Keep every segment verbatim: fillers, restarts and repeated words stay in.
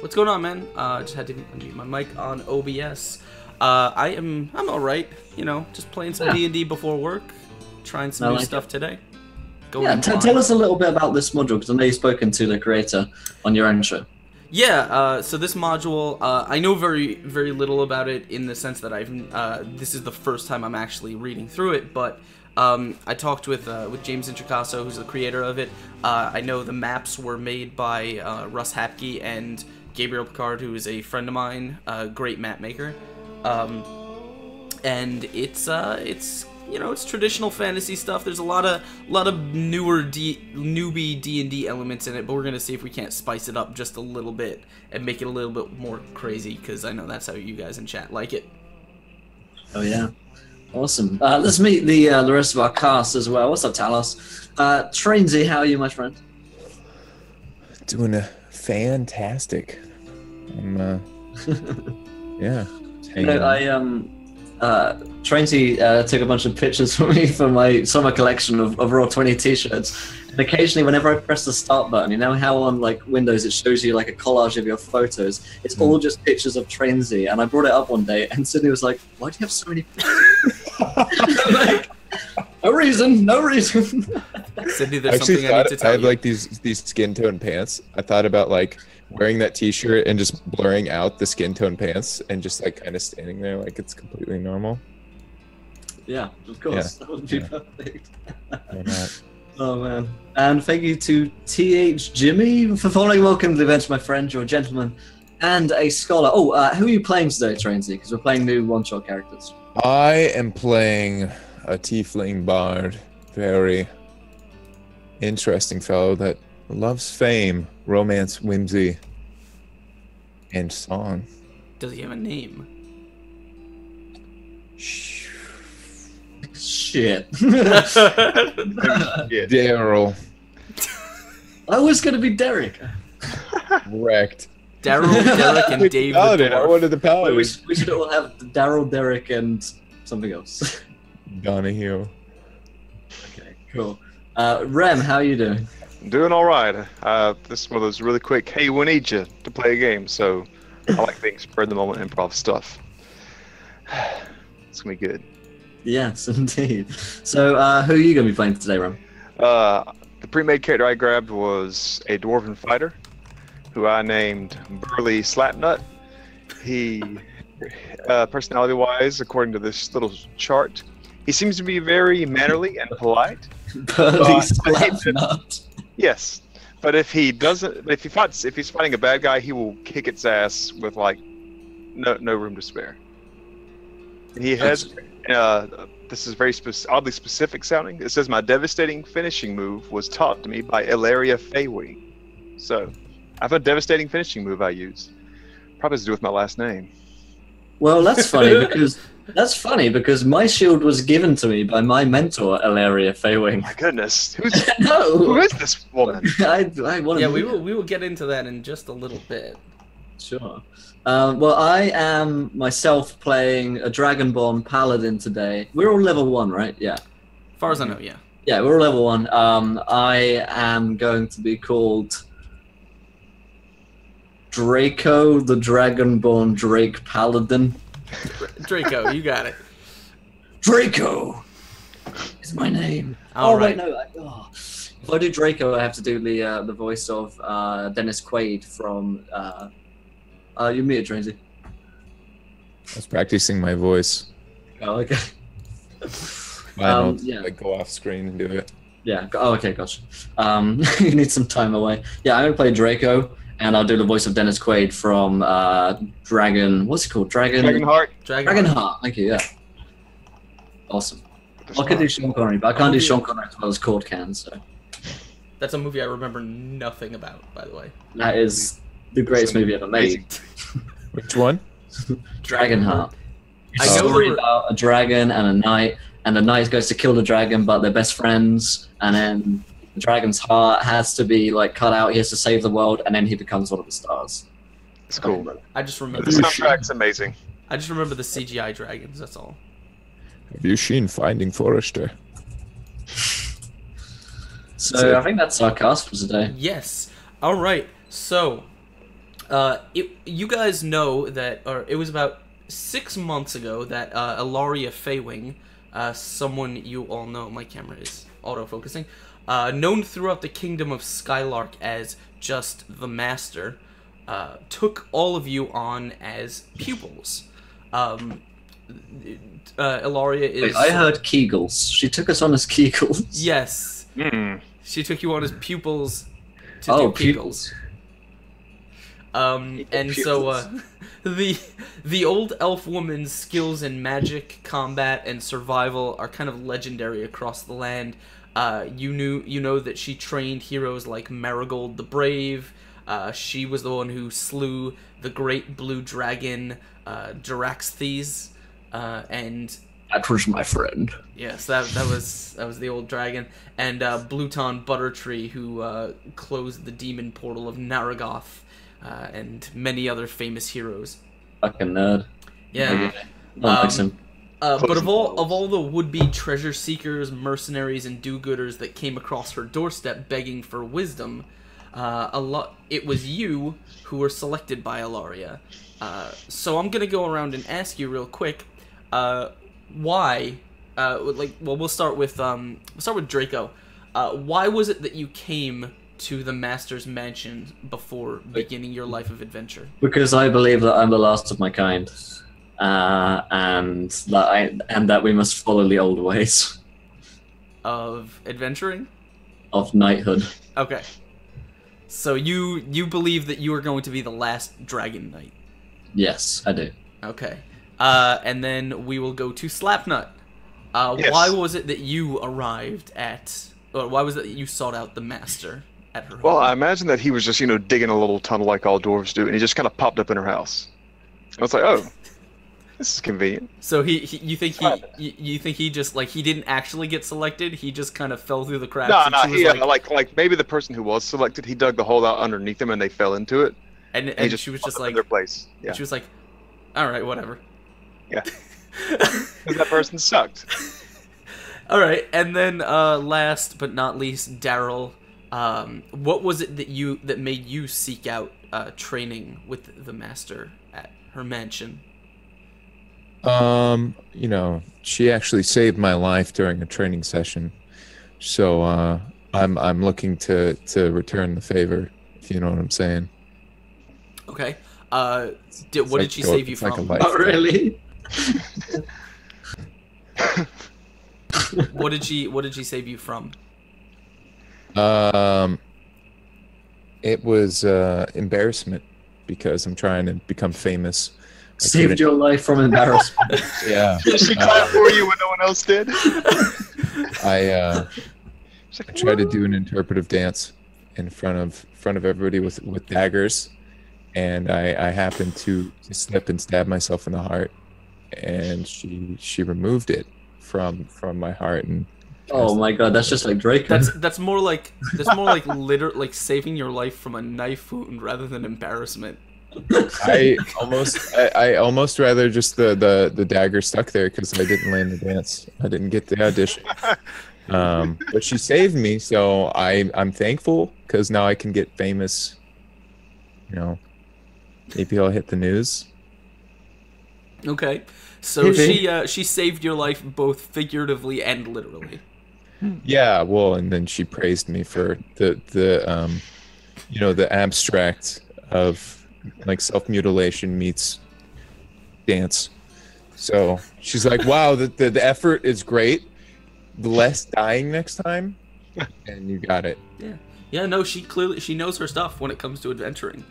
What's going on, man? Uh, just had to unmute my mic on O B S. Uh, I am, I'm all right. You know, just playing some D and D before work, trying some I new like stuff it. today. Go yeah, t tell us a little bit about this module, because I know you've spoken to the creator on your own show. Yeah, uh, so this module, uh, I know very, very little about it in the sense that I've, uh, this is the first time I'm actually reading through it, but um, I talked with uh, with James Introcaso, who's the creator of it. Uh, I know the maps were made by uh, Russ Hapke and Gabriel Picard, who is a friend of mine, a uh, great map maker. Um, and it's, uh, it's, you know, it's traditional fantasy stuff. There's a lot of, lot of newer D, newbie D and D elements in it, but we're gonna see if we can't spice it up just a little bit and make it a little bit more crazy, because I know that's how you guys in chat like it. Oh yeah, awesome. Uh, let's meet the uh, the rest of our cast as well. What's up, Talos? Uh, Trainsy, how are you, my friend? Doing a fantastic. I'm, uh, yeah. You know, I um. Uh, Trainsy uh, took a bunch of pictures for me for my summer collection of, of Roll twenty t-shirts, and occasionally whenever I press the start button, you know how on like Windows it shows you like a collage of your photos? It's mm. all just pictures of Trainsy, and I brought it up one day and Sydney was like, why do you have so many pictures? Like, no reason, no reason. Sydney, there's something I need to tell you. I have like these, these skin tone pants. I thought about like wearing that t-shirt and just blurring out the skin tone pants and just like kind of standing there like it's completely normal. Yeah, of course. Yeah. That would be yeah. perfect. Why not? Oh man. And thank you to T H Jimmy for following. Welcome to the event, my friend. You're a gentleman and a scholar. Oh, uh, who are you playing today, Trainsy? Because we're playing new one-shot characters. I am playing a tiefling bard. Very interesting fellow that loves fame, romance, whimsy, and song. Does he have a name? Shit. Daryl. I was gonna be Derek. Wrecked. Daryl, Derek, and Dave. I wanted the power. We should all have Daryl, Derek, and something else. Donahue. Okay, cool. Uh, Rem, how you doing? Doing all right. Uh, this is one of those really quick, hey, we need you to play a game, so I like being spur of the moment improv stuff. It's going to be good. Yes, indeed. So uh, who are you going to be playing today, Ram? Uh, the pre-made character I grabbed was a dwarven fighter who I named Burly Slapnut. He, uh, personality-wise, according to this little chart, he seems to be very mannerly and polite. Burly uh, Slapnut. Yes, but if he doesn't, if he fights, if he's fighting a bad guy, he will kick its ass with like no no room to spare. And he has uh, this is very spe oddly specific sounding. It says my devastating finishing move was taught to me by Alaria Feywing. So I have a devastating finishing move I use. Probably has to do with my last name. Well, that's funny because that's funny because my shield was given to me by my mentor, Alaria Feywing. Oh my goodness, who's no. who is this woman? I, I want yeah, we will we will get into that in just a little bit. Sure. Um, well, I am myself playing a Dragonborn Paladin today. We're all level one, right? Yeah. Far as I know, yeah. Yeah, we're all level one. Um, I am going to be called Draco, the Dragonborn Drake Paladin. Draco, you got it. Draco is my name. All oh, right. wait, no. I, oh. If I do Draco, I have to do the uh, the voice of uh, Dennis Quaid from... Uh, uh, you meet it, Trainsy. I was practicing my voice. Oh, okay. Wow, um, yeah. I go off screen and do it. Yeah. Oh, okay, gosh. Um, you need some time away. Yeah, I'm going to play Draco. And I'll do the voice of Dennis Quaid from uh, Dragon. What's it called? Dragon. Dragonheart. Dragonheart. Thank you. Yeah. Awesome. Well, I could do Sean Connery, but I can't do Sean Connery as well as Cord can. So. That's a movie I remember nothing about, by the way. That is the greatest movie ever made. Which one? Dragonheart. It's a story about a dragon and a knight, and the knight goes to kill the dragon, but they're best friends, and then the dragon's heart has to be like cut out. He has to save the world, and then he becomes one of the stars. It's cool. Okay. I just remember the soundtrack's amazing. I just remember the C G I dragons. That's all. Have you seen Finding Forrester? So I think that's our cast for today. Yes. All right. So Uh, it, you guys know that, or it was about six months ago that uh, Alaria Feywing, uh, someone you all know, my camera is auto-focusing, uh, known throughout the kingdom of Skylark as just the Master, uh, took all of you on as pupils. Um, uh, Alaria is... Wait, I heard Kegels. She took us on as Kegels. Yes. Mm. She took you on as pupils to oh, do Kegels. Pupils. Um, and so, uh, the, the old elf woman's skills in magic, combat, and survival are kind of legendary across the land. Uh, you knew, you know that she trained heroes like Marigold the Brave. Uh, she was the one who slew the great blue dragon, uh, Diraxthes, uh, and... That was my friend. Yes, that, that was, that was the old dragon. And, uh, Bluton Buttertree, who, uh, closed the demon portal of Narragoth. Uh, and many other famous heroes. Fucking nerd. Yeah. Mm. Um, uh, but of all of all the would-be treasure seekers, mercenaries, and do-gooders that came across her doorstep begging for wisdom, uh, a lot it was you who were selected by Alaria. Uh, so I'm gonna go around and ask you real quick, uh, why? Uh, like, well, we'll start with um, we'll start with Draco. Uh, why was it that you came to the Master's Mansion before beginning your life of adventure? Because I believe that I'm the last of my kind, uh, and that I and that we must follow the old ways of adventuring, of knighthood. Okay, so you you believe that you are going to be the last Dragon Knight? Yes, I do. Okay, uh, and then we will go to Slapnut. Uh, yes. Why was it that you arrived at? Or why was it that you sought out the Master? Well, home. I imagine that he was just, you know, digging a little tunnel like all dwarves do, and he just kind of popped up in her house. I was like, oh, this is convenient. So he, he you think he, you, you think he just like he didn't actually get selected? He just kind of fell through the cracks. No, no, he, like, uh, like, like maybe the person who was selected, he dug the hole out underneath them, and they fell into it. And, and, and just she was just like, their place. Yeah. She was like, all right, whatever. Yeah, that person sucked. All right, and then uh, last but not least, Daryl. Um, what was it that you that made you seek out uh, training with the Master at her mansion? Um, you know, she actually saved my life during a training session, so uh, I'm I'm looking to to return the favor, if you know what I'm saying. Okay. Uh, did, what like, did she save you from? Like a life, oh, really? What did she What did she save you from? Um, it was uh, embarrassment, because I'm trying to become famous. I saved your life from embarrassment. Yeah. Did she clap uh, for you when no one else did? I, uh, I tried to do an interpretive dance in front of in front of everybody with with daggers, and I I happened to slip and stab myself in the heart, and she she removed it from from my heart and. Oh my God, that's just like Drake. That's that's more like that's more like liter like saving your life from a knife wound rather than embarrassment. I almost I, I almost rather just the the the dagger stuck there because I didn't land the dance. I didn't get the audition. Um, but she saved me, so I I'm thankful because now I can get famous. You know, maybe I'll hit the news. Okay, so maybe. she uh, she saved your life both figuratively and literally. Yeah, well, and then she praised me for the the um, you know, the abstract of like self mutilation meets dance. So she's like, "Wow, the, the the effort is great. Less dying next time." And you got it. Yeah, yeah. No, she clearly she knows her stuff when it comes to adventuring.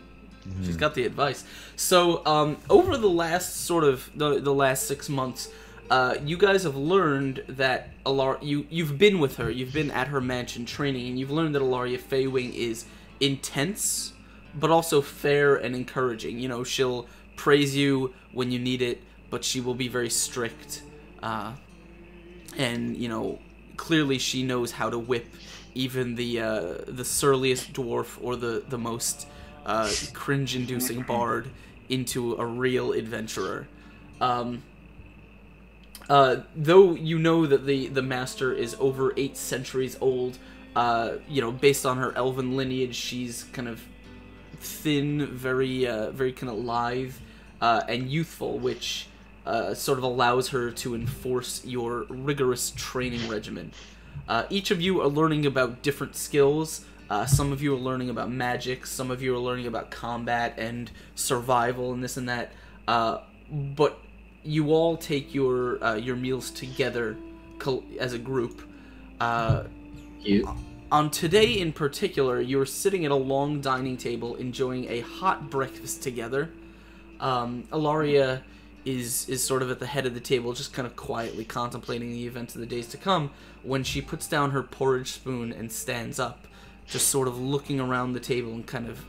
Mm-hmm. She's got the advice. So um, over the last sort of the the last six months. Uh, you guys have learned that Alar you, you've been with her, you've been at her mansion training, and you've learned that Alaria Feywing is intense, but also fair and encouraging. You know, she'll praise you when you need it, but she will be very strict. Uh, and, you know, clearly she knows how to whip even the, uh, the surliest dwarf or the, the most uh, cringe-inducing bard into a real adventurer. Um... Uh, though you know that the, the Master is over eight centuries old, uh, you know, based on her elven lineage, she's kind of thin, very uh, very kind of lithe uh, and youthful, which uh, sort of allows her to enforce your rigorous training regimen. Uh, each of you are learning about different skills. Uh, some of you are learning about magic, some of you are learning about combat and survival and this and that. Uh, but you all take your uh, your meals together as a group. Uh, you. On today in particular, you're sitting at a long dining table enjoying a hot breakfast together. Um, Alaria is is sort of at the head of the table, just kind of quietly contemplating the events of the days to come, when she puts down her porridge spoon and stands up, just sort of looking around the table and kind of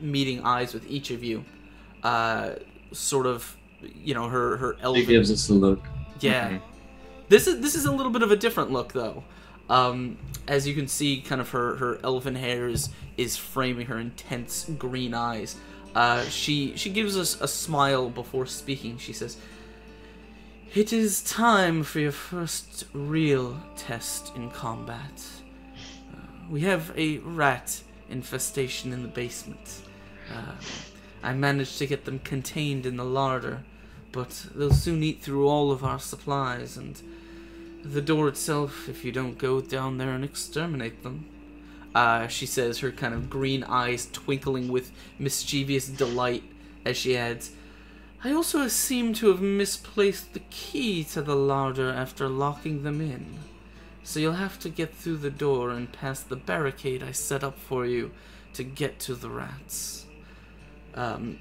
meeting eyes with each of you. Uh, sort of, you know, her, her elven... She gives us a look. Yeah. Mm-hmm. This is this is a little bit of a different look, though. Um, as you can see, kind of her, her elven hair is, is framing her intense green eyes. Uh, she, she gives us a smile before speaking. She says, "It is time for your first real test in combat. Uh, we have a rat infestation in the basement. Uh, I managed to get them contained in the larder, but they'll soon eat through all of our supplies and... the door itself, if you don't go down there and exterminate them." Uh, she says, her kind of green eyes twinkling with mischievous delight as she adds, "I also seem to have misplaced the key to the larder after locking them in. So you'll have to get through the door and past the barricade I set up for you to get to the rats." Um,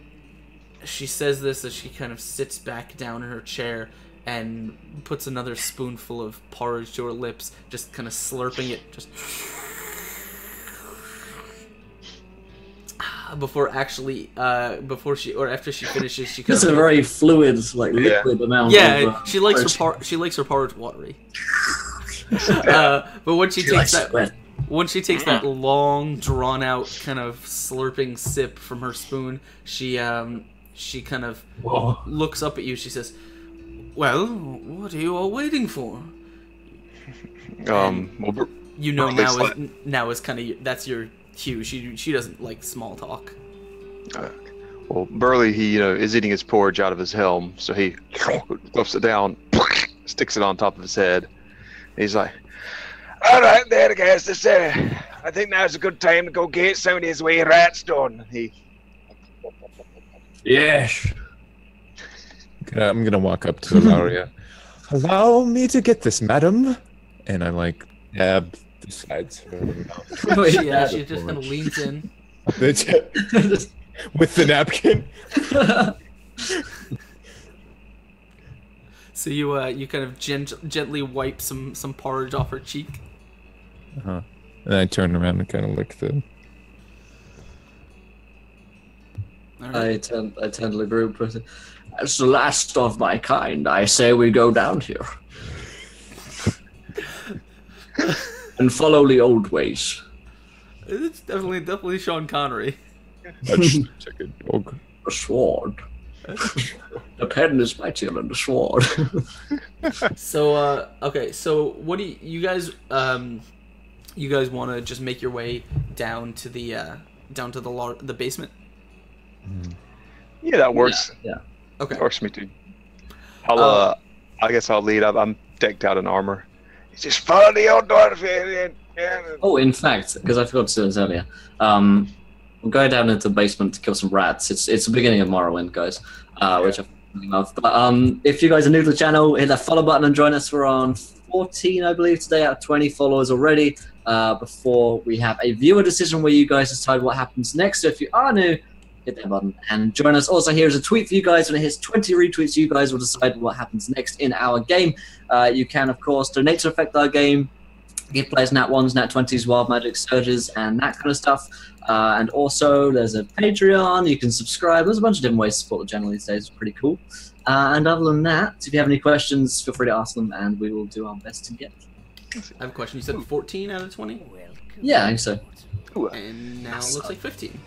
she says this as she kind of sits back down in her chair and puts another spoonful of porridge to her lips, just kind of slurping it, just before actually, uh, before she or after she finishes, she. It's a very fluid, like liquid yeah. amount. Yeah, of, uh, she likes porridge. her por she likes her porridge watery. uh, but when she, she takes that, sweat. when she takes that long, drawn out kind of slurping sip from her spoon, she um she kind of Whoa. looks up at you. She says, "Well, what are you all waiting for?" Um, well, you know now is like... now is kind of that's your cue. She she doesn't like small talk. Uh, well, Burley he you know is eating his porridge out of his helm, so he gulps it down, sticks it on top of his head. He's like, "All right, there, guys. This uh, I think now's a good time to go get some of these way rats done." He. Yes. I'm gonna walk up to Alaria. "Allow me to get this, madam." And I like dab the sides of her mouth. Yeah, she just kind of leans in with the napkin. So you uh you kind of gent gently wipe some some porridge off her cheek. Uh huh. And I turn around and kind of lick the. Right. I attend I attend the group. "That's the last of my kind. I say we go down here and follow the old ways." It's definitely, definitely Sean Connery. That's like a dog. A sword. The pen is mightier than the sword. So, uh, okay. So, what do you, you guys? Um, you guys want to just make your way down to the uh, down to the lar the basement? Yeah, that works. Yeah. yeah. Okay. Works for me too. I'll, uh, uh, I guess I'll lead. I'm, I'm decked out in armor. "Just follow the old door." Oh, in fact, because I forgot to say this earlier, um, we'll go down into the basement to kill some rats. It's it's the beginning of Morrowind, guys, uh, yeah. which I love. But um, if you guys are new to the channel, hit that follow button and join us. We're on fourteen, I believe, today out of twenty followers already. Uh, before we have a viewer decision where you guys decide what happens next. So if you are new, hit that button and join us. Also, here's a tweet for you guys. When it hits twenty retweets, you guys will decide what happens next in our game. Uh, you can, of course, donate to affect our game, give players nat ones, nat twenties, wild magic surges, and that kind of stuff. Uh, and also, there's a Patreon. You can subscribe. There's a bunch of different ways to support the channel these days. It's pretty cool. Uh, and other than that, if you have any questions, feel free to ask them, and we will do our best to get them. I have a question. You said fourteen out of twenty? Yeah, I think so. And now it looks like fifteen.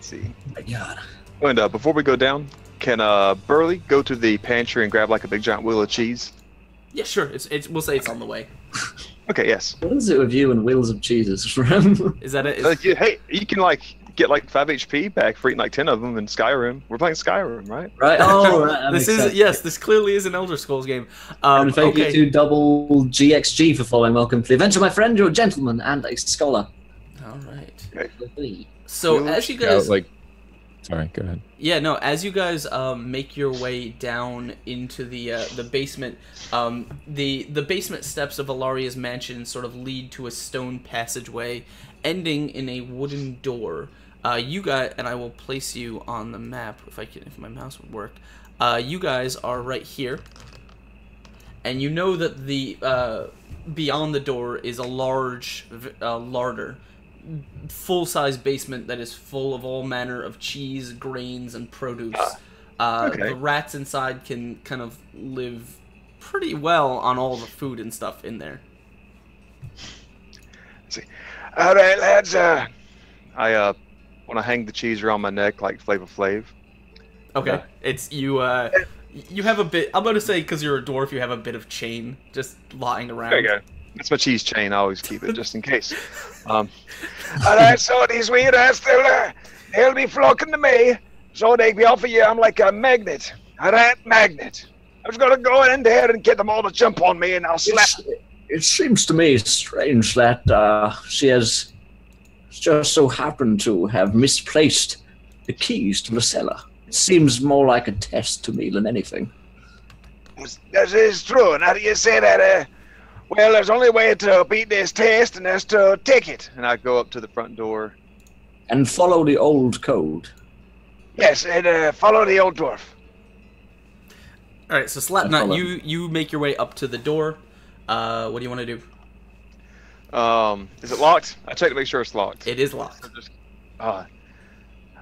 See. My God. And uh, before we go down, can uh, Burley go to the pantry and grab like a big giant wheel of cheese? Yeah, sure. It's, it's we'll say it's on the way. Okay. Yes. What is it with you and wheels of cheeses, from? Is that it? Is... Uh, you, hey, you can like get like five H P back for eating like ten of them in Skyrim. We're playing Skyrim, right? Right. Oh, right. This is yes. This clearly is an Elder Scrolls game. Um, and thank okay. you to Double G X G for following. Welcome to the adventure, my friend. You're a gentleman and a scholar. All right. Okay. So as you guys, yeah, like, sorry, go ahead. Yeah, no. As you guys um, make your way down into the uh, the basement, um, the the basement steps of Alaria's mansion sort of lead to a stone passageway, ending in a wooden door. Uh, you guys, and I will place you on the map if I can, if my mouse would work. Uh, you guys are right here, and you know that the uh, beyond the door is a large uh, larder, full-size basement that is full of all manner of cheese, grains, and produce. Uh, okay. The rats inside can kind of live pretty well on all the food and stuff in there. Let's see. All right, lads. Uh, I uh, want to hang the cheese around my neck like Flavor Flav. Okay, uh, it's you. Uh, you have a bit. I'm gonna say because you're a dwarf, you have a bit of chain just lying around. There you go. That's my cheese chain. I always keep it just in case. Um, all right, so these weird ass they'll, uh, they'll be flocking to me, so they be off of you. I'm like a magnet, a rat magnet. I'm just gonna go in there and get them all to jump on me, and I'll slap. It's It seems to me strange that uh, she has just so happened to have misplaced the keys to the cellar. It seems more like a test to me than anything. That is true. Now do you say that? Uh, well, there's only way to beat this test, and that's to take it. And I go up to the front door. And follow the old code. Yes, and uh, follow the old dwarf. All right, so Slapknot, you, you make your way up to the door. Uh, what do you want to do? Um, is it locked? I check to make sure it's locked. It is locked. Uh,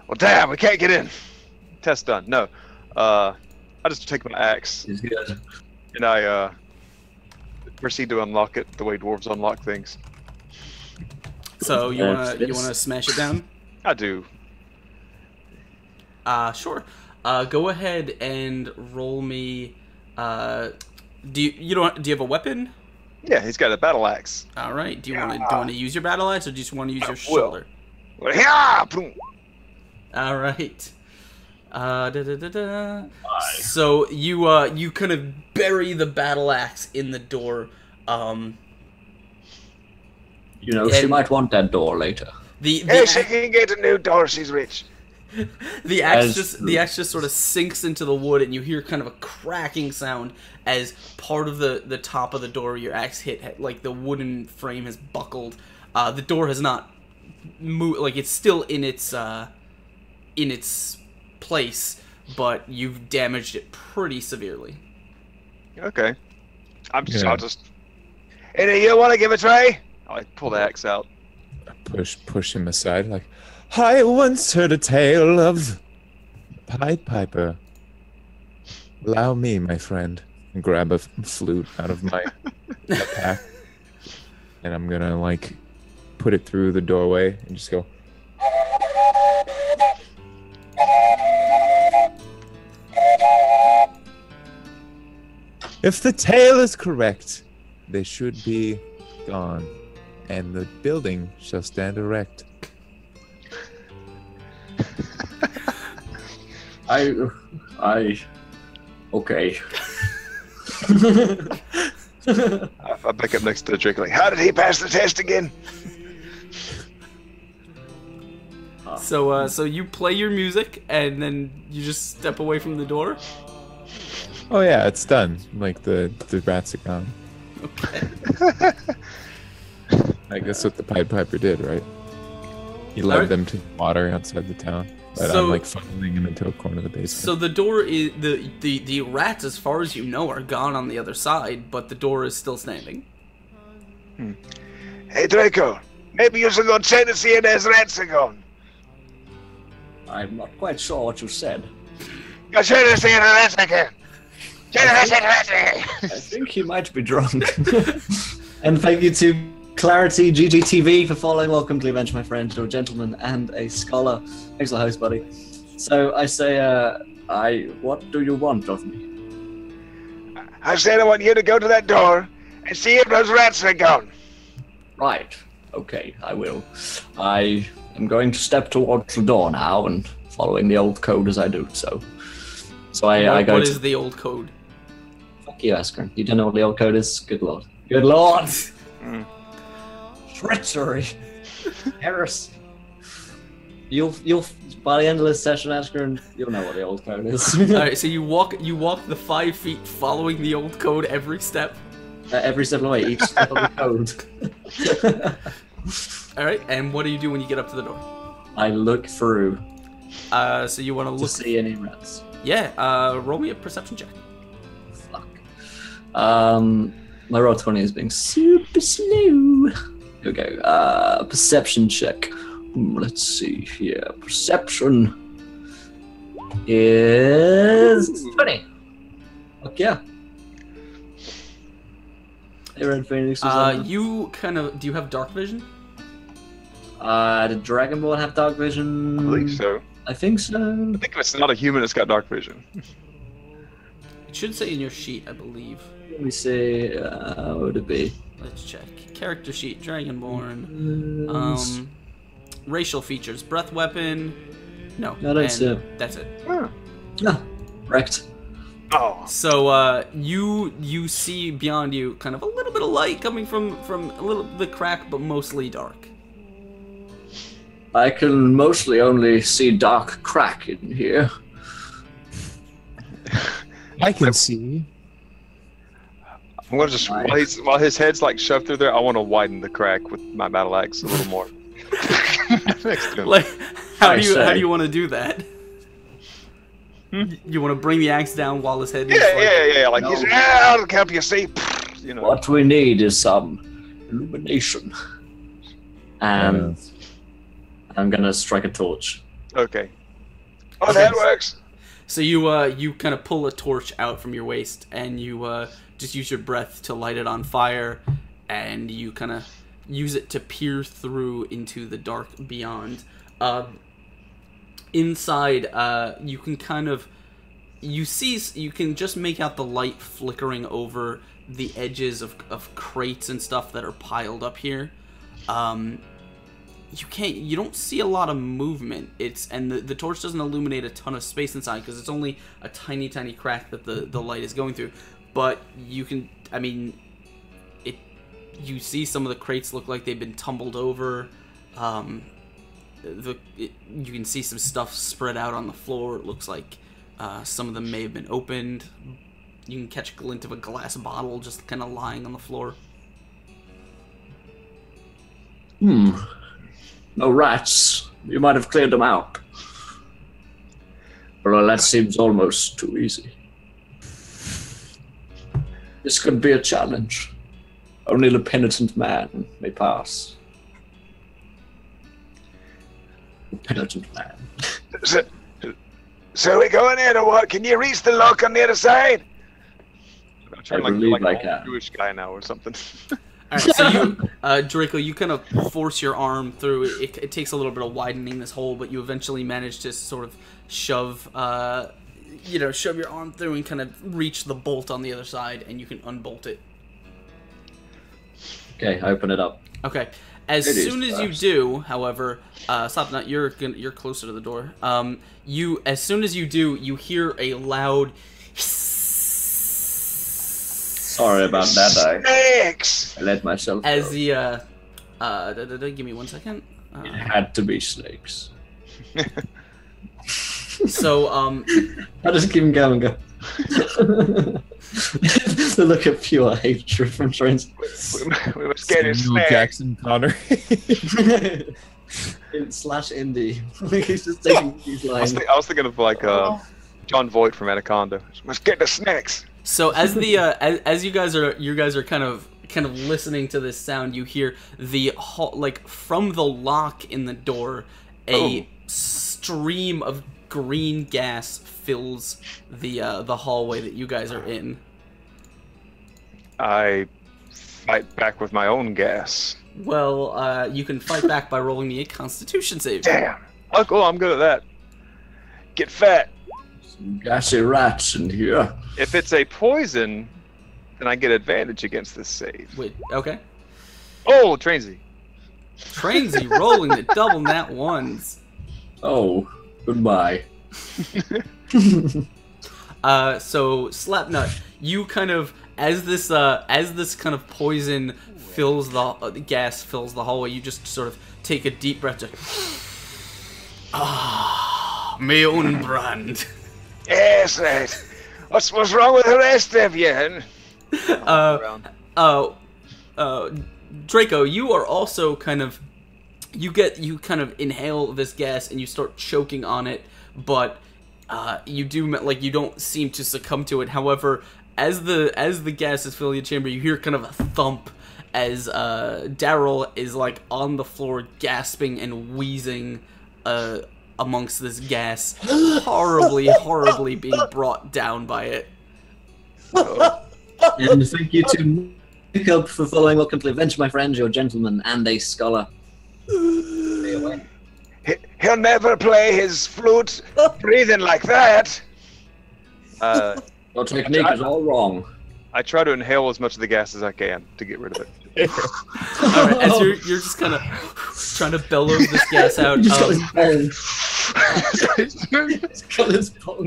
well, damn, we can't get in. Test done. No. Uh, I just take my axe. Good. And I, uh, proceed to unlock it the way dwarves unlock things. So you wanna, you wanna smash it down? I do. Uh, sure. Uh, go ahead and roll me, uh... Do you, you don't? Do you have a weapon? Yeah, he's got a battle axe. All right. Do you yeah. want to do you want to use your battle axe, or do you just want to use your shoulder? Yeah. All right. Uh, da, da, da, da. So you uh you kind of bury the battle axe in the door. Um, you know she might want that door later. The, the hey, she can get a new door. She's rich. The axe as just the axe just sort of sinks into the wood, and you hear kind of a cracking sound as part of the the top of the door your axe hit, like the wooden frame has buckled. Uh, the door has not moved, like it's still in its uh, in its place, but you've damaged it pretty severely. Okay, I'm just yeah. I'll just. Hey, do you want to give it a try? I pull the axe out. Push push him aside like. I once heard a tale of Pied Piper. Allow me, my friend, and grab a flute out of my pack, and I'm gonna like put it through the doorway and just go. If the tale is correct, they should be gone, and the building shall stand erect. I, I, okay. I pick up next to the drink like, how did he pass the test again? So, uh, so you play your music and then you just step away from the door? Oh yeah, it's done. Like the, the rats are gone. Okay. I guess what the Pied Piper did, right? He led right. them to the water outside the town. But so, I'm like funneling him into a corner of the basement. So the door is the, the the rats, as far as you know, are gone on the other side, but the door is still standing. Hmm. Hey Draco, maybe you should go check to see if there's rats are gone. I'm not quite sure what you said. Go check to see if there's rats again. I think he might be drunk. And thank you to Clarity G G T V for following. Welcome to the adventure, my friend. You're a gentleman and a scholar. Thanks for the host, buddy. So I say, uh, I what do you want of me? I said I want you to go to that door and see if those rats are gone. Right. Okay, I will. I I'm going to step towards the door now and following the old code as I do so. So I, what, I go. What to... is the old code? Fuck you, Askren. You don't know what the old code is? Good lord. Good lord! Mm. Treachery! Heresy! You'll, you'll, by the end of this session, Askren, you'll know what the old code is. Alright, so you walk, you walk the five feet following the old code every step? Uh, every step of the way, each step of the code. Alright, and what do you do when you get up to the door? I look through. Uh, so you want to look... to see any rats. Yeah, uh, roll me a perception check. Fuck. Um, my roll twenty is being super slow. Here we go. Uh, perception check. Let's see here. Perception is twenty. Fuck yeah. Hey, Red Phoenix. Uh, you kind of... do you have dark vision? Uh, did Dragonborn have dark vision? I believe so. I think so. I think if it's not a human, it's got dark vision. It should say in your sheet, I believe. Let me see. Uh, what would it be? Let's check. Character sheet, Dragonborn. Um, racial features, breath weapon. No. No, that's it. That's it. Yeah. Yeah. Wrecked. Oh. So uh, you you see beyond you kind of a little bit of light coming from from a little the crack, but mostly dark. I can mostly only see dark crack in here. I can see. I'm gonna just while, he's, while his head's like shoved through there, I want to widen the crack with my battle axe a little more. Like, how do you how do you want to do that? Hmm? You want to bring the axe down while his head? Yeah, like, yeah, yeah. Like no. He's ah, I'll help you see. You know. What we need is some illumination. And. Yeah. I'm gonna strike a torch. Okay. Oh, that works. So you uh you kind of pull a torch out from your waist and you uh just use your breath to light it on fire, and you kind of use it to peer through into the dark beyond. Uh, inside, uh, you can kind of you see you can just make out the light flickering over the edges of of crates and stuff that are piled up here. Um. You can't. You don't see a lot of movement. It's and the the torch doesn't illuminate a ton of space inside because it's only a tiny, tiny crack that the the light is going through. But you can. I mean, it. You see some of the crates look like they've been tumbled over. Um, the it, you can see some stuff spread out on the floor. It looks like uh, some of them may have been opened. You can catch a glint of a glass bottle just kind of lying on the floor. Hmm. No rats. You might have cleared them out. Well, that seems almost too easy. This could be a challenge. Only the penitent man may pass. The penitent man. So, so we go in here or what? Can you reach the lock on the other side? I'm trying I believe like, like, like an old Jewish guy now or something. All right, so you, uh, Draco, you kind of force your arm through. It, it takes a little bit of widening this hole, but you eventually manage to sort of shove, uh, you know, shove your arm through and kind of reach the bolt on the other side, and you can unbolt it. Okay, I open it up. Okay, as it soon as you do, however, uh, stop. Not you're gonna, you're closer to the door. Um, you as soon as you do, you hear a loud. Sorry about that. I, I let myself as go. the uh, uh, da, da, da, give me one second. Uh, it had to be snakes. So um, I'll just keep going. Go. The look of pure hatred from Trains. We were scared of snakes. Jackson Connery. In slash indie. He's just taking these lines. I was, I was thinking of like uh, John Voight from Anaconda. We're scared of snakes. So as the uh, as, as you guys are you guys are kind of kind of listening to this sound, you hear the like from the lock in the door, a oh. stream of green gas fills the uh, the hallway that you guys are in. I fight back with my own gas. Well, uh, you can fight back by rolling me a Constitution save. Damn! Oh, cool, I'm good at that. Get fat. Gassy rats in here. If it's a poison, then I get advantage against this save. Wait, okay. Oh, Trainsy. Trainsy rolling the double nat ones. Oh, goodbye. uh, so Slapnut, you kind of as this uh, as this kind of poison fills the uh, the gas fills the hallway, you just sort of take a deep breath. To, ah, my own brand. Yes, right. What's what's wrong with the rest of you? Uh, uh, uh, Draco, you are also kind of, you get, you kind of inhale this gas and you start choking on it, but uh, you do, like, you don't seem to succumb to it. However, as the, as the gas is filling your chamber, you hear kind of a thump as uh, Daryl is, like, on the floor gasping and wheezing uh, amongst this gas, horribly, horribly being brought down by it. So, and thank you to Jacob for following. Welcome to the adventure, my friend. You're a gentleman and a scholar. Stay away. He'll never play his flute breathing like that. Uh, Your technique is all wrong. I try to inhale as much of the gas as I can to get rid of it. All right, as you're, you're just kind of trying to bellow this gas out. He's got his bong. He's got his bong.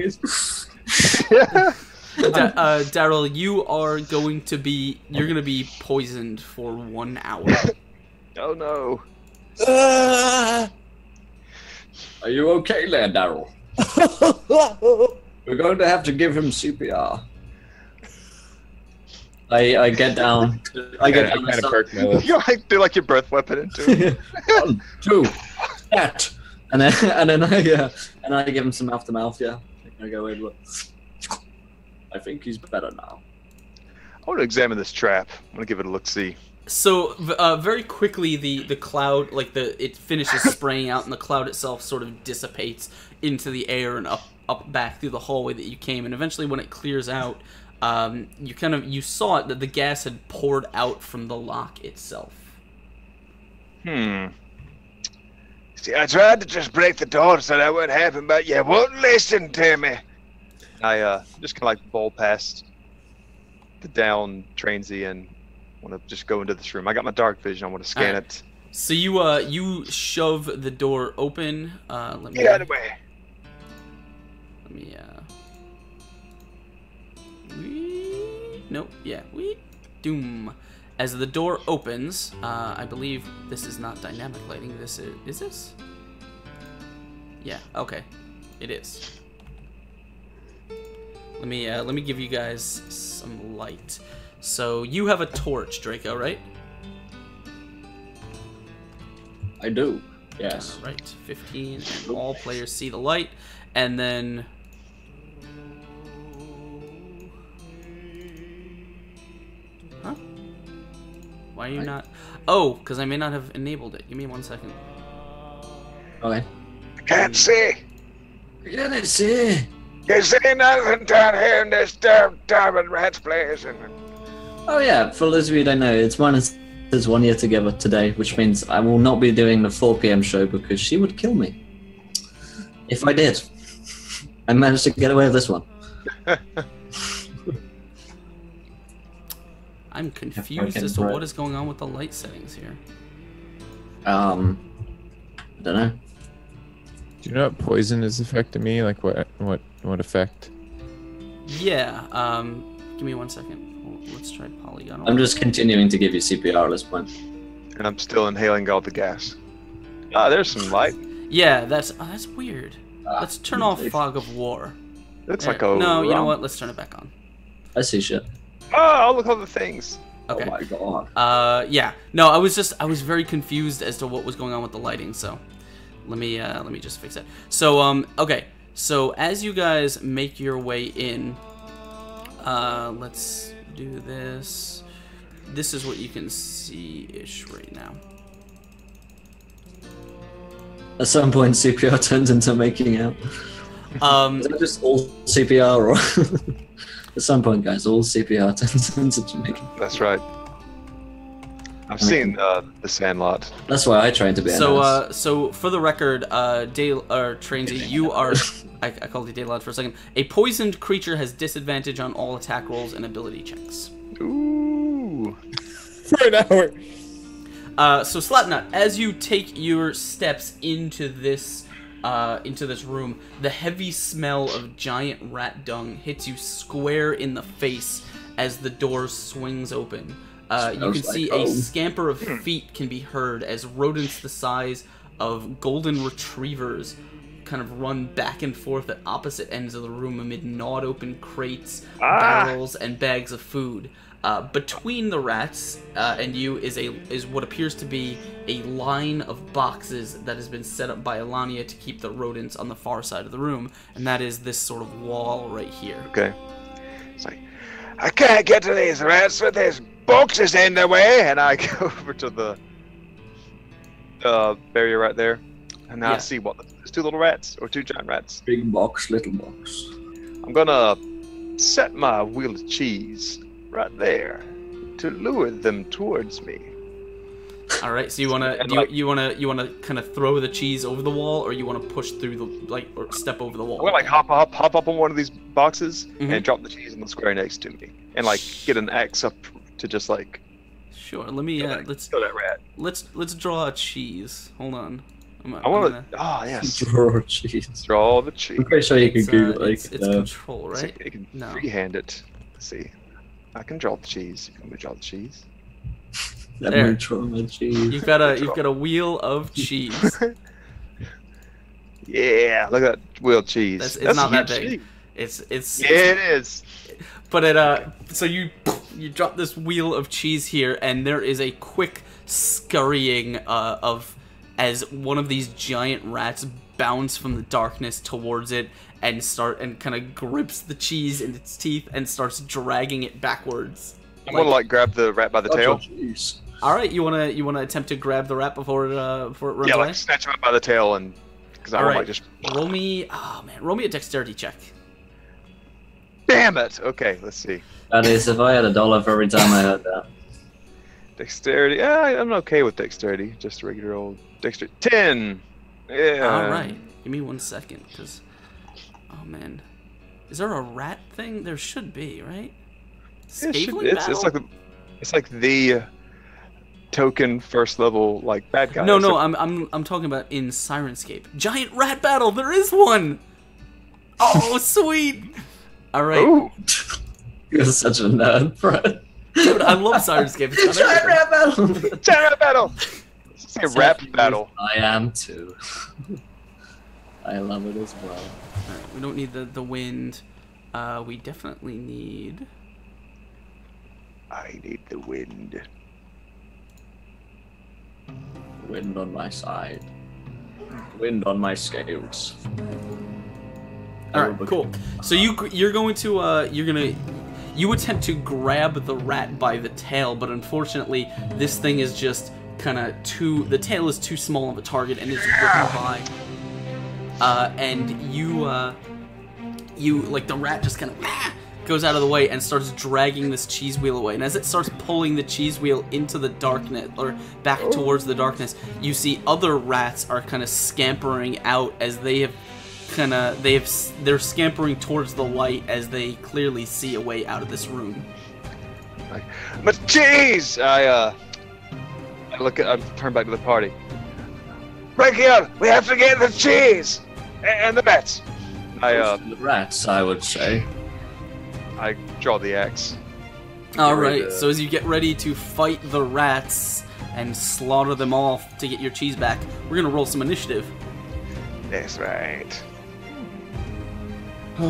Da uh, Daryl, you are going to be, you're going to be poisoned for one hour. Oh no. Uh, are you okay there, Daryl? We're going to have to give him C P R. I, I get down. I get yeah, down. Kind of perk my lips. You like, do like your breath weapon into one, two, that. And then, and then I, uh, and I give him some mouth to mouth, yeah. I go in, look. I think he's better now. I want to examine this trap. I'm gonna give it a look-see. So, uh, very quickly, the the cloud, like the it finishes spraying out, and the cloud itself sort of dissipates into the air and up up back through the hallway that you came. And eventually, when it clears out, um, you kind of you saw it that the gas had poured out from the lock itself. Hmm. See, I tried to just break the door so that wouldn't happen, but you wouldn't listen to me. I uh, just kind of like bowl past the down Trainsy and want to just go into this room. I got my dark vision. I want to scan right. it. So you uh, you shove the door open. Uh, let me get out of the way. Let me. Uh... Wee... Nope. Yeah. Wee... Doom. As the door opens, uh, I believe this is not dynamic lighting. This is. Is this? Yeah. Okay. It is. Let me uh, let me give you guys some light. So you have a torch, Draco, right? I do. Yes. All right. Fifteen. And all players see the light, and then huh? Why are you I... not? Oh, because I may not have enabled it. Give me one second. Okay. I can't see. I can't see. You see nothing down here in this damn diamond rat's place. Oh yeah, for those of you who don't know, it's minus is one year together today, which means I will not be doing the four P M show because she would kill me. If I did. I managed to get away with this one. I'm confused as to right. what is going on with the light settings here. Um, I don't know. Do you know what poison is affecting me? Like what? What? What effect? Yeah. Um. Give me one second. Let's try polygonal. I'm just continuing to give you C P R at this point. And I'm still inhaling all the gas. Ah, there's some light. Yeah, that's oh, that's weird. Ah, let's turn off fog of war. That's there. Like a no. Wrong. You know what? Let's turn it back on. I see shit. Oh, look at all the things. Okay. Oh my god. Uh. Yeah. No, I was just I was very confused as to what was going on with the lighting. So. Let me uh, let me just fix that. So um okay. So as you guys make your way in, uh, let's do this. This is what you can see-ish right now. At some point, C P R turns into making out. Um, is that just all C P R, or at some point, guys, all C P R turns into making out. That's right. I've seen uh, the Sandlot. That's why I tried to be. So, uh, so for the record, uh, Dale or Trainsy, you are. I, I called you Daylot for a second. A poisoned creature has disadvantage on all attack rolls and ability checks. Ooh. For an hour. Uh, so Slapnut, as you take your steps into this uh, into this room, the heavy smell of giant rat dung hits you square in the face as the door swings open. Uh, you can like see home. A scamper of feet can be heard as rodents the size of golden retrievers kind of run back and forth at opposite ends of the room amid gnawed open crates, ah. barrels, and bags of food. Uh, between the rats uh, and you is a is what appears to be a line of boxes that has been set up by Alania to keep the rodents on the far side of the room, and that is this sort of wall right here. Okay. It's like, I can't get to these rats with these boxes in the way, and I go over to the uh, barrier right there, and now yeah. I see what there's two little rats or two giant rats. Big box, little box. I'm gonna set my wheel of cheese right there to lure them towards me. All right, so you want to you, like, you want to you want to kind of throw the cheese over the wall, or you want to push through the like or step over the wall? I'm gonna like hop up hop up on one of these boxes mm-hmm. and drop the cheese in the square next to me, and like get an axe up to just like. Sure. Let me. Uh, that, let's kill that rat. Let's let's draw a cheese. Hold on. I'm, I want to. Ah, yes. Draw a cheese. Draw the cheese. I'm pretty sure you can do uh, like. It's, it's uh, control, right? You can no. freehand it. Let's see. I can draw the cheese. You can draw the cheese. There. The cheese. You've got a you've got a wheel of cheese. Yeah, look at that wheel of cheese. That's, it's That's not that big. Cheese. It's it's. Yeah, it's, it is. But it uh, so you you drop this wheel of cheese here, and there is a quick scurrying uh of as one of these giant rats bounce from the darkness towards it. And start and kind of grips the cheese in its teeth and starts dragging it backwards. I'm like, gonna like grab the rat by the tail. All right, you wanna you wanna attempt to grab the rat before it uh, before it runs yeah, away? Yeah, like snatch him up by the tail and because I don't right. like just. Roll me, oh man, roll me a dexterity check. Damn it! Okay, let's see. That is, if I had a dollar for every time I heard that. Dexterity, yeah, I'm okay with dexterity. Just regular old dexterity. Ten. Yeah. All right, give me one second, because. Oh man, is there a rat thing? There should be, right? Yeah, it should, it's, it's like the, it's like the token first level like bad guy. No, no, I'm I'm I'm talking about in Sirenscape. Giant rat battle. There is one. Oh sweet. All right. You're such a nerd, Brad. Dude, I love Sirenscape. It's Giant rat battle. Giant rat battle. It's a rap battle. I am too. I love it as well. All right, we don't need the, the wind. Uh, we definitely need... I need the wind. Wind on my side. Wind on my scales. All right, cool. So you, you're going to... Uh, you're going to... You attempt to grab the rat by the tail, but unfortunately, this thing is just kind of too... The tail is too small of a target, and it's ripping by... Uh, and you, uh, you, like, the rat just kind of ah, goes out of the way and starts dragging this cheese wheel away. And as it starts pulling the cheese wheel into the darkness, or back oh. towards the darkness, you see other rats are kind of scampering out as they have kind of, they have, they're scampering towards the light as they clearly see a way out of this room. My cheese! I, uh, I look at, I turn back to the party. Breaking, we have to get the cheese and the rats. I uh, the rats, I would say. I draw the axe. All right. So as you get ready to fight the rats and slaughter them all to get your cheese back, we're gonna roll some initiative. That's right. Let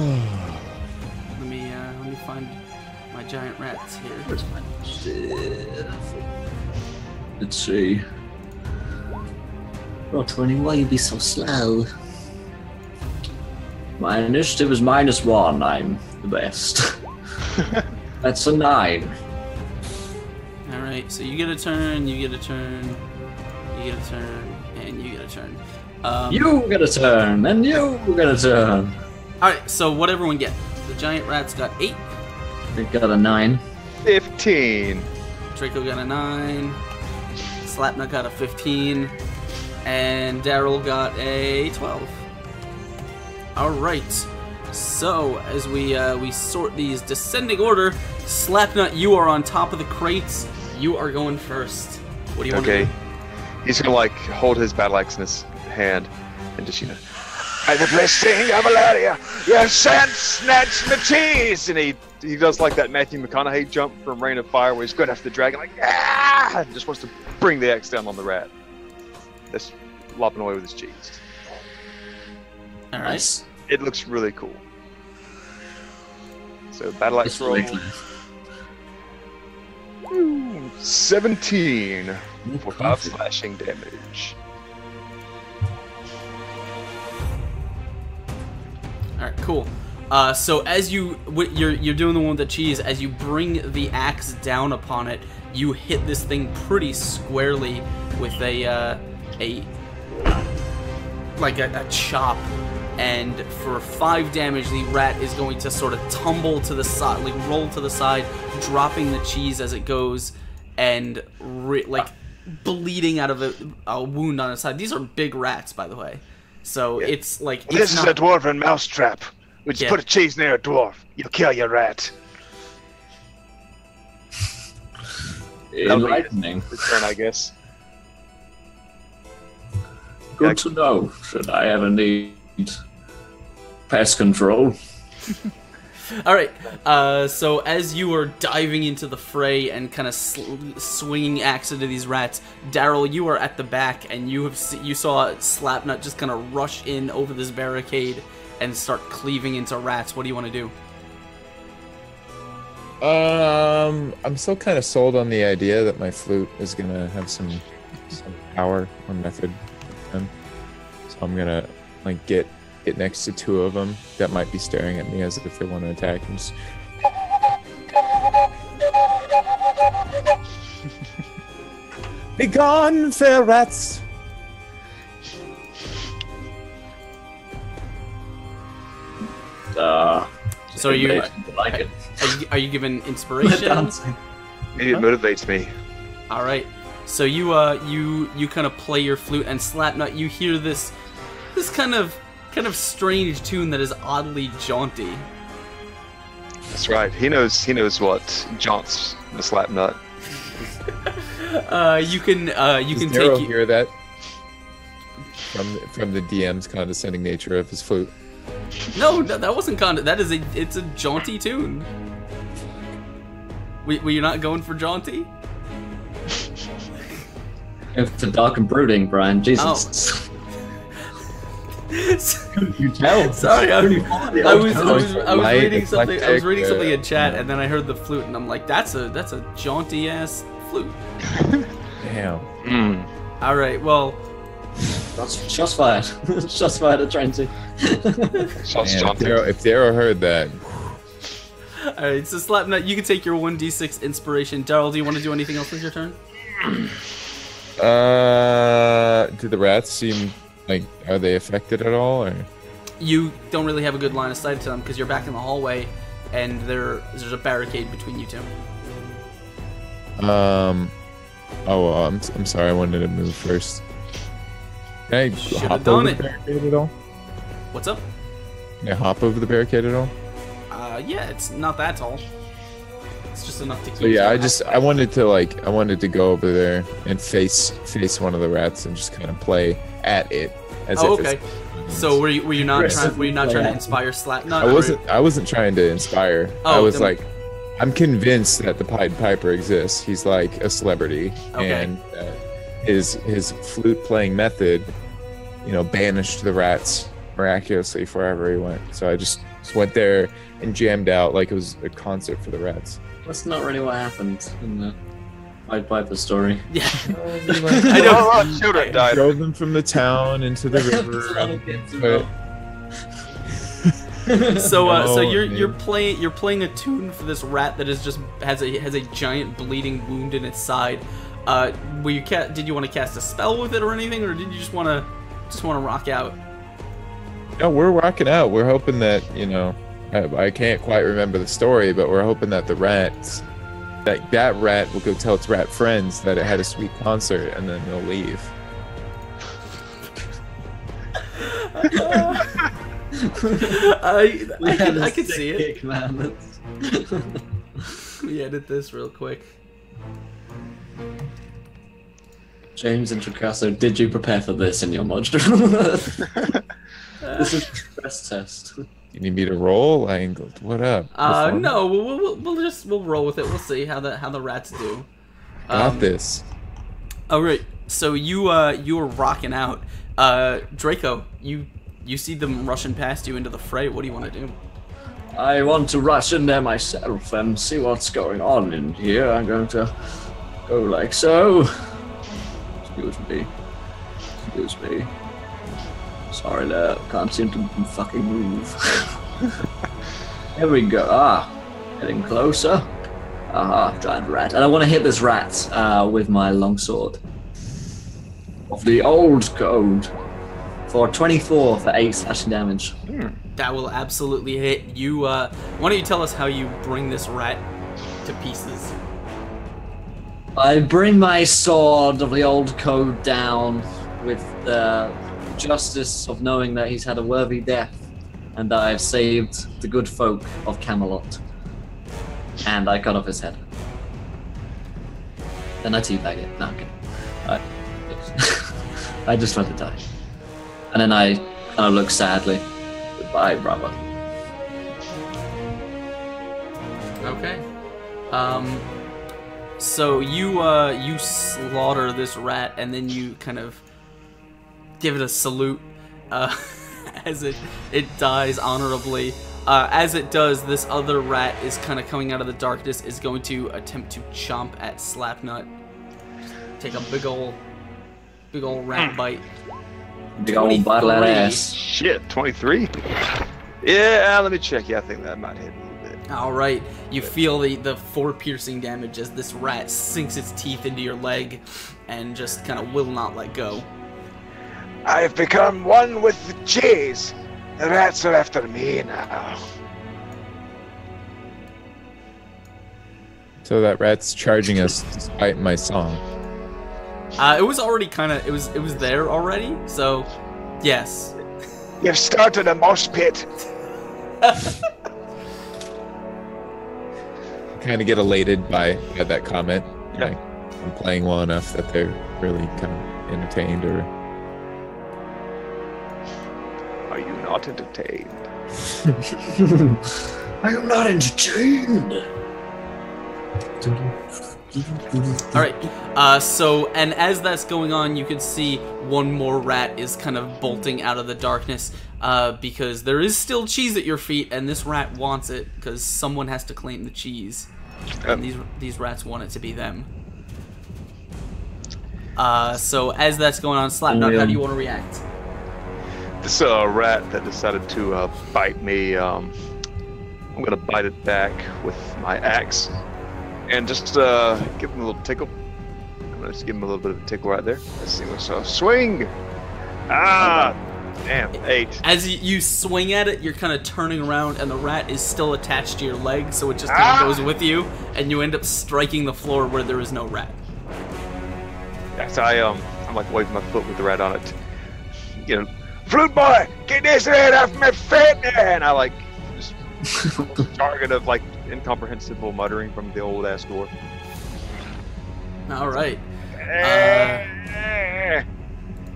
me uh, let me find my giant rats here. Where's my initiative? Let's see. Roll twenty, why you be so slow? My initiative is minus one, I'm the best. That's a nine. Alright, so you get a turn, you get a turn, you get a turn, and you get a turn. Um, you get a turn, and you get a turn! Alright, so what everyone get? The giant rat's got eight. They got a nine. fifteen. Draco got a nine. Slapnut got a fifteen. And Daryl got a twelve. Alright, so as we uh, we sort these descending order, Slapnut, you are on top of the crates. You are going first. What do you okay. want to do? He's gonna like hold his battle axe in his hand and just, you know, by the blessing of Alaria, your sand snatched the cheese! And he he does like that Matthew McConaughey jump from Rain of Fire where he's good after the dragon, like, ah! And just wants to bring the axe down on the rat. That's lopping away with his cheese. Alright. Nice. It looks really cool. So, battle axe roll. Ooh, seventeen Ooh, for five slashing damage. Alright, cool. Uh, so as you, you're, you're doing the one with the cheese, as you bring the axe down upon it, you hit this thing pretty squarely with a, uh, a, like a, a chop, and for five damage, the rat is going to sort of tumble to the side, like roll to the side, dropping the cheese as it goes, and re like bleeding out of a, a wound on its side. These are big rats, by the way. So yeah. it's like it's this not... is a dwarven mousetrap. We just yeah. put a cheese near a dwarf. You'll kill your rat. Enlightening. Return, I guess. Good yeah. to know. Should I ever need pest control? All right. Uh, so as you are diving into the fray and kind of swinging axe into these rats, Daryl, you are at the back, and you have se you saw Slapnut just kind of rush in over this barricade and start cleaving into rats. What do you want to do? Um, I'm still kind of sold on the idea that my flute is gonna have some some power or method, them. so I'm gonna like get. Get next to two of them that might be staring at me as if they want to attack. And just... Be gone, fair rats! Uh, so are you, like it. Are you? Are you given inspiration? It motivates me. All right. So you, uh, you, you kind of play your flute, and Slapnut, you hear this, this kind of. kind of strange tune that is oddly jaunty. That's right. He knows. He knows what jaunts the Slapnut. uh, you can. Uh, you Does can Darryl take. hear that from from the D M's condescending nature of his flute. No, no that wasn't cond. That is a. It's a jaunty tune. Were, were you not going for jaunty? It's a dark and brooding, Brian. Jesus. Oh. You tell. Sorry, I, I was I was I was reading something I was reading something in chat, and then I heard the flute, and I'm like, that's a that's a jaunty ass flute. Damn. Mm. All right, well, that's shots fired. Shots fired at Trenty. Shots jaunty. If Darryl heard that. All right, so Slapnut, you can take your one d six inspiration. Darryl, do you want to do anything else with your turn? Uh, do the rats seem? Like, are they affected at all, or...? You don't really have a good line of sight to them, because you're back in the hallway, and there, there's a barricade between you two. Um... Oh, well, I'm, I'm sorry, I wanted to move first. Can I Should've hop done over it. the barricade at all? What's up? Can I hop over the barricade at all? Uh, yeah, it's not that tall. It's just enough to keep... So yeah, I just, I wanted to, like, I wanted to go over there and face, face one of the rats and just kind of play at it. As oh, if okay. It's, so were you, were you not trying, were you not trying to inspire Slapnut? I wasn't, I wasn't trying to inspire. Oh, I was like, we... I'm convinced that the Pied Piper exists. He's like a celebrity. Okay. And uh, his, his flute playing method, you know, banished the rats miraculously wherever he went. So I just, just went there and jammed out like it was a concert for the rats. That's not really what happened in the Pied Piper story. Yeah. I know. Children died. Drove them from the town into the river. So, uh, so you're you're playing you're playing a tune for this rat that is just has a has a giant bleeding wound in its side. Uh, were you ca did you want to cast a spell with it or anything, or did you just want to just want to rock out? No, we're rocking out. We're hoping that you know. I can't quite remember the story, but we're hoping that the rats, that that rat will go tell its rat friends that it had a sweet concert, and then they'll leave. uh, I, I, can, I can see it. Man. We edit this real quick. James Introcaso, did you prepare for this in your mod? This is a stress test. You need me to roll? I angled. What up? Uh, no, we'll, we'll we'll just we'll roll with it. We'll see how the how the rats do. Got um, this. All right. So you uh you were rocking out, uh Draco. You you see them rushing past you into the fray. What do you want to do? I want to rush in there myself and see what's going on in here. I'm going to go like so. Excuse me. Excuse me. Sorry, there. Can't seem to fucking move. There we go. Ah, getting closer. Aha, giant rat. And I want to hit this rat uh, with my longsword. Of the old code. For twenty-four for eight slashing damage. That will absolutely hit you. Uh, why don't you tell us how you bring this rat to pieces? I bring my sword of the old code down with the... Uh, justice of knowing that he's had a worthy death and that I've saved the good folk of Camelot. And I cut off his head. Then I teabag it. No, I'm kidding. I, I just let it die. And then I kind of look sadly. Goodbye, brother. Okay. Um, so you, uh, you slaughter this rat and then you kind of give it a salute uh, as it it dies honorably. Uh, as it does, this other rat is kind of coming out of the darkness, is going to attempt to chomp at Slapnut. Take a big ol' big ol' rat bite. Big ol' bottle of ass. Shit, twenty-three? Yeah, let me check. Yeah, I think that might hit a little bit. Alright, you feel the, the four piercing damage as this rat sinks its teeth into your leg and just kind of will not let go. I have become one with the J's. The rats are after me now. So that rat's charging us despite my song. Uh, it was already kind of, it was it was there already, so yes. You've started a mosh pit. I kind of get elated by, by that comment. Yeah. Like, I'm playing well enough that they're really kind of entertained or... Are you not entertained? I am not entertained! Alright, uh, so, and as that's going on, you can see one more rat is kind of bolting out of the darkness, uh, because there is still cheese at your feet, and this rat wants it, because someone has to claim the cheese. Um. And these, these rats want it to be them. Uh, so, as that's going on, Slapnut, how do you want to react? This uh, rat that decided to uh, bite me, um, I'm gonna bite it back with my axe and just uh, give him a little tickle. I'm gonna just give him a little bit of a tickle right there. Let's see what's up. Swing! Ah! Damn, eight. As you swing at it, you're kind of turning around and the rat is still attached to your leg, so it just ah! kind of goes with you and you end up striking the floor where there is no rat. Yeah, so I, um, I'm like waving my foot with the rat on it. You know, Fruit boy, get this head off my feet! And I like just target of like incomprehensible muttering from the old ass door. All right, uh,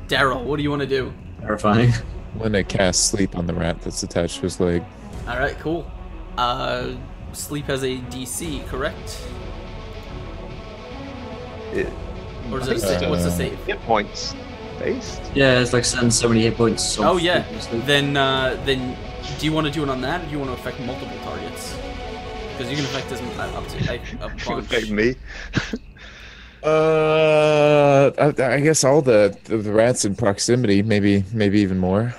Daryl, what do you want to do? Terrifying. I'm gonna cast sleep on the rat that's attached to his leg. All right, cool. Uh, sleep has a D C, correct? It, or is it? Uh, what's the save? Hit points. Based? Yeah, it's like send so many hit points. Oh yeah. Then, uh, then, do you want to do it on that, or do you want to affect multiple targets? Because you can affect this up to like, a bunch. Affect me? uh, I, I guess all the, the the rats in proximity, maybe maybe even more.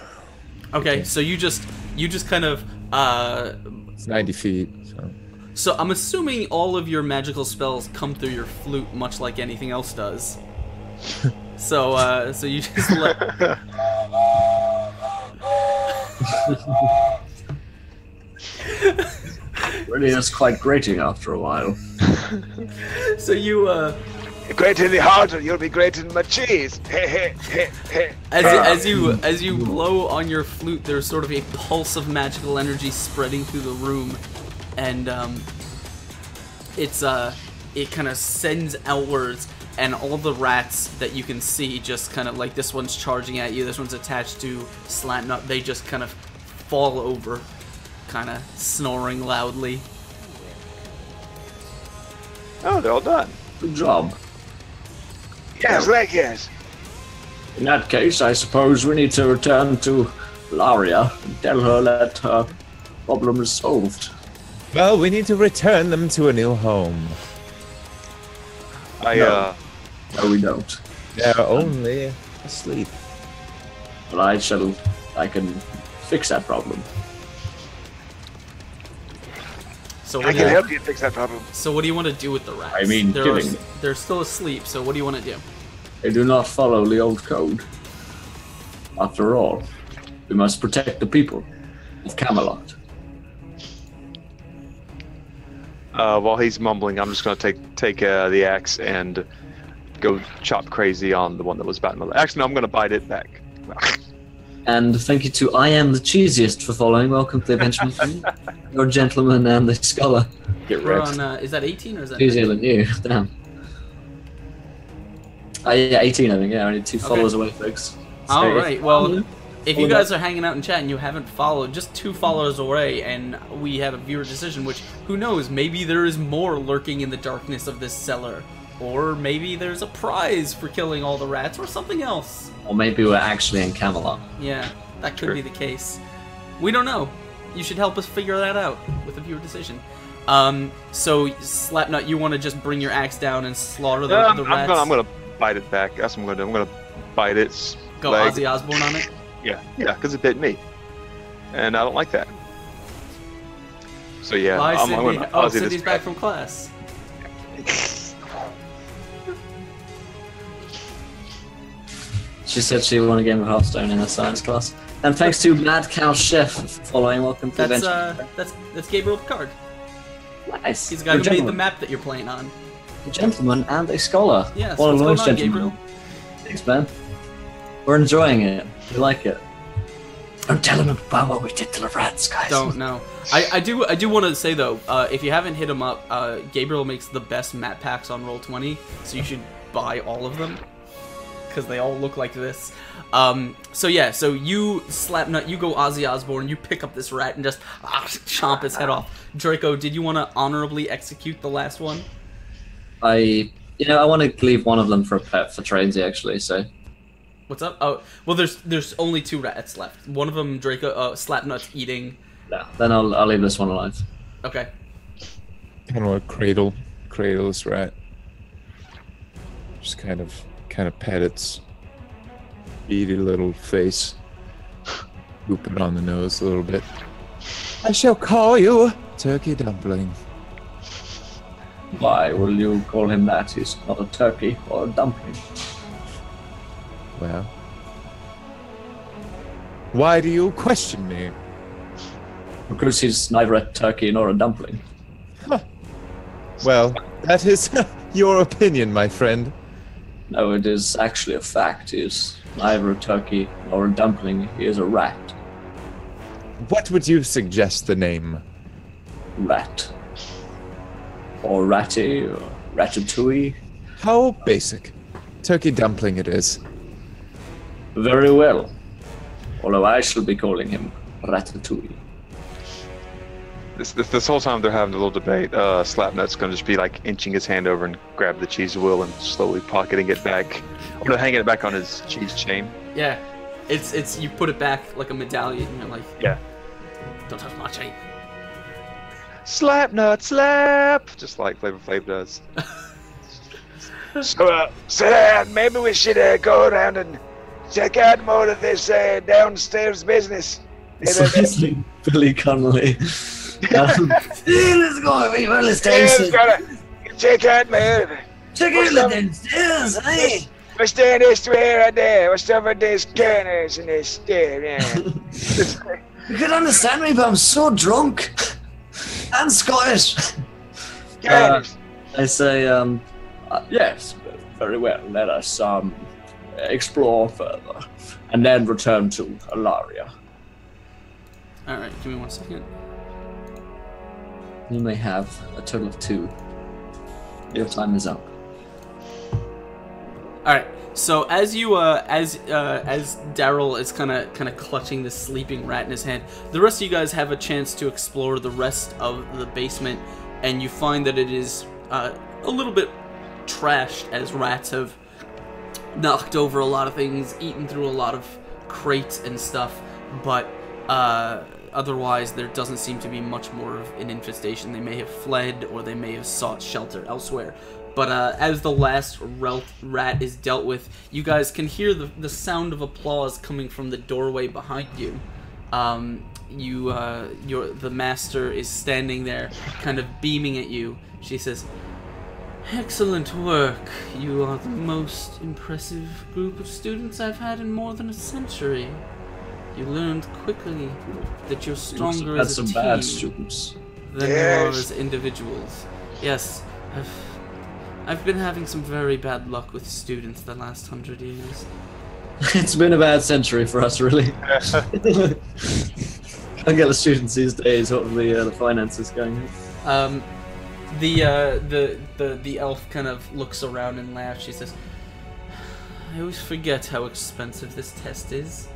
Okay, okay. So you just you just kind of uh. It's ninety feet. So. So I'm assuming all of your magical spells come through your flute, much like anything else does. So, uh, so you just let... Really is quite grating after a while. So you, uh... Grate in the heart and you'll be grating my cheese! as, as you as you blow on your flute, there's sort of a pulse of magical energy spreading through the room. And, um... It's, uh... it kind of sends outwards, and all the rats that you can see just kind of, like, this one's charging at you, this one's attached to Slant Nut, they just kind of fall over, kind of snoring loudly. Oh, they're all done. Good job. Yes, like yes. In that case, I suppose we need to return to Alaria and tell her that her problem is solved. Well, we need to return them to a new home. I, no. uh... No, we don't. They're only asleep. But I shall... I can fix that problem. So I can you, help you fix that problem. So what do you want to do with the rats? I mean, they're, killing them. They're still asleep, so what do you want to do? They do not follow the old code. After all, we must protect the people of Camelot. Uh, while he's mumbling, I'm just going to take take uh, the axe and go chop crazy on the one that was batting my leg. Actually, no, I'm going to bite it back. And thank you to I Am the Cheesiest for following. Welcome to the Benjamin, your gentleman and the scholar. Get wrecked. On, uh, is that eighteen or is that New Zealand? New, damn. Uh, yeah, eighteen, I think. Yeah, only two okay. followers away, folks. So all right. Well, if you guys are hanging out and chatting, you haven't followed, just two followers away, and we have a viewer decision, which, who knows, maybe there is more lurking in the darkness of this cellar. Or maybe there's a prize for killing all the rats, or something else. Or maybe we're actually in Camelot. Yeah, that could sure. be the case. We don't know. You should help us figure that out with a viewer decision. Um, so, Slapnut, you want to just bring your axe down and slaughter the, um, the rats? I'm gonna, I'm gonna bite it back. That's what I'm gonna do. I'm gonna bite its Go leg. Ozzy Osbourne on it? Yeah, yeah, because it bit me, and I don't like that. So yeah, Bye, I'm, I'm going to Oh, Sydney's back from class. She said she won a game of Hearthstone in her science class. And thanks to Mad Cow Chef for following. Welcome to the That's uh, that's that's Gabriel Picard. Nice. He's the guy you're who gentleman. made the map that you're playing on. A gentleman and a scholar. Yeah, so what's going on, Gabriel? Thanks, man. We're enjoying it. We like it. Don't tell them about what we did to the rats, guys. Don't know. I, I do I do want to say though, uh, if you haven't hit him up, uh, Gabriel makes the best map packs on Roll twenty, so you should buy all of them because they all look like this. Um, so yeah, so you Slapnut, you go Ozzy Osbourne, you pick up this rat and just ah, chomp his head off. Draco, did you want to honorably execute the last one? I you know I want to leave one of them for a pet for Trainsy actually, so. What's up? Oh, well, there's there's only two rats left. One of them, Draco, uh, Slapnut's eating. No, then I'll I'll leave this one alive. Okay. Kind of like cradle, cradle this rat. Just kind of kind of pet its beady little face, whoop it on the nose a little bit. I shall call you Turkey Dumpling. Why will you call him that? He's not a turkey or a dumpling. Well, why do you question me? Because he's neither a turkey nor a dumpling. Huh. Well, that is your opinion, my friend. No, it is actually a fact. He is neither a turkey nor a dumpling. He is a rat. What would you suggest the name? Rat. Or ratty, or ratatouille. How basic. Turkey dumpling it is. Very well. Although I shall be calling him Ratatouille. This, this, this whole time they're having a little debate, uh, Slapnut's going to just be like inching his hand over and grab the cheese wheel and slowly pocketing it back. Or no, hanging it back on his cheese chain. Yeah. It's, it's, you put it back like a medallion and you're like, yeah. Don't touch my chain. Slapnut, slap! Just like Flavor Flav does. So, uh, sit down. Maybe we should uh, go around and check out more of this uh, downstairs business. Seriously, Billy Connolly. um, let's go, we will downstairs. Check out more. Check out the downstairs, eh? We're staying this way right there. We're over these corners and this stair, yeah. You can understand me, but I'm so drunk. And Scottish. Uh, I say, um, uh, yes, very well. Let us, um... explore further, and then return to Alaria. Alright, give me one second. You may have a total of two. Your time is up. All right. So as you, uh, as uh, as Daryl is kind of kind of clutching this sleeping rat in his hand, the rest of you guys have a chance to explore the rest of the basement, and you find that it is uh, a little bit trashed, as rats have knocked over a lot of things, eaten through a lot of crates and stuff, but uh, otherwise there doesn't seem to be much more of an infestation. They may have fled, or they may have sought shelter elsewhere. But uh, as the last rat is dealt with, you guys can hear the, the sound of applause coming from the doorway behind you. Um, you, uh, your, the master is standing there, kind of beaming at you. She says, "Excellent work. You are the most impressive group of students I've had in more than a century. You learned quickly that you're stronger Oops, as a team bad than yes. you are as individuals." Yes, I've, I've been having some very bad luck with students the last hundred years. It's been a bad century for us, really. I get the students these days, what with the, uh, the finances going on. Um, The, uh, the, the, the elf kind of looks around and laughs. She says, "I always forget how expensive this test is.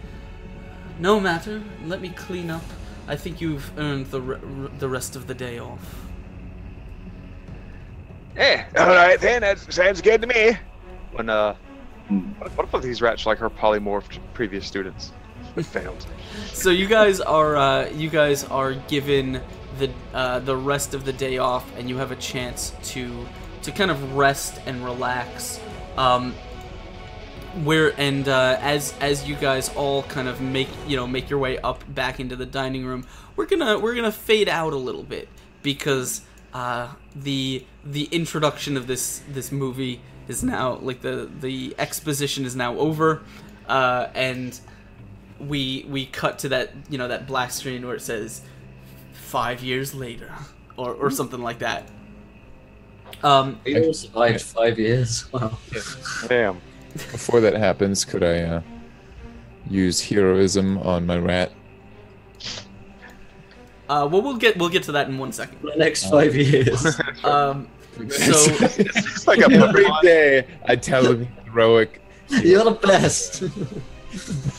No matter, let me clean up. I think you've earned the, re the rest of the day off." Yeah, alright then, that sounds good to me. When, uh, what about these rats like her polymorphed previous students? We failed. So you guys are, uh, you guys are given the uh, the rest of the day off, and you have a chance to to kind of rest and relax. Um, where and uh, as as you guys all kind of make you know make your way up back into the dining room, we're gonna we're gonna fade out a little bit, because uh, the the introduction of this this movie is now like the the exposition is now over, uh, and we we cut to that you know that black screen where it says, Five years later, or or something like that. Um, I survived five years. Wow. Damn. Before that happens, could I uh, use heroism on my rat? Uh, well, we'll get we'll get to that in one second. The next five years. um, so it's like a every day I tell him heroic. You're the best.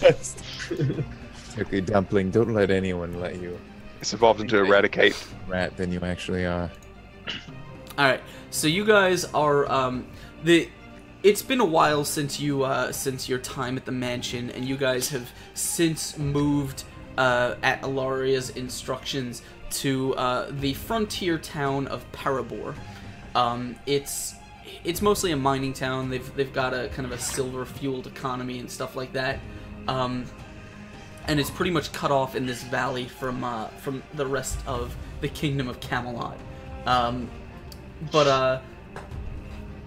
Best. Okay, dumpling. Don't let anyone let you. It's evolved into eradicate rat than you actually are. All right, so you guys are um, the. It's been a while since you uh, since your time at the mansion, and you guys have since moved uh, at Alaria's instructions to uh, the frontier town of Parabor. Um, it's it's mostly a mining town. They've they've got a kind of a silver fueled economy and stuff like that. Um, And it's pretty much cut off in this valley from uh, from the rest of the kingdom of Camelot, um, but uh,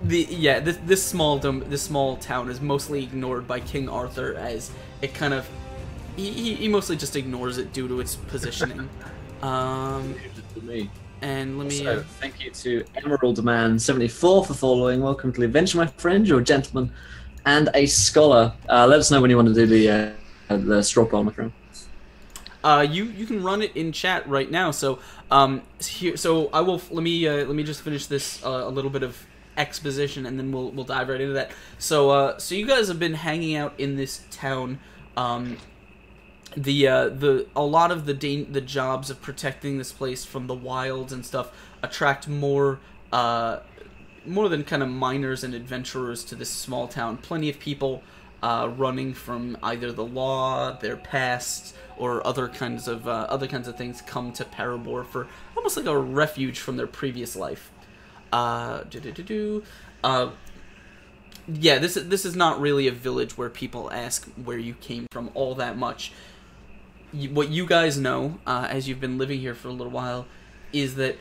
the yeah this this small dom this small town is mostly ignored by King Arthur, as it kind of he he mostly just ignores it due to its positioning. Um, and let me so, thank you to Emerald Man seventy-four for following. Welcome to the adventure, my friend. You're a gentleman and a scholar. Uh, let us know when you want to do the. Uh, the straw poll, my friend. Uh, you you can run it in chat right now. So um, here, so I will let me uh, let me just finish this uh, a little bit of exposition, and then we'll we'll dive right into that. So uh, so you guys have been hanging out in this town. Um, the uh, the a lot of the da the jobs of protecting this place from the wilds and stuff attract more. Uh, more than kind of miners and adventurers to this small town. Plenty of people. Uh, running from either the law, their past, or other kinds of uh, other kinds of things, come to Parabor for almost like a refuge from their previous life. Uh, do do do do. Uh, yeah, this is this is not really a village where people ask where you came from all that much. You, what you guys know, uh, as you've been living here for a little while, is that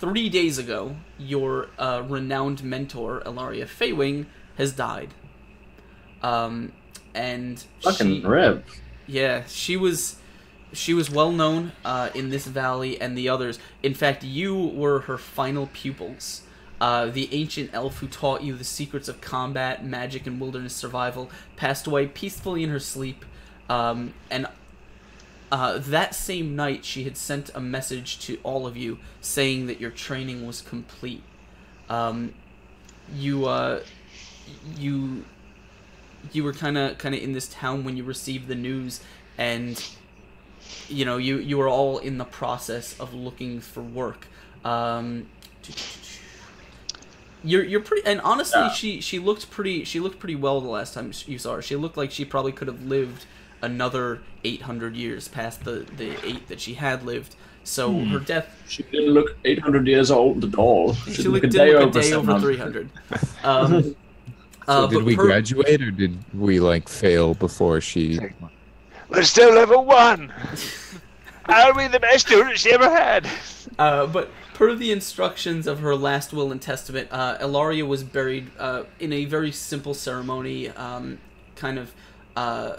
three days ago, your uh, renowned mentor Alaria Feywing has died. Um, and fucking she, rip. Yeah, she was, she was well known uh, in this valley and the others. In fact, you were her final pupils. Uh, the ancient elf who taught you the secrets of combat, magic, and wilderness survival passed away peacefully in her sleep. Um, and uh, that same night, she had sent a message to all of you saying that your training was complete. um, you uh, you you were kind of kind of in this town when you received the news, and you know you you were all in the process of looking for work. Um, You're you're pretty, and honestly, yeah. she she looked pretty. She looked pretty well the last time you saw her. She looked like she probably could have lived another eight hundred years past the the eight that she had lived. So hmm. her death. She didn't look eight hundred years old at all. She, she looked, looked a day, look a day over, over three hundred. Um, uh, so did we her, graduate or did we like fail before she? We're still level one. Are we the best student she ever had? Uh, but. Per the instructions of her last will and testament, uh, Alaria was buried uh, in a very simple ceremony, um, kind of uh,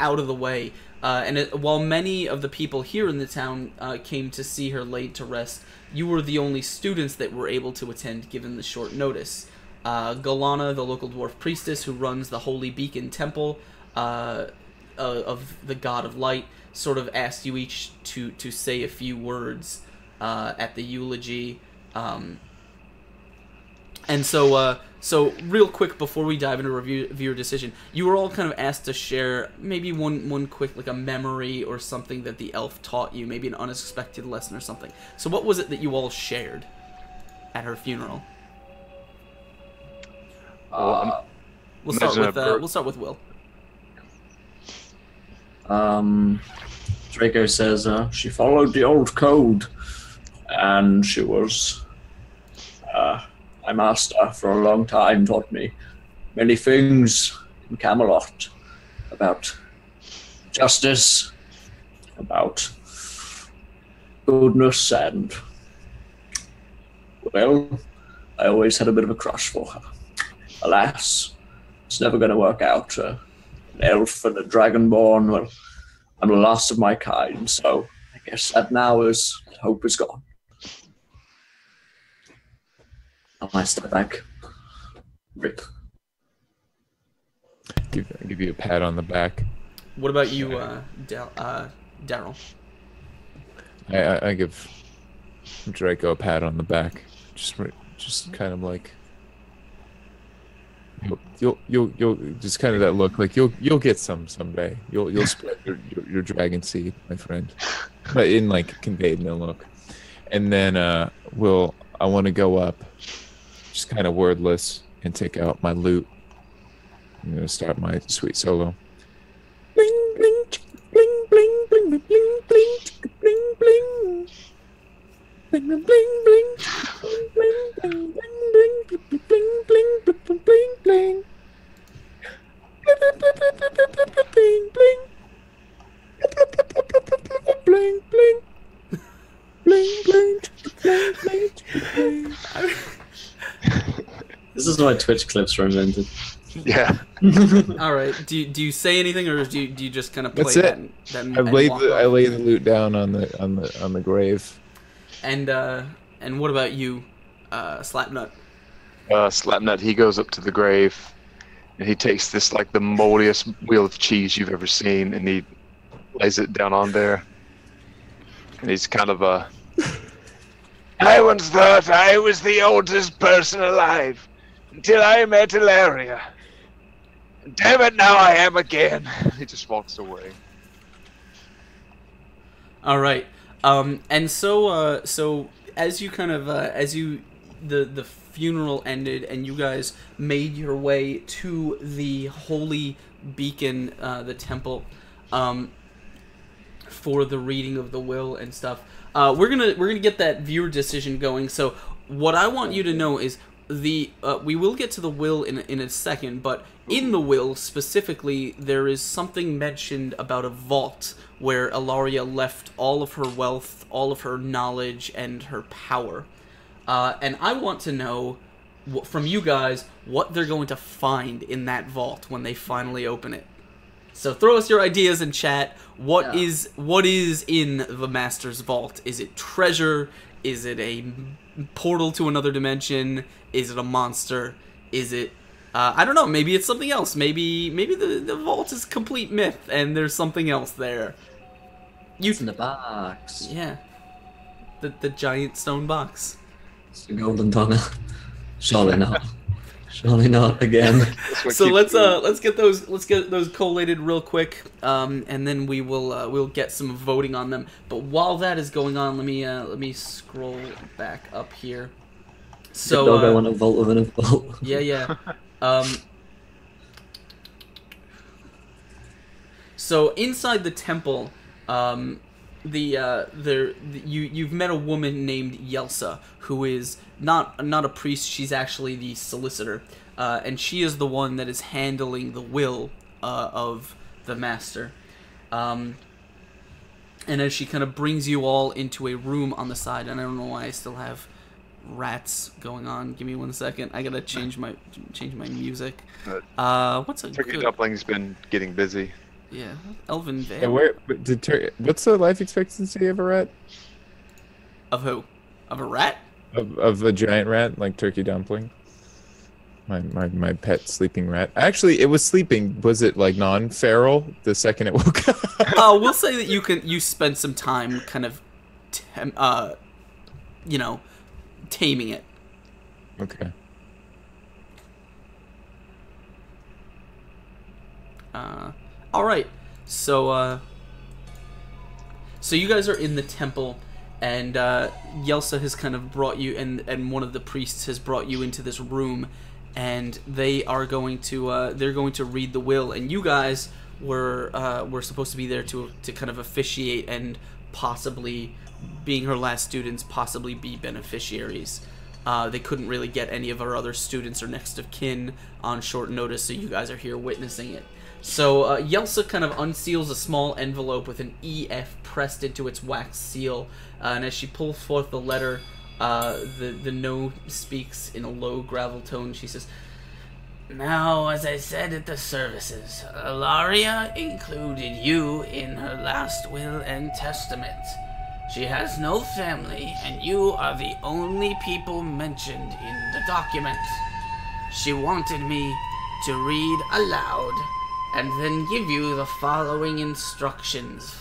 out of the way. Uh, and it, while many of the people here in the town uh, came to see her laid to rest, you were the only students that were able to attend given the short notice. Uh, Galana, the local dwarf priestess who runs the Holy Beacon Temple uh, of the God of Light, sort of asked you each to, to say a few words Uh, at the eulogy, um, and so uh, so real quick before we dive into review, viewer decision, you were all kind of asked to share maybe one one quick like a memory or something that the elf taught you, maybe an unexpected lesson or something. So what was it that you all shared at her funeral? Uh, we'll start with uh, we'll start with Will. Um, Draco says uh, she followed the old code. And she was uh, my master for a long time, taught me many things in Camelot about justice, about goodness, and, well, I always had a bit of a crush for her. Alas, it's never going to work out. Uh, an elf and a dragonborn, well, I'm the last of my kind, so I guess that now is, hope is gone. I step back. Rip. Give, give you a pat on the back. What about you, uh, uh, Daryl? I, I, I give Draco a pat on the back. Just, just kind of like you'll, you'll, you'll, you'll just kind of that look. Like you'll, you'll get some someday. You'll, you'll spread your, your, your dragon seed, my friend. But in like conveyed in a look, and then uh, we'll. I want to go up. Just kind of wordless, and take out my lute. I'm gonna start my sweet solo. Bling bling bling bling bling bling bling bling bling bling bling bling bling bling bling bling bling bling bling bling bling bling bling bling. This is why Twitch clips were invented. Yeah. All right. Do do you say anything, or do you, do you just kind of play? That's it. That and, that and, I laid the, I lay the loot down on the on the on the grave. And uh, and what about you, uh, Slapnut? Uh, Slapnut. He goes up to the grave, and he takes this like the moldiest wheel of cheese you've ever seen, and he lays it down on there. And he's kind of a. I once thought I was the oldest person alive, until I met Alaria. Damn it, now I am again. He just walks away. All right, um, and so uh, so as you kind of uh, as you the the funeral ended and you guys made your way to the Holy Beacon, uh, the temple, um, for the reading of the will and stuff. Uh, we're gonna we're gonna get that viewer decision going. So what I want you to know is the uh, we will get to the will in in a second, but in the will specifically there is something mentioned about a vault where Alaria left all of her wealth, all of her knowledge, and her power. Uh, and I want to know wh from you guys what they're going to find in that vault when they finally open it. So throw us your ideas in chat. What yeah. is what is in the Master's Vault? Is it treasure? Is it a portal to another dimension? Is it a monster? Is it uh, I don't know. Maybe it's something else. Maybe maybe the the vault is complete myth and there's something else there. You, it's in the box. Yeah, the the giant stone box. It's the golden tunnel. Surely not. Surely not again. So let's uh let's get those let's get those collated real quick, um, and then we will uh, we'll get some voting on them. But while that is going on, let me uh, let me scroll back up here. So the dog uh, I want to vote within a vote. Yeah, yeah. Um, so inside the temple, um, the uh, the, the you you've met a woman named Yelsa, who is not not a priest. She's actually the solicitor, uh, and she is the one that is handling the will uh, of the master. Um, and as she kind of brings you all into a room on the side, and I don't know why I still have rats going on. Give me one second. I gotta change my change my music. Uh, what's a turkey good... Dumpling's been getting busy. Yeah, Elven Vale. Yeah, where did Tur what's the life expectancy of a rat? Of who? Of a rat? Of, of a giant rat, like Turkey Dumpling. My my my pet sleeping rat. Actually, it was sleeping. Was it like non-feral the second it woke up? Oh, uh, we'll say that you can you spend some time kind of, tem uh, you know, taming it. Okay. Uh. All right, so uh, so you guys are in the temple, and uh, Yelsa has kind of brought you, and and one of the priests has brought you into this room, and they are going to uh, they're going to read the will, and you guys were uh, were supposed to be there to to kind of officiate and possibly, being her last students, possibly be beneficiaries. Uh, they couldn't really get any of our other students or next of kin on short notice, so you guys are here witnessing it. So uh, Yelsa kind of unseals a small envelope with an E F pressed into its wax seal, uh, and as she pulls forth the letter, uh, the, the gnome speaks in a low gravel tone. She says, "Now, as I said at the services, Alaria included you in her last will and testament. She has no family, and you are the only people mentioned in the document. She wanted me to read aloud and then give you the following instructions.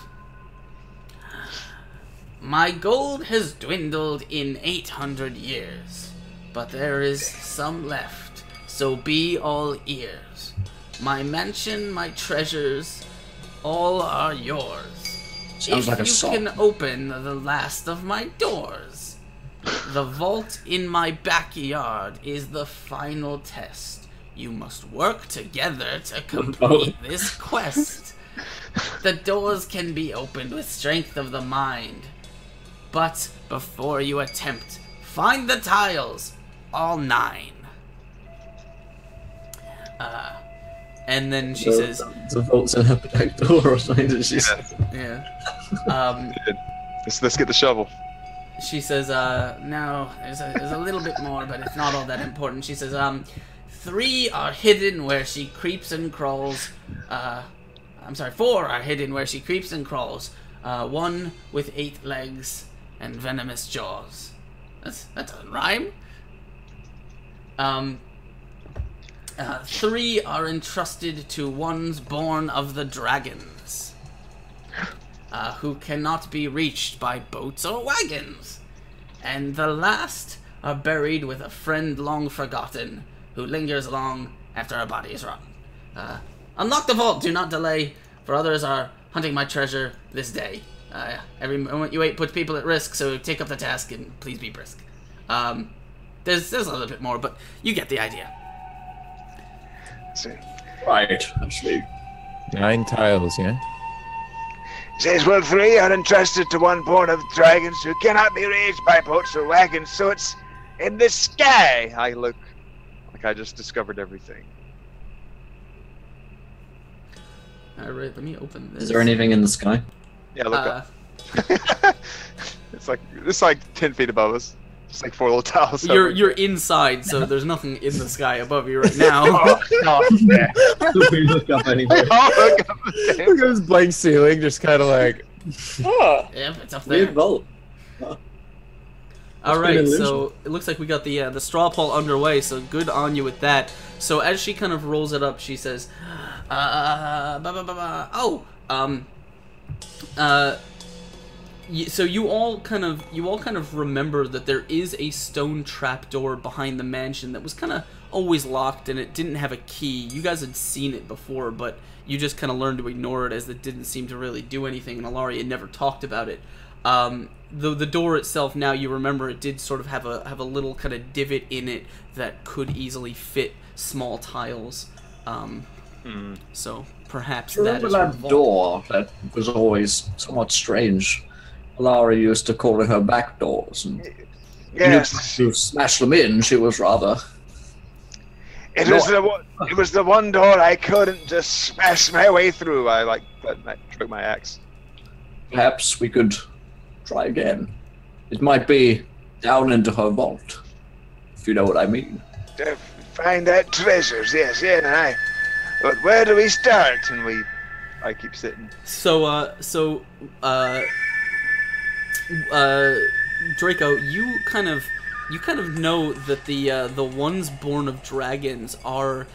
My gold has dwindled in eight hundred years, but there is some left, so be all ears. My mansion, my treasures, all are yours. Sounds if like a you song. Can open the last of my doors. The vault in my backyard is the final test. You must work together to complete oh. this quest. The doors can be opened with strength of the mind. But before you attempt, find the tiles, all nine." Uh, and then she the, says... The vault's in her back door or something, didn't she? Yeah. yeah. Um, let's, let's get the shovel. She says, uh, no, there's a, there's a little bit more, but it's not all that important. She says, um... Three are hidden where she creeps and crawls. Uh, I'm sorry, four are hidden where she creeps and crawls. Uh, one with eight legs and venomous jaws. That's, that doesn't rhyme. Um, uh, three are entrusted to ones born of the dragons, uh, who cannot be reached by boats or wagons. And the last are buried with a friend long forgotten, who lingers long after our body is rotten. Uh, unlock the vault, do not delay, for others are hunting my treasure this day. Uh, every moment you wait puts people at risk, so take up the task and please be brisk. Um, there's, there's a little bit more, but you get the idea. Right. Nine tiles, yeah? It says, well, three are entrusted to one born of dragons who cannot be raised by boats or wagons, so it's in the sky. I look. I just discovered everything. All right, let me open this. Is there anything in the sky? Yeah, look uh, up. It's like it's like ten feet above us. It's like four little tiles. You're over. You're inside, so there's nothing in the sky above you right now. Oh, oh, yeah. We look up anyway. Oh, look up the same. Look at this blank ceiling, just kind of like. Oh. Yep, it's up there. Boat. Oh. All right, so it looks like we got the uh, the straw poll underway. So good on you with that. So as she kind of rolls it up, she says, uh, bah, bah, bah, bah. "Oh, um, uh, so you all kind of you all kind of remember that there is a stone trapdoor behind the mansion that was kind of always locked and it didn't have a key. You guys had seen it before, but you just kind of learned to ignore it as it didn't seem to really do anything, and Alaria never talked about it. Um, the the door itself, now you remember, it did sort of have a have a little kind of divot in it that could easily fit small tiles. Um, mm. So perhaps that is. Remember that door that was always somewhat strange. Alaria used to call it her back doors, and yes, you smashed them in. She was rather. It was the one, it was the one door I couldn't just smash my way through. I like took my axe. Perhaps we could try again. It might be down into her vault, if you know what I mean. To find that treasures, yes, yeah, and I. But where do we start? And we, I keep sitting. So, uh, so, uh, uh, Draco, you kind of, you kind of know that the uh, the ones born of dragons are.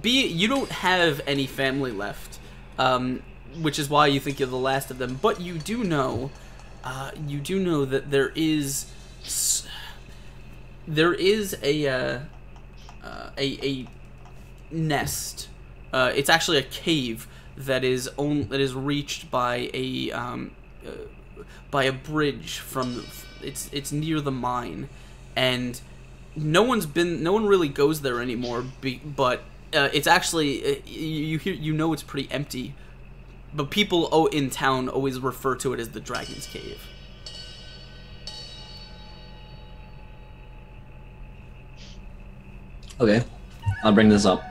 Be you don't have any family left. Um. Which is why you think you're the last of them. But you do know, uh, you do know that there is, there is a uh, uh, a, a nest. Uh, it's actually a cave that is on, that is reached by a um, uh, by a bridge from. It's it's near the mine, and no one's been. No one really goes there anymore. Be, but uh, it's actually you hear you know it's pretty empty. But people oh, in town always refer to it as the Dragon's Cave. Okay, I'll bring this up.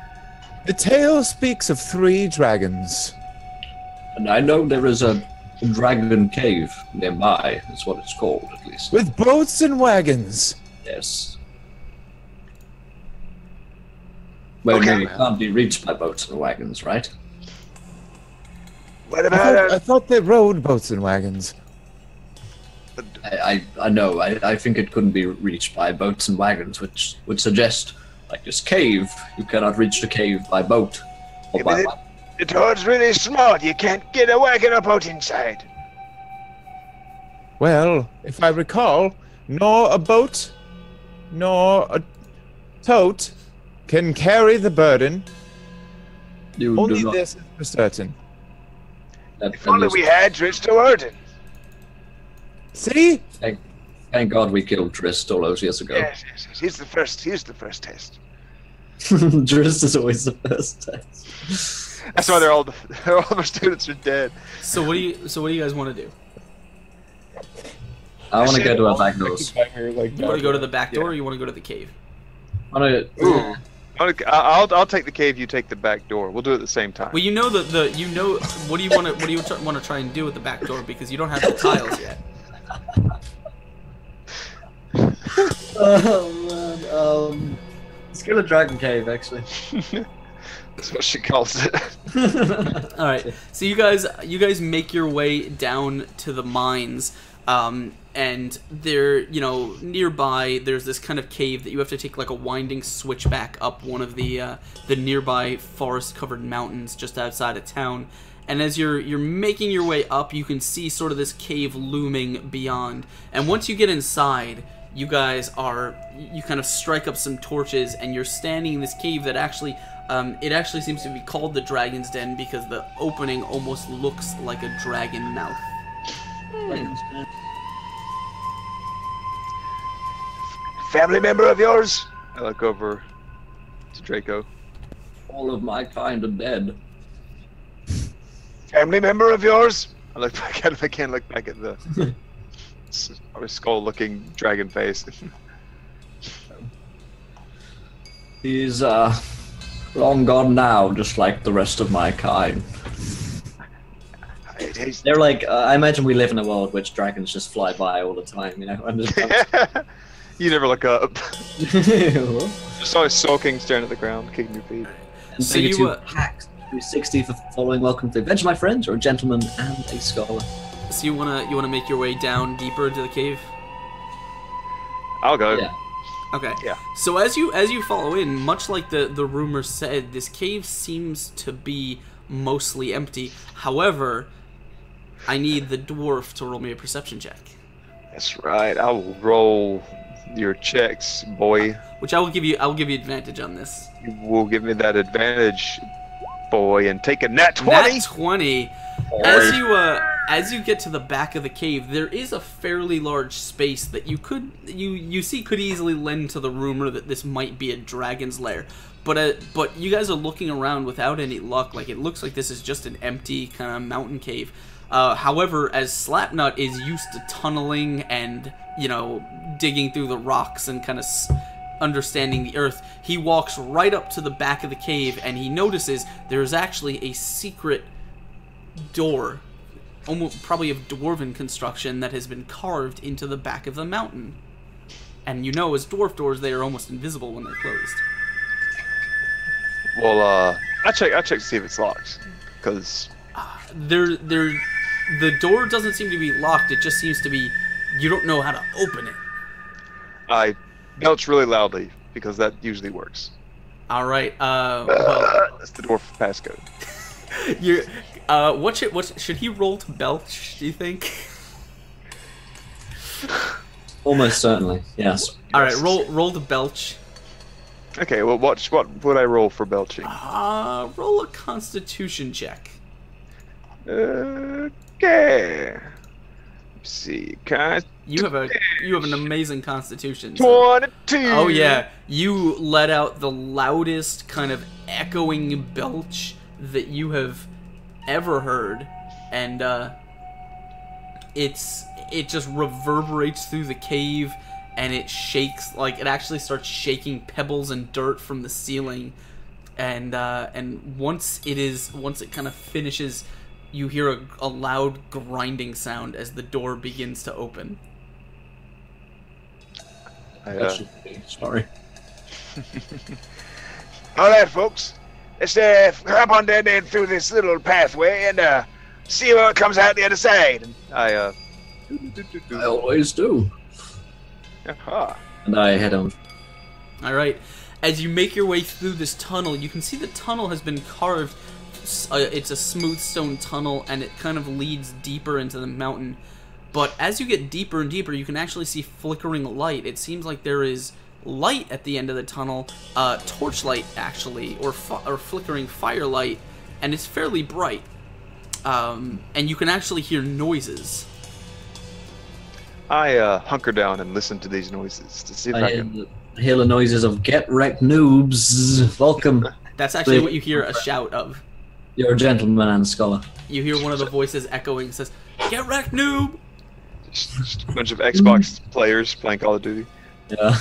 The tale speaks of three dragons. And I know there is a dragon cave nearby, is what it's called, at least. With boats and wagons. Yes. Well, okay. Maybe can't be reached by boats and wagons, right? What about I, thought, I thought they rode boats and wagons. I, I, I know. I, I think it couldn't be reached by boats and wagons, which would suggest, like this cave, you cannot reach the cave by boat or yeah, by it, wagon. The door's really small. You can't get a wagon or boat inside. Well, if I recall, nor a boat, nor a tote can carry the burden. You Only do not. This is for certain. If only we had Dristel Odin. See? Thank, thank God we killed Dristel those years ago. Yes, yes, yes. He's the first. He's the first test. Drist is always the first test. That's why they're all. They're all our students are dead. So what do you? So what do you guys want to do? I want to go to our back doors. Like you want to go to the back door, yeah. Or you want to go to the cave? I want to. I'll I'll take the cave. You take the back door. We'll do it at the same time. Well, you know the the you know what do you want to what do you want to try and do with the back door because you don't have the tiles yet. Oh man, um, let's go to Dragon Cave actually. That's what she calls it. All right, so you guys you guys make your way down to the mines. Um, and there, you know, nearby there's this kind of cave that you have to take like a winding switchback up one of the uh, the nearby forest-covered mountains just outside of town. And as you're you're making your way up, you can see sort of this cave looming beyond. And once you get inside, you guys are you kind of strike up some torches, and you're standing in this cave that actually um, it actually seems to be called the Dragon's Den because the opening almost looks like a dragon mouth. Hmm. Family member of yours? I look over to Draco. All of my kind are dead. Family member of yours? I look back at him. I can't look back at the skull-looking dragon face. He's uh, long gone now, just like the rest of my kind. They're like, uh, I imagine we live in a world which dragons just fly by all the time, you know? Just, you never look up. Just always sulking, staring at the ground, kicking your feet. And so you were hacked three sixty for following Welcome to Adventure, my friends. You're a gentleman and a scholar. So you wanna you wanna make your way down deeper into the cave? I'll go. Yeah. Okay. Yeah. So as you as you follow in, much like the the rumor said, this cave seems to be mostly empty. However, I need the dwarf to roll me a perception check. That's right. I will roll your checks, boy. Which I will give you. I will give you advantage on this. You will give me that advantage, boy, and take a nat twenty. Nat twenty. As you uh, as you get to the back of the cave, there is a fairly large space that you could you you see could easily lend to the rumor that this might be a dragon's lair. But uh, but you guys are looking around without any luck. Like, it looks like this is just an empty kind of mountain cave. Uh, however, as Slapnut is used to tunneling and, you know, digging through the rocks and kind of s understanding the earth, he walks right up to the back of the cave and he notices there is actually a secret door, almost probably of dwarven construction, that has been carved into the back of the mountain. And you know, as dwarf doors, they are almost invisible when they're closed. Well, uh, I check. I check to see if it's locked, because uh, there, there. The door doesn't seem to be locked, it just seems to be, you don't know how to open it. I belch really loudly, because that usually works. Alright, uh, uh well, that's the dwarf passcode. You're, uh, what should, what, should he roll to belch, do you think? Almost certainly, yes. Alright, roll, roll to belch. Okay, well, watch, what would I roll for belching? Uh, roll a constitution check. Okay. Let's see, can you have a you have an amazing constitution. So. twenty-two. Oh yeah, you let out the loudest kind of echoing belch that you have ever heard, and uh, it's it just reverberates through the cave, and it shakes, like it actually starts shaking pebbles and dirt from the ceiling, and uh, and once it is once it kind of finishes. You hear a, a loud grinding sound as the door begins to open. I, uh, Sorry. All right, folks. Let's uh, hop on down there through this little pathway and uh, see what comes out the other side. I, uh, I always do. Uh-huh. And I head on. All right. As you make your way through this tunnel, you can see the tunnel has been carved. It's a smooth stone tunnel, and it kind of leads deeper into the mountain. But as you get deeper and deeper, you can actually see flickering light. It seems like there is light at the end of the tunnel, uh, torchlight actually, or fu or flickering firelight, and it's fairly bright. Um, and you can actually hear noises. I uh, hunker down and listen to these noises to see if I, I can hear the noises of "Get wrecked, noobs! Welcome." That's actually what you hear a shout of. You're a gentleman and scholar. You hear one of the voices echoing says, "Get wrecked, noob!" Just a bunch of Xbox players playing Call of Duty. Yeah.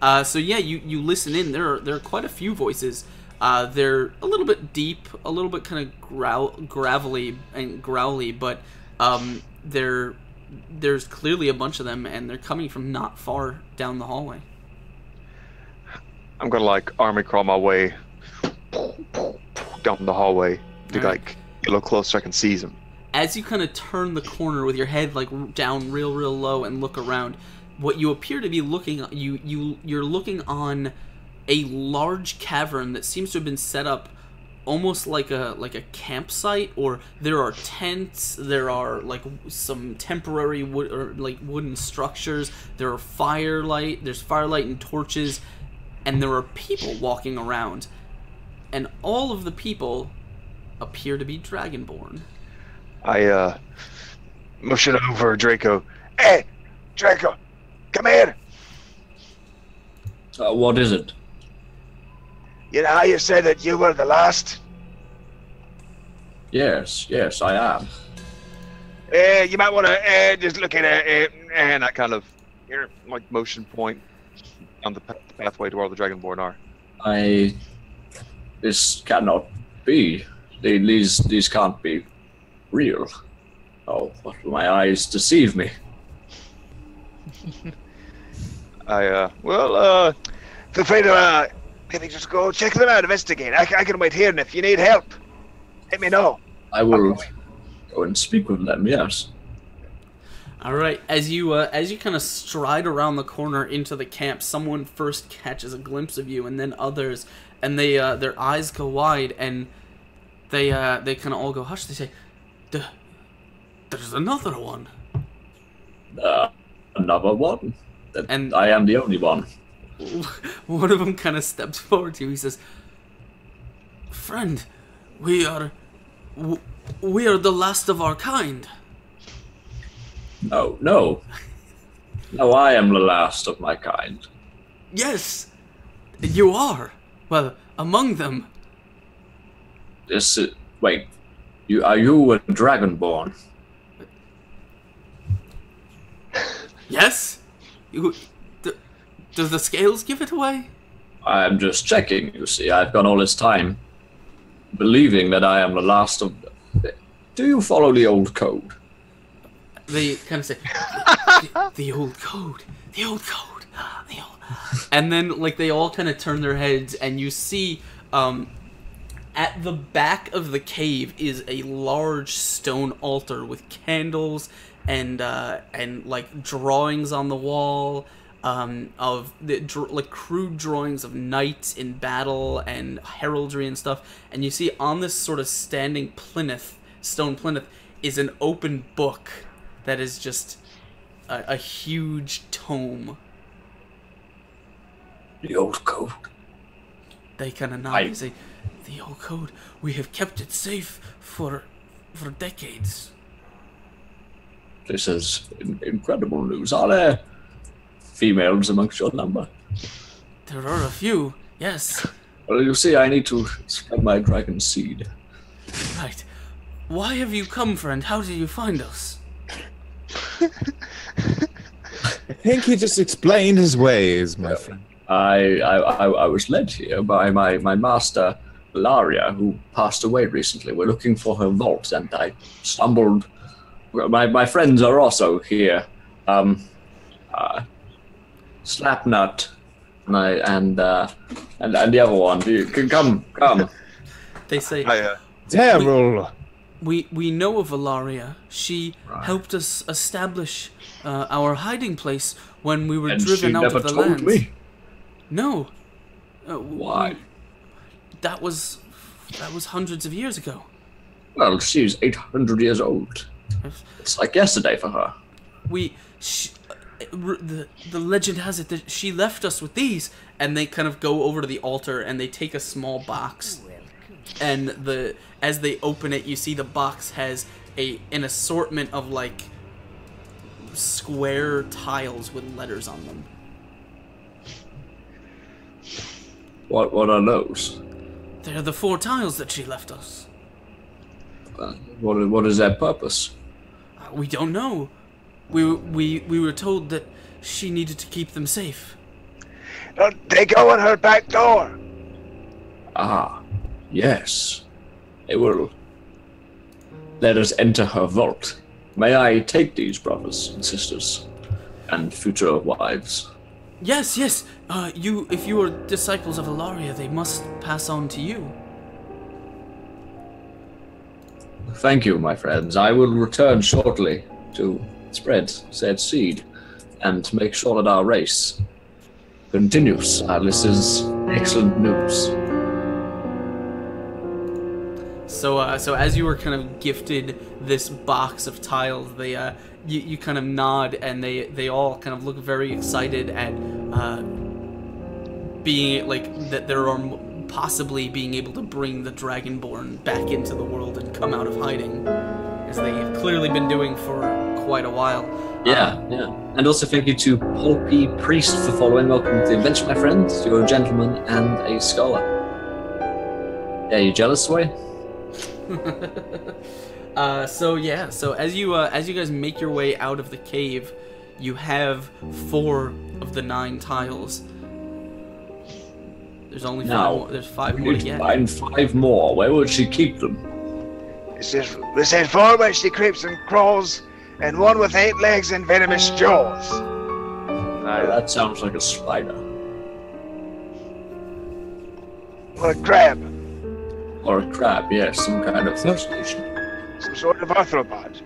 Uh, so yeah, you, you listen in. There are, there are quite a few voices. Uh, they're a little bit deep, a little bit kind of growl, gravelly and growly, but um, they're, there's clearly a bunch of them, and they're coming from not far down the hallway. I'm gonna like army crawl my way down the hallway to right. like get a little closer so I can seize him. As you kind of turn the corner with your head like down real real low and look around, what you appear to be looking you you you're looking on a large cavern that seems to have been set up almost like a like a campsite, or there are tents, there are like some temporary wood or like wooden structures, there are firelight, there's firelight and torches, and there are people walking around. And all of the people appear to be dragonborn. I, uh, motion over Draco. Hey, Draco, come here. Uh, what is it? You know how you said that you were the last? Yes, yes, I am. Uh, you might want to uh, just look at it, uh, and I kind of, you know, like motion point on the pathway to where all the dragonborn are. I... This cannot be. They, these these can't be real. Oh, what will my eyes deceive me? I uh well uh feel free to uh maybe just go check them out, investigate. I, I can wait here, and if you need help, let me know. I will go and speak with them. Yes. All right. As you uh, as you kind of stride around the corner into the camp, someone first catches a glimpse of you, and then others. And they, uh, their eyes go wide, and they uh, they kind of all go hush. They say, D "There's another one." Uh, another one? And I am the only one. One of them kind of steps forward to you. He says, "Friend, we are, w we are the last of our kind." No, no. No, I am the last of my kind. Yes, you are. Well, among them. This is, wait, you are you a dragonborn? Yes. You, d does the scales give it away? I'm just checking. You see, I've gone all this time believing that I am the last of. The, do you follow the old code? They kind of say, the, the old code, the old code, the old... And then, like, they all kind of turn their heads, and you see, um, at the back of the cave is a large stone altar with candles and, uh, and, like, drawings on the wall, um, of, the, like, crude drawings of knights in battle and heraldry and stuff. And you see on this sort of standing plinth, stone plinth, is an open book. That is just a, a huge tome. The old code. They kind of nod I... and say, "The old code. We have kept it safe for for decades." This is in incredible news. Are there females amongst your number? There are a few. Yes. Well, you see, I need to spread my dragon seed. Right. Why have you come, friend? How did you find us? I think he just explained his ways, my friend. I, I, I, I was led here by my, my master, Alaria, who passed away recently. We're looking for her vault, and I stumbled. My, my friends are also here. Um, uh, Slapnut and, I, and, uh, and, and the other one. You can come, come. They say, uh, Daryl. We, we know of Alaria. She right. helped us establish uh, our hiding place when we were and driven she out never of the told lands. Me. No. Uh, Why? We, that was that was hundreds of years ago. Well, she's eight hundred years old. It's like yesterday for her. We she, uh, the the legend has it that she left us with these, and they kind of go over to the altar and they take a small box. And the as they open it, you see the box has a an assortment of, like, square tiles with letters on them. What what are those? They're the four tiles that she left us. Uh, what what is their purpose? Uh, we don't know. We we we were told that she needed to keep them safe. No, they go in her back door. Ah. Yes, it will let us enter her vault. May I take these, brothers and sisters, and future wives? Yes, yes. Uh, you, if you are disciples of Alaria, they must pass on to you. Thank you, my friends. I will return shortly to spread said seed and make sure that our race continues. Uh, this is excellent news. So, uh, so as you were kind of gifted this box of tiles, they, uh, you, you kind of nod, and they, they all kind of look very excited at uh, being like that there are possibly being able to bring the Dragonborn back into the world and come out of hiding, as they have clearly been doing for quite a while. Yeah, um, yeah. And also thank you to Pulpy Priest for following. Welcome to the adventure, my friends. You're a gentleman and a scholar. Yeah, you jealous, boy? uh, so yeah, so as you uh, as you guys make your way out of the cave, you have four of the nine tiles. There's only now, five more. There's five we more need to yet. Find five more. Where would she keep them? This is this is four where she creeps and crawls, and one with eight legs and venomous jaws. Now that sounds like a spider. Or a crab. Or a crab, yes, some kind of crustacean. Some sort of arthropod.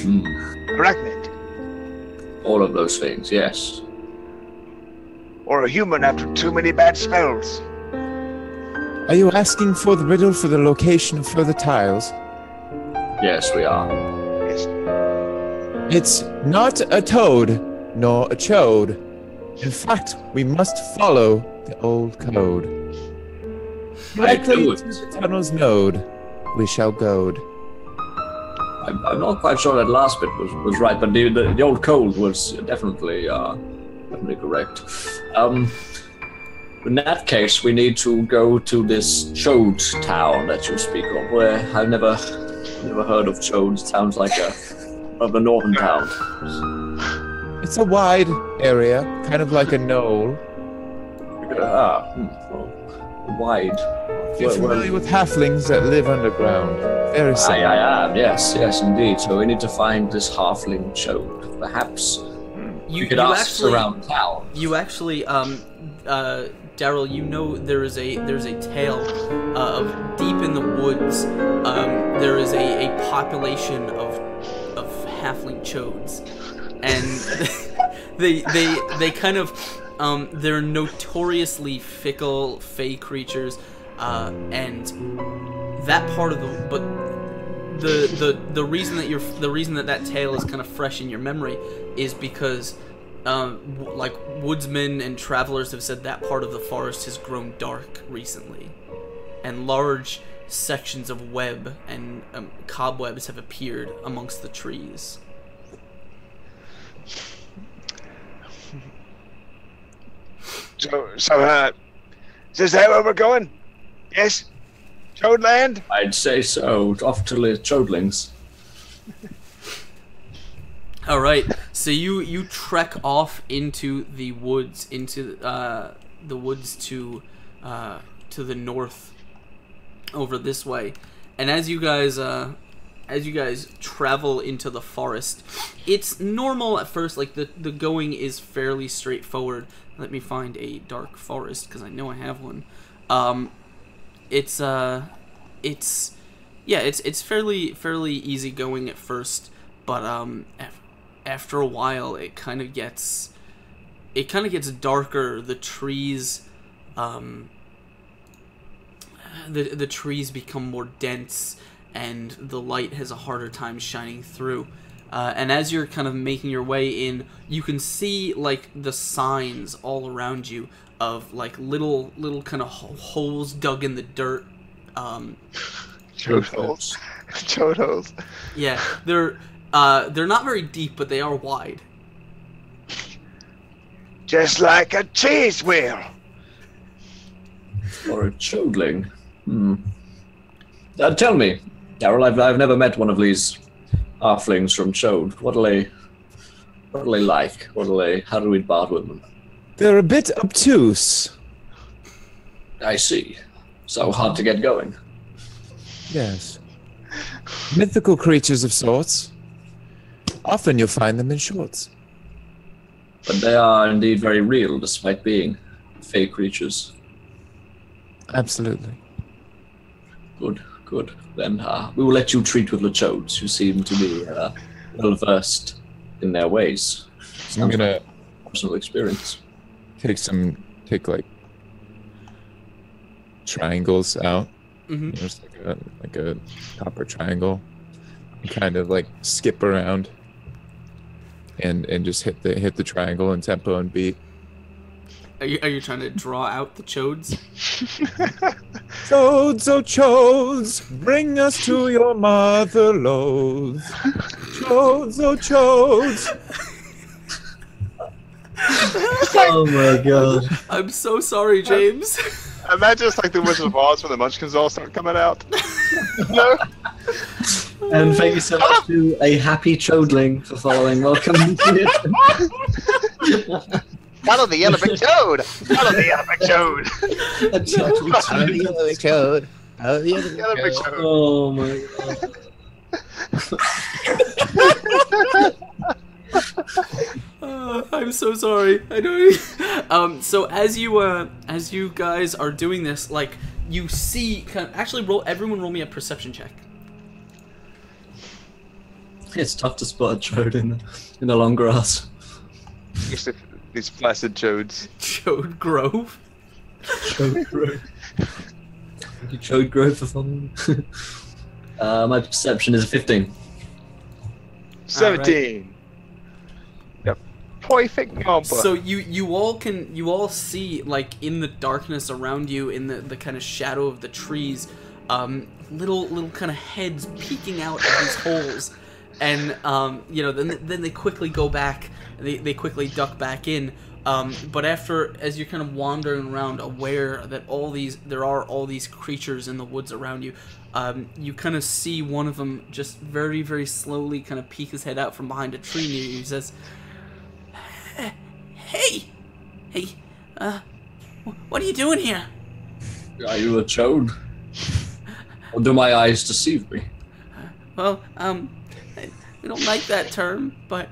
Hmm. Arachnid. All of those things, yes. Or a human after too many bad spells. Are you asking for the riddle for the location of further tiles? Yes, we are. Yes. It's not a toad, nor a chode. In fact, we must follow the old code. Directly to the tunnel's node, we shall goad. I'm, I'm not quite sure that last bit was, was right, but the, the, the old code was definitely, uh, definitely correct. Um, in that case, we need to go to this chode town that you speak of, where I've never, never heard of chode. Sounds like a, of a northern town. It's a wide area, kind of like a knoll. Ah, hmm. Wide. You're familiar with halflings that live underground. Very sad. I am, yes, yes, indeed. So we need to find this halfling chode. Perhaps you, you could you ask actually, around town. You actually, um, uh, Daryl, you know there is a there's a tale uh, of deep in the woods. Um, there is a, a population of of halfling chodes, and they they they kind of um, they're notoriously fickle, fey creatures. Uh, and that part of the but the the the reason that you're the reason that that tale is kind of fresh in your memory is because um, w like woodsmen and travelers have said that part of the forest has grown dark recently, and large sections of web and um, cobwebs have appeared amongst the trees. So so uh, is that where we're going? Yes? Chodeland? I'd say so. Off to the Chodelings. Alright, so you, you trek off into the woods, into uh, the woods to uh, to the north over this way. And as you guys uh, as you guys travel into the forest, it's normal at first, like the, the going is fairly straightforward. Let me find a dark forest, because I know I have one. Um It's uh, it's, yeah, it's it's fairly fairly easy going at first, but um, af after a while it kind of gets, it kind of gets darker. The trees, um, the the trees become more dense, and the light has a harder time shining through. Uh, and as you're kind of making your way in, you can see like the signs all around you of like little little kind of holes dug in the dirt. Um, Chode holes. Chode holes. Yeah, they're uh, they're not very deep, but they are wide. Just like a cheese wheel. Or a chodeling. Hmm. Uh, tell me, Daryl, I've I've never met one of these halflings from Chode. What are they? What are they like? What are they? How do we barter with them? They're a bit obtuse. I see. So hard to get going. Yes. Mythical creatures of sorts. Often you'll find them in shorts. But they are indeed very real, despite being fey creatures. Absolutely. Good. Good. Then uh, we will let you treat with the chodes, who seem to be uh, well versed in their ways. Sounds I'm gonna like personal experience. Take some, take like triangles out. Mm-hmm. Just like a, like a copper triangle, and kind of like skip around, and and just hit the hit the triangle in tempo and beat. Are you, are you trying to draw out the chodes? Chodes, oh chodes, bring us to your mother loads. Chodes, oh chodes. Oh my god. I'm so sorry, James. Imagine it's like the Wizard of Oz when the Munchkins all start coming out. No? And thank you so much to a happy chodeling for following. Welcome. Follow the yellow big toad! Follow the yellow big toad! Follow the yellow big toad! Follow the yellow big toad! Oh my god! Oh, I'm so sorry. I don't. Um. So as you uh, as you guys are doing this, like you see, kind of, actually, roll. Everyone, roll me a perception check. It's tough to spot a chode in in the long grass. These placid chodes. Chode Grove? Chode Grove. showed growth or something. uh, my perception is a fifteen. seventeen. Right. The perfect number. So you you all can you all see, like, in the darkness around you, in the the kind of shadow of the trees, um, little little kind of heads peeking out of these holes. And, um, you know, then then they quickly go back, they, they quickly duck back in, um, but after, as you're kind of wandering around, aware that all these, there are all these creatures in the woods around you, um, you kind of see one of them just very, very slowly kind of peek his head out from behind a tree near you. He says, "Hey! Hey, uh, what are you doing here? Are you a toad? Or do my eyes deceive me?" Uh, well, um... I don't like that term, but...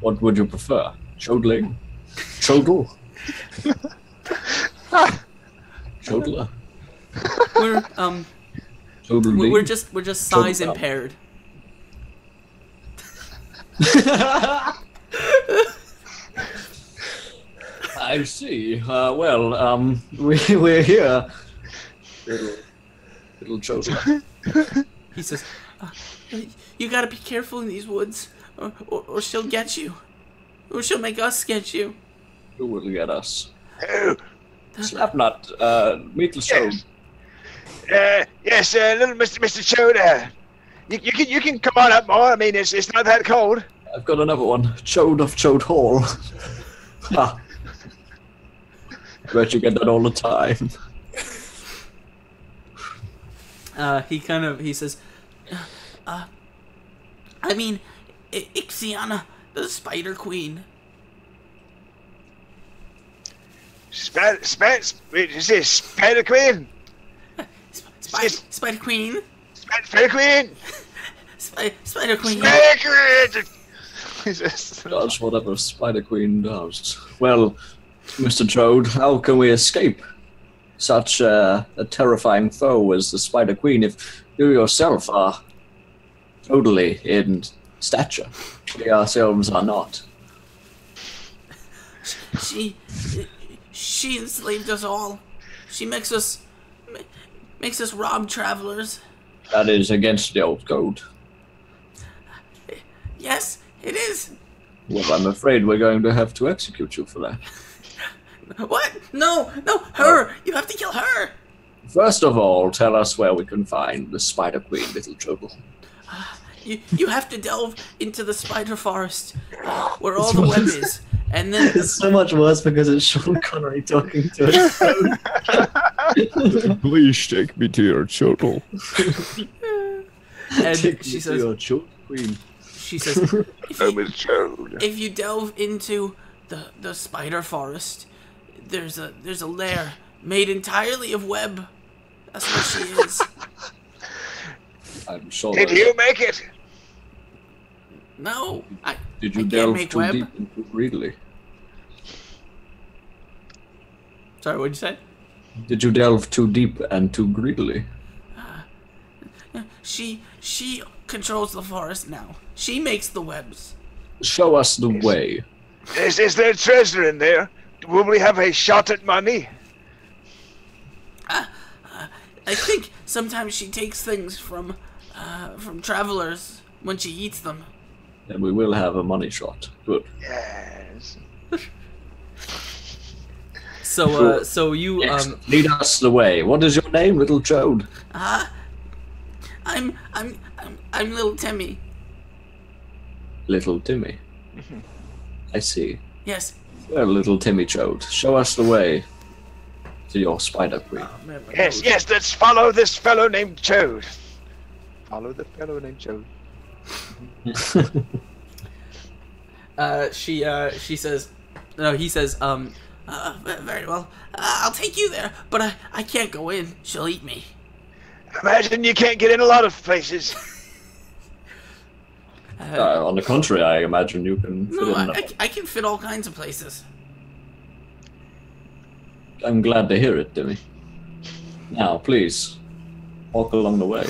What would you prefer? Chodling? Chodel? Chodler? We're, um... Chodling? We're just, we're just size Chodling. Impaired. I see. Uh, well, um, we, we're here. Little, little Chodler. He says... Uh, "You gotta be careful in these woods, or, or, or she'll get you. Or she'll make us get you." Who will get us? Oh. Slapnut, uh, Meatles Chode. Yes, uh, yes uh, little Mister Mister Chode. Uh, you, you, can, you can come on up more. I mean, it's, it's not that cold. I've got another one. Chode of Chode Hall. Ha. I bet you get that all the time. uh, he kind of, he says... Uh, I mean, I Ixiana, the Spider Queen. Spider, Spider, wait, is this Spider Queen? Sp Spider, Spider Queen. Spider, Spider Queen. Sp Spider Queen. Spider Queen. That's whatever Spider Queen does. Well, Mister Toad, how can we escape such uh, a terrifying foe as the Spider Queen if you yourself are totally in stature? We ourselves are not. She, she enslaved us all. She makes us, makes us rob travelers. That is against the old code. Yes, it is. Well, I'm afraid we're going to have to execute you for that. What? No, no, her. Oh. You have to kill her. First of all, tell us where we can find the Spider Queen, little Trouble. Uh, you, you have to delve into the spider forest, uh, where all the web is, and then... It's so much worse because it's Sean Connery talking to us. "Please take me to your children." And take she me says, to your children, Queen. She says, if you, if you delve into the, the spider forest, there's a, there's a lair made entirely of web. That's what she is. I'm sure. Did you make it? No. I, Did you I delve too web? deep into Readly? Sorry, what'd you say? Did you delve too deep and too greedily? Uh, she she controls the forest now. She makes the webs. Show us the is, way. Is, is there treasure in there? Will we have a shot at money? Uh, uh, I think sometimes she takes things from uh, from travelers when she eats them. Then we will have a money shot. Good. Yes. so, uh, so you yes. um, lead us the way. What is your name, little Chode? Ah, uh, I'm, I'm, I'm, I'm little Timmy. Little Timmy. Mm-hmm. I see. Yes. Well, little Timmy Chode, show us the way to your Spider Queen. Oh, man, yes, nose. yes, let's follow this fellow named Chode. Follow the fellow named Chode. uh, she, uh, she says, no, he says, um, uh, very well, uh, I'll take you there, but I, I can't go in. She'll eat me. Imagine you can't get in a lot of places. uh, uh, on the contrary, I imagine you can no, fit in. No, I, I can fit all kinds of places. I'm glad to hear it, Timmy. Now, please walk along the way.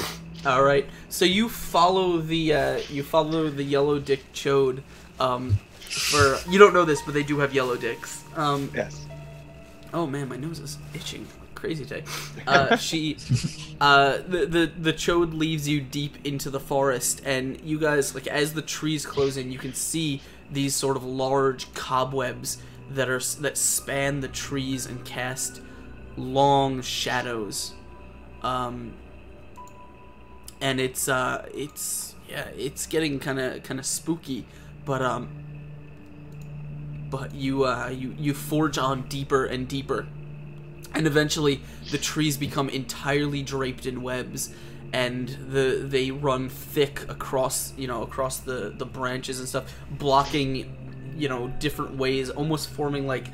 All right. So you follow the uh, you follow the yellow dick Chode. Um, for you don't know this, but they do have yellow dicks. Um, yes. Oh man, my nose is itching. crazy day. Uh, she, uh, the, the the chode leads you deep into the forest, and you guys, like, as the trees close in, you can see these sort of large cobwebs that are that span the trees and cast long shadows. Um, and it's uh, it's yeah, it's getting kind of kind of spooky, but um. But you, uh, you you forge on deeper and deeper, and eventually the trees become entirely draped in webs, and the they run thick across you know across the the branches and stuff, blocking you know different ways, almost forming like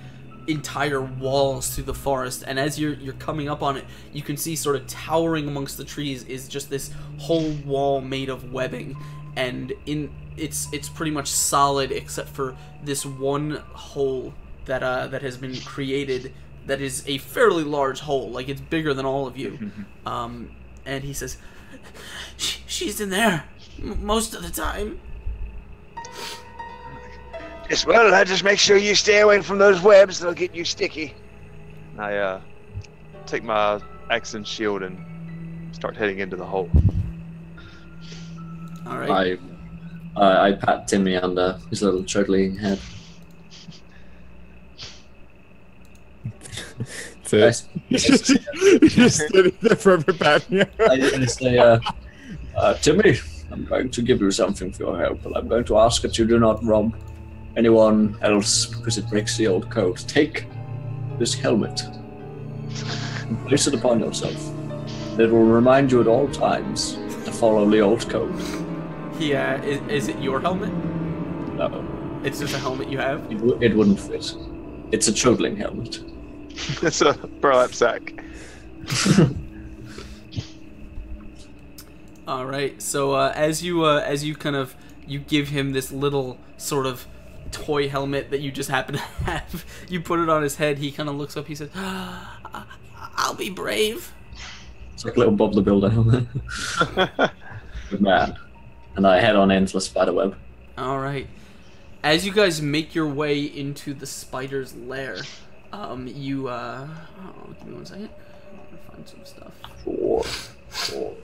entire walls through the forest. And as you're you're coming up on it, you can see sort of towering amongst the trees is just this whole wall made of webbing, and in. It's it's pretty much solid except for this one hole that uh, that has been created that is a fairly large hole, like it's bigger than all of you. Um, and he says, she, she's in there m most of the time. Yes, well, I just make sure you stay away from those webs; they'll get you sticky. I uh, take my axe and shield and start heading into the hole. All right. I Uh, I pat Timmy under his little chudling head. Just stood there forever patting you. I just say, uh, uh, Timmy, I'm going to give you something for your help, but I'm going to ask that you do not rob anyone else because it breaks the old code. Take this helmet and place it upon yourself. It will remind you at all times to follow the old code. Yeah, is, is it your helmet? No. It's just a helmet you have? It, w it wouldn't fit. It's a chudling helmet. It's a burlap sack. All right. So uh, as you uh, as you kind of you give him this little sort of toy helmet that you just happen to have, you put it on his head. He kind of looks up. He says, ah, "I'll be brave." It's like a little Bob the Builder helmet. Good man. And I head on into the spider web. Alright. As you guys make your way into the spider's lair, um, you, uh... Oh, give me one second. I'm gonna find some stuff. Sure. Sure.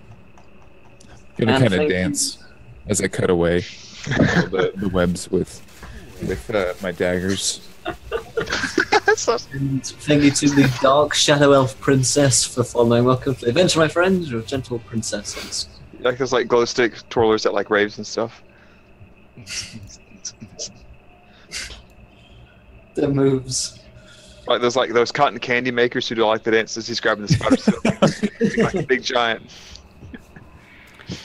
I'm gonna kind of dance as I cut away the, the webs with, with uh, my daggers. And thank you to the dark shadow elf princess for following. Welcome to the adventure, my friends. You're gentle princesses. Like those like glow stick twirlers at like raves and stuff. The moves. Like those like those cotton candy makers who do like the dances. He's grabbing the spider like a big giant.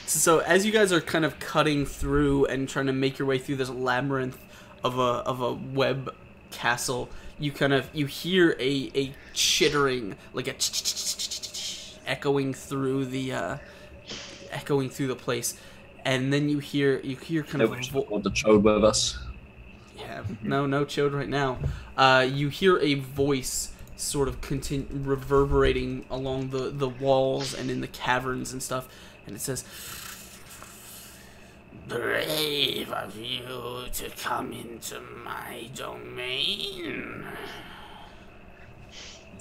So as you guys are kind of cutting through and trying to make your way through this labyrinth of a of a web castle, you kind of you hear a a chittering, like a ch ch ch ch echoing through the. Uh, echoing through the place, and then you hear you hear kind of the chode with us. Yeah, no, no chode right now. Uh, you hear a voice sort of continue reverberating along the the walls and in the caverns and stuff, and it says, "Brave of you to come into my domain."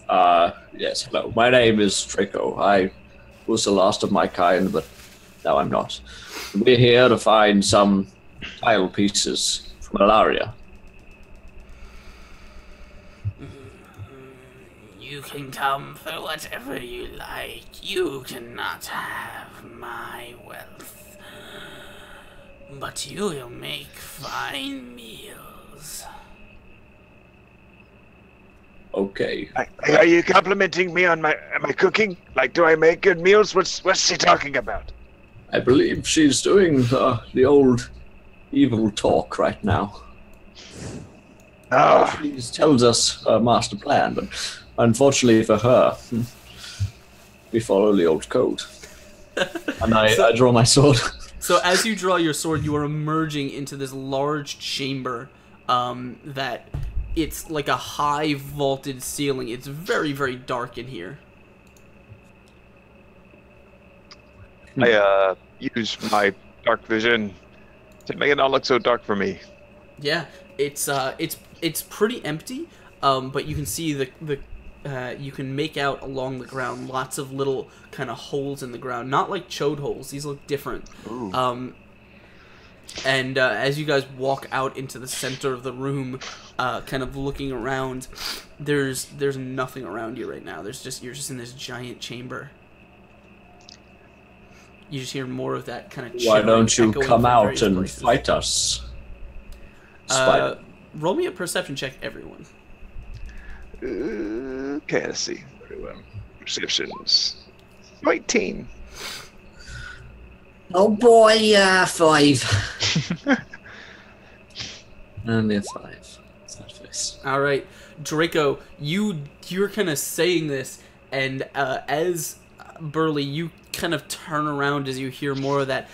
Uh, yes, hello. My name is Trico. I was the last of my kind, but no, I'm not. We're here to find some tile pieces from Alaria. You can come for whatever you like. You cannot have my wealth. But you will make fine meals. Okay. Are you complimenting me on my my cooking? Like, do I make good meals? What's what's she talking about? I believe she's doing the, the old evil talk right now. Oh. She tells us her master plan, but unfortunately for her, we follow the old code. And I, so, I draw my sword. So as you draw your sword, you are emerging into this large chamber um, that... It's like a high vaulted ceiling. It's very, very dark in here. I uh, use my dark vision to make it not look so dark for me. Yeah, it's uh, it's it's pretty empty, um, but you can see the the uh, you can make out along the ground lots of little kind of holes in the ground. Not like chode holes. These look different. Ooh. Um, and uh, as you guys walk out into the center of the room, uh, kind of looking around, there's there's nothing around you right now. There's just you're just in this giant chamber. You just hear more of that kind of. Why don't you come out and places. fight us? Uh, roll me a perception check, everyone. Uh, okay, let's see. Everyone, perceptions. nineteen. Oh boy, yeah, uh, five. Only a five. All right, Draco, you you're kind of saying this, and uh, as Burley, you kind of turn around as you hear more of that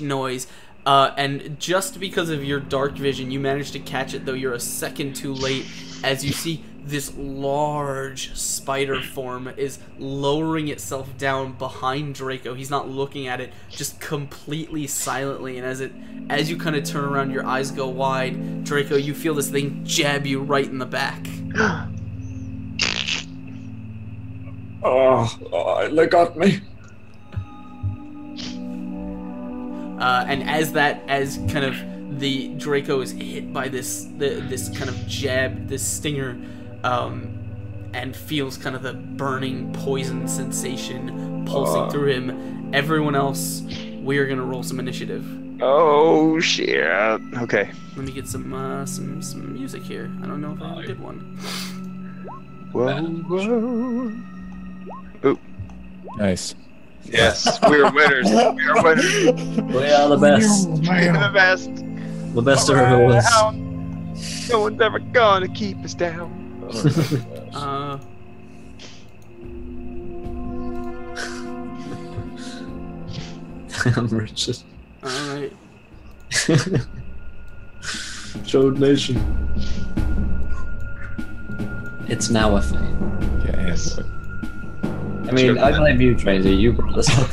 noise. Uh, and just because of your dark vision, you manage to catch it, though you're a second too late, as you see this large spider form is lowering itself down behind Draco. He's not looking at it, just completely silently, and as it as you kind of turn around, your eyes go wide. Draco, you feel this thing jab you right in the back. Oh, oh, they got me. Uh, and as that, as kind of the Draco is hit by this, the, this kind of jab, this stinger, um, and feels kind of the burning poison sensation pulsing uh, through him. Everyone else, we're gonna roll some initiative. Oh shit! Okay. Let me get some uh, some some music here. I don't know if I did one. Whoa, whoa! Ooh. Nice. Yes, we are winners. We are winners. We are the best. We are the best. The best of ever was. No one's ever gonna keep us down. uh, Damn, Richard. All right. Chode Nation. It's now a thing. Yes. I mean, I blame you, Tracy. You brought us up.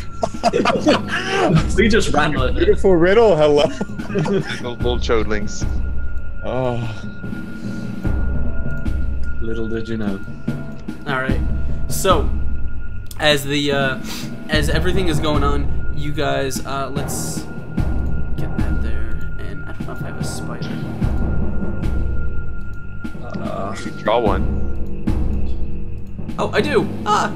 We just ran on it. Beautiful riddle, hello. Little, little chodlings. Oh. Little did you know. Alright. So, as the, uh, as everything is going on, you guys, uh, let's get that there. And I don't know if I have a spider. Uh, you should draw one. Oh, I do! Ah!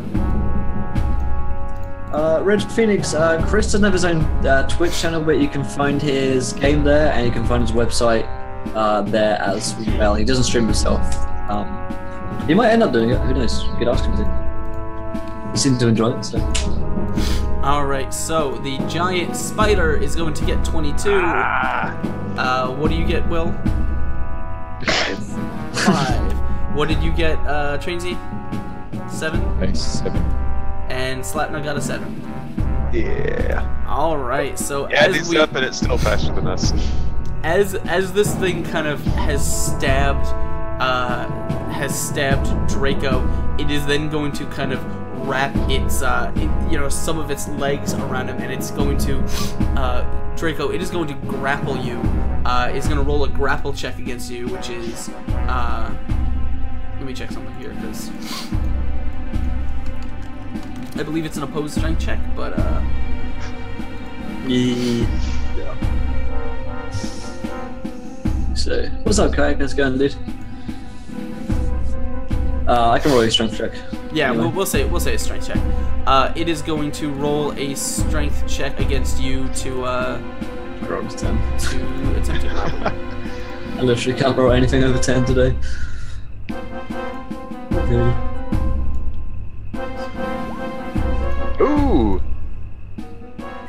Uh, Red Phoenix, uh, Chris doesn't have his own uh, Twitch channel, but you can find his game there, and you can find his website uh, there as well. He doesn't stream himself. Um, he might end up doing it, who knows? You could ask him to. He seems to enjoy it, so. Alright, so the giant spider is going to get twenty-two. Ah. Uh, what do you get, Will? Five. Five. What did you get, uh, Trainsy? Seven? Nice, seven. And Slapna got a seven. Yeah. All right. So yeah, as we up and it's still faster than us. As as this thing kind of has stabbed, uh, has stabbed Draco, it is then going to kind of wrap its, uh, it, you know, some of its legs around him, and it's going to, uh, Draco, it is going to grapple you. Uh, it's going to roll a grapple check against you, which is, uh, let me check something here because. I believe it's an opposed strength check, but uh. Yeah. So, what's up, Kayak? How's it going, dude? Uh, I can roll a strength check. Yeah, anyway. we'll, we'll say we'll say a strength check. Uh, it is going to roll a strength check against you to uh. Roll to ten. To attempt to grapple. I literally can't roll anything over ten today. Okay. Ooh!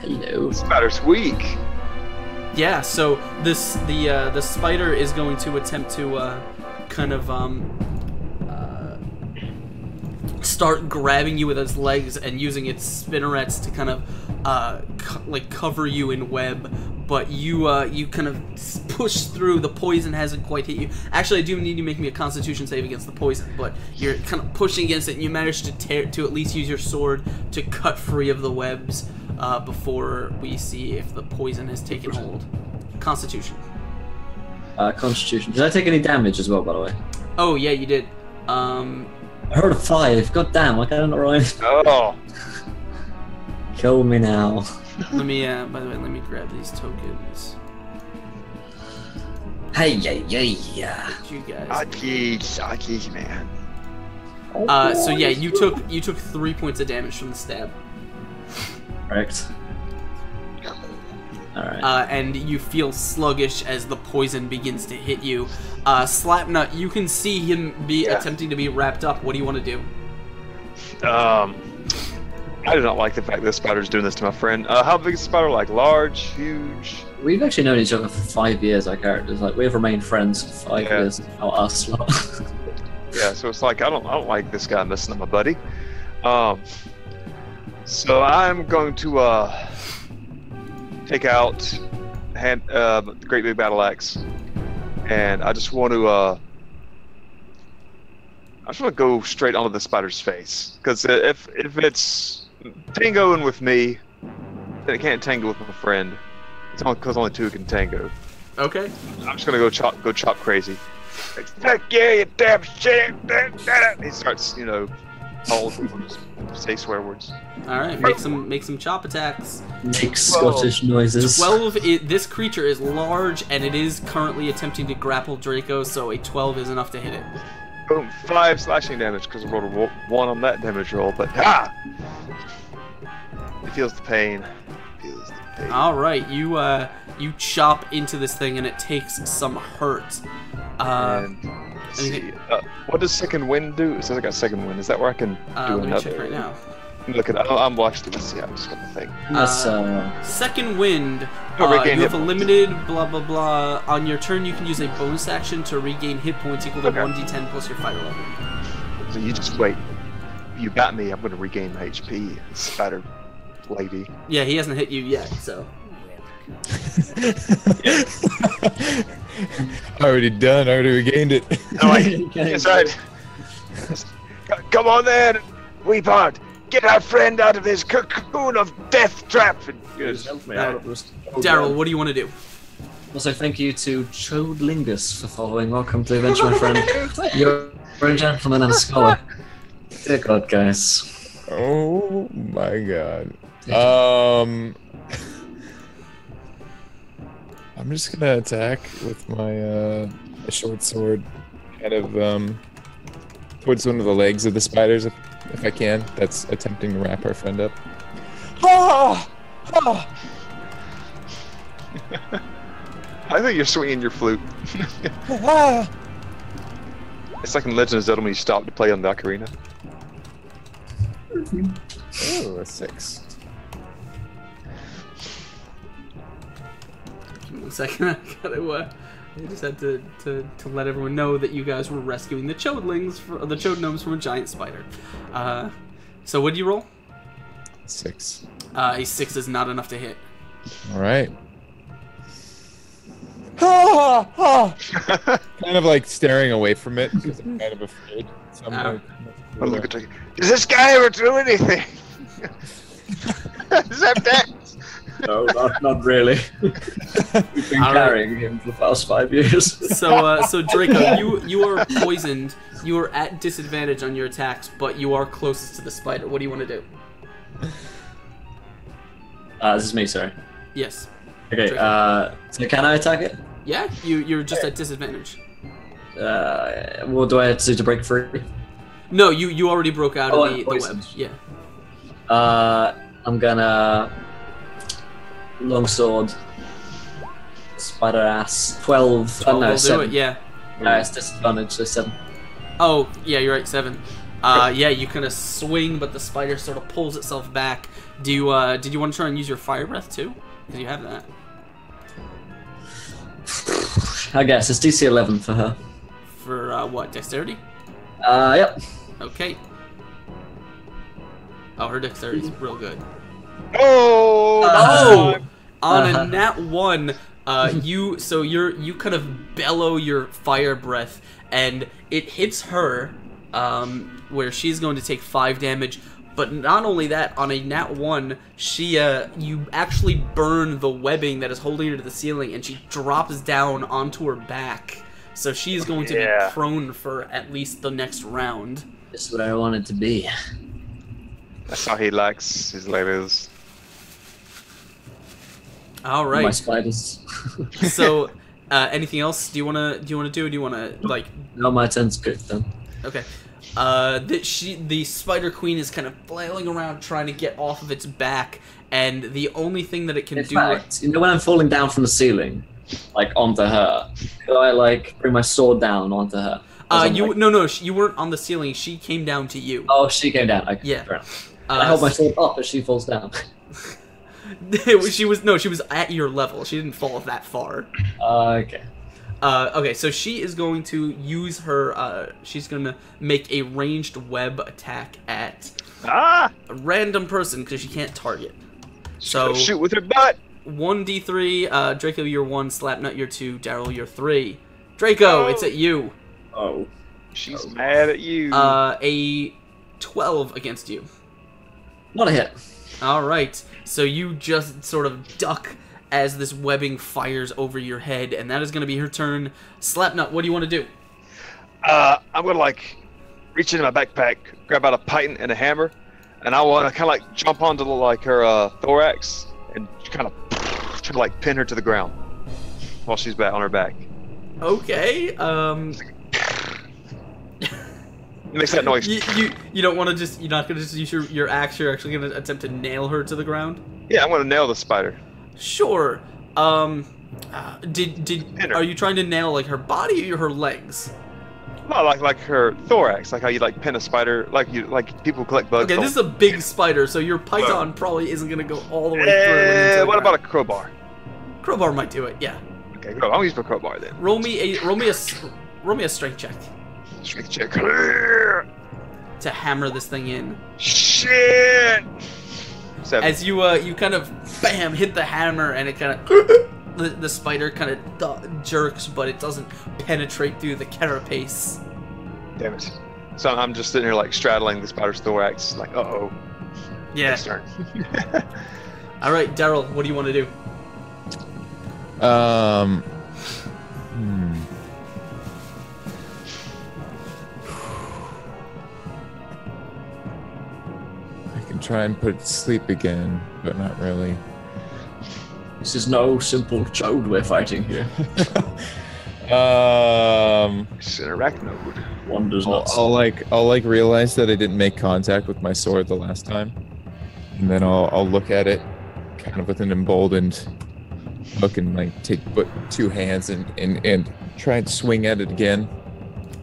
Hello. Spider's weak. Yeah. So this the uh, the spider is going to attempt to uh, kind of um, uh, start grabbing you with its legs and using its spinnerets to kind of uh, co like cover you in web. But you uh, you kind of push through. The poison hasn't quite hit you. Actually, I do need you to make me a Constitution save against the poison, but you're kind of pushing against it, and you manage to tear, to at least use your sword to cut free of the webs uh, before we see if the poison has taken hold. Constitution. Uh, Constitution. Did I take any damage as well, by the way? Oh yeah, you did. Um, I heard a five. God damn, I can't roll. Oh. Kill me now. Let me, uh, by the way, let me grab these tokens. Hey, yeah, yeah, yeah. You guys. Ah, jeez, ah, jeez, man. Uh, so yeah, you took you took three points of damage from the stab. Correct. All right. Uh, and you feel sluggish as the poison begins to hit you. Uh, Slapnut, you can see him be yeah. attempting to be wrapped up. What do you want to do? Um, I do not like the fact that this spider's doing this to my friend. Uh, how big is the spider? Like large, huge? We've actually known each other for five years. Our characters, like, we've remained friends for five yeah. years. Our us. Yeah. So it's like I don't I don't like this guy messing up my buddy. Um. So I'm going to uh. take out hand, uh, Great Big Battle Axe, and I just want to uh, I just want to go straight onto the spider's face, because if if it's tangoing with me, then it can't tango with my friend. It's only because only two can tango. Okay. I'm just gonna go chop, go chop crazy. Like, fuck yeah, you damn shit! He starts, you know, all just say swear words. All right, make some make some chop attacks. Make Scottish noises. Twelve. It, this creature is large, and it is currently attempting to grapple Draco, so a twelve is enough to hit it. Boom! Five slashing damage because I rolled a one on that damage roll, but ah, it feels the pain. It feels the pain. All right, you uh, you chop into this thing, and it takes some hurt. Uh, and Let's see. Uh, what does second wind do? It says I got second wind. Is that where I can uh, do let another? Let me check right now. Look at. Oh, I'm watching. Let's see. I'm just gonna think. Uh, second wind. Oh, uh, you have a limited blah blah blah. On your turn, you can use a bonus action to regain hit points equal to okay. one d ten plus your fire level. So you just wait. You got me. I'm gonna regain my H P, spider lady. Yeah, he hasn't hit you yet, so. Already done, already regained it. No, I, that's right. Come on then, we part. Get our friend out of this cocoon of death trap. Yes. Right. Daryl, what do you want to do? Also, thank you to Chodlingus for following. Welcome to the adventure, my friend. You're a gentleman and a scholar. Dear God, guys. Oh my God. Um. I'm just gonna attack with my uh, short sword, kind of um, towards one of the legs of the spiders, if, if I can. That's attempting to wrap our friend up. Ah! Ah! I think you're swinging your flute. Ah! It's like in Legend of Zelda when you stop to play on the ocarina. Oh, a six. One second, I gotta. Uh, I just had to, to to let everyone know that you guys were rescuing the chodlings, for, the chod gnomes from a giant spider. Uh, so what do you roll? Six. Uh, a six is not enough to hit. All right. Ah, ah. Kind of like staring away from it because I'm kind of afraid. So I'm uh, gonna, I'm gonna look at you. Does this guy ever do anything? Is that that? No, not, not really. We've been All carrying right. him for the past five years. So, uh, so Draco, you you are poisoned. You are at disadvantage on your attacks, but you are closest to the spider. What do you want to do? Uh, this is me, sorry. Yes. Okay. Uh, so can I attack it? Yeah, you you're just at disadvantage. Uh, what do I have to do to break free? No, you you already broke out oh, of the, the web. Yeah. Uh, I'm gonna. Longsword, spider ass, twelve. twelve oh, no, seven. It, yeah. No, it's disadvantage, so seven. Oh, yeah, you're right, seven. Uh, yeah, you kind of swing, but the spider sort of pulls itself back. Do you? Uh, did you want to try and use your fire breath too? Because you have that. I guess it's D C eleven for her. For uh, what? Dexterity. Uh, yep. Okay. Oh, her dexterity is real good. Oh! Uh, oh! On a nat one, uh, you so you're you kind of bellow your fire breath, and it hits her, um, where she's going to take five damage. But not only that, on a nat one, she uh, you actually burn the webbing that is holding her to the ceiling, and she drops down onto her back, So she's going to yeah. be prone for at least the next round. That's what I want it to be. That's how he likes his ladies. All right. My spiders. So, uh, anything else? Do you wanna? Do you wanna do? Or do you wanna like? No, my tent's good then. Okay. Uh, the, she, the Spider Queen is kind of flailing around trying to get off of its back, and the only thing that it can In do. Fact, you know, when I'm falling down from the ceiling, like onto her, could I like bring my sword down onto her? Uh, you like... no no you weren't on the ceiling. She came down to you. Oh, she came down. Okay, yeah. Fair enough. Uh, I held my sword up as she falls down. she was no, she was at your level. She didn't fall that far. Uh, okay. Uh, okay, so she is going to use her. Uh, she's going to make a ranged web attack at ah! a random person because she can't target. She's so gonna shoot with her butt. one d three. Uh, Draco, you're one. Slapnut, you're two. Daryl, you're three. Draco, oh. it's at you. Oh, she's oh. mad at you. Uh, a twelve against you. Not a hit. All right. So you just sort of duck as this webbing fires over your head, and that is going to be her turn. Slapnut, what do you want to do? Uh, I'm going to, like, reach into my backpack, grab out a python and a hammer, and I want to kind of, like, jump onto, the, like, her uh, thorax and kind of try to, like, pin her to the ground while she's back on her back. Okay. Um... It makes that noise. You, you, you don't want to just, you're not going to just use your, your axe, you're actually going to attempt to nail her to the ground? Yeah, I'm going to nail the spider. Sure. Um, uh, did, did, are you trying to nail, like, her body or her legs? No, like, like her thorax, like how you, like, pin a spider, like you, like people collect bugs. Okay, this is a big spider, so your python Whoa. probably isn't going to go all the way eh, through. What about a crowbar? Crowbar might do it, yeah. Okay, I'm going to use my crowbar then. Roll me a, roll me a, roll me a strength check. Strength check. To hammer this thing in. Shit! Seven. As you uh, you kind of bam hit the hammer and it kind of the, the spider kind of jerks, but it doesn't penetrate through the carapace. Damn it! So I'm just sitting here like straddling the spider's thorax, like uh oh. Yeah. Next turn. All right, Daryl, what do you want to do? Um. Hmm. Try and put it to sleep again, but not really. This is no simple chode we're fighting here. um, it's an arachnode. One does not. I'll, I'll like, I'll like realize that I didn't make contact with my sword the last time, and then I'll, I'll look at it, kind of with an emboldened look, and like take but two hands and and and try and swing at it again.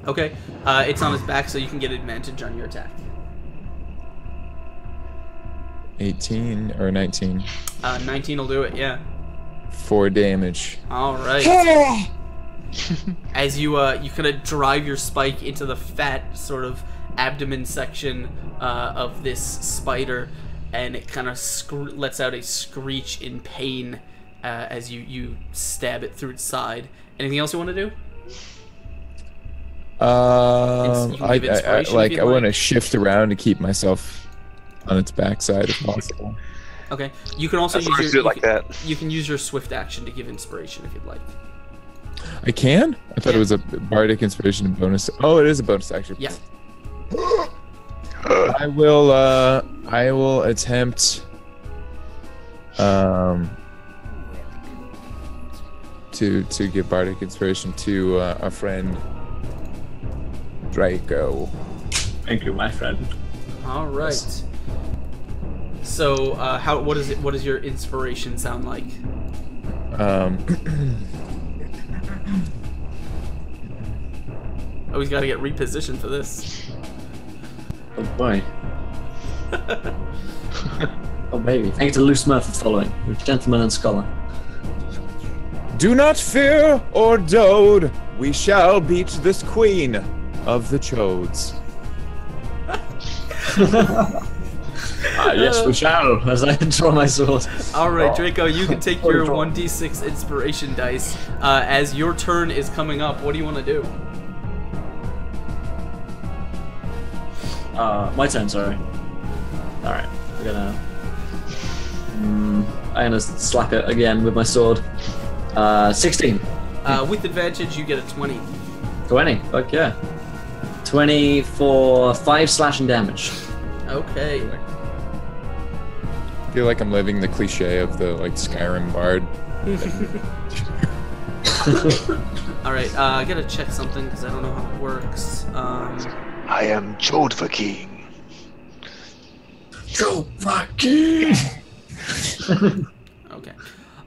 Okay, uh, it's on its back, so you can get advantage on your attack. eighteen or nineteen? Uh, nineteen will do it, yeah. Four damage. Alright. As you, uh, you kind of drive your spike into the fat sort of abdomen section uh, of this spider, and it kind of lets out a screech in pain uh, as you, you stab it through its side. Anything else you want to do? Um, I, I, I, like, I want to shift around to keep myself on its backside, if possible. Okay. You can also use your, do it you like can, that. You can use your swift action to give inspiration if you'd like. I can. I thought yeah. it was a bardic inspiration bonus. Oh, it is a bonus action. Yeah. I will. Uh, I will attempt. Um. To to give bardic inspiration to uh, a friend. Draco. Thank you, my friend. All right. Yes. So, uh, how? What is it? What does your inspiration sound like? Um. Oh, he's got to get repositioned for this. Oh boy. Oh baby. Thanks to Loose Murph for following. You're a gentleman and scholar. Do not fear or dode. We shall beat this queen of the chodes. Ah, yes, we shall, as I draw my sword. Alright, Draco, you can take your one d six inspiration dice. Uh, as your turn is coming up, what do you want to do? Uh, my turn, sorry. Alright, we're gonna... Um, I'm gonna slap it again with my sword. Uh, sixteen. Uh, with advantage, you get a twenty. twenty. Fuck yeah. twenty for five slashing damage. Okay. I feel like I'm living the cliche of the like Skyrim bard. Alright, uh, I gotta check something because I don't know how it works. Um, I am Jodvaking. Jodvaking! Okay.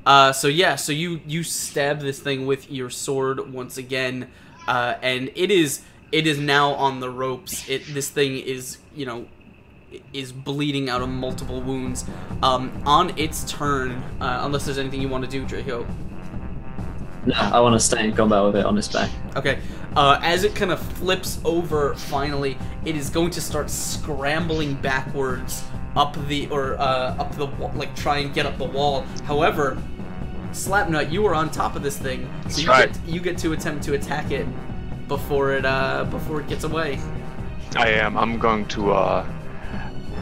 Uh, so yeah, so you, you stab this thing with your sword once again, uh, and it is... It is now on the ropes. It this thing is, you know, is bleeding out of multiple wounds. Um, on its turn, uh, unless there's anything you want to do, Draco. No, I want to stay in combat with it on its back. Okay. Uh, as it kind of flips over, finally, it is going to start scrambling backwards up the or uh, up the like try and get up the wall. However, Slapnut, you are on top of this thing, so you right. get you get to attempt to attack it. Before it uh before it gets away. I am. I'm going to uh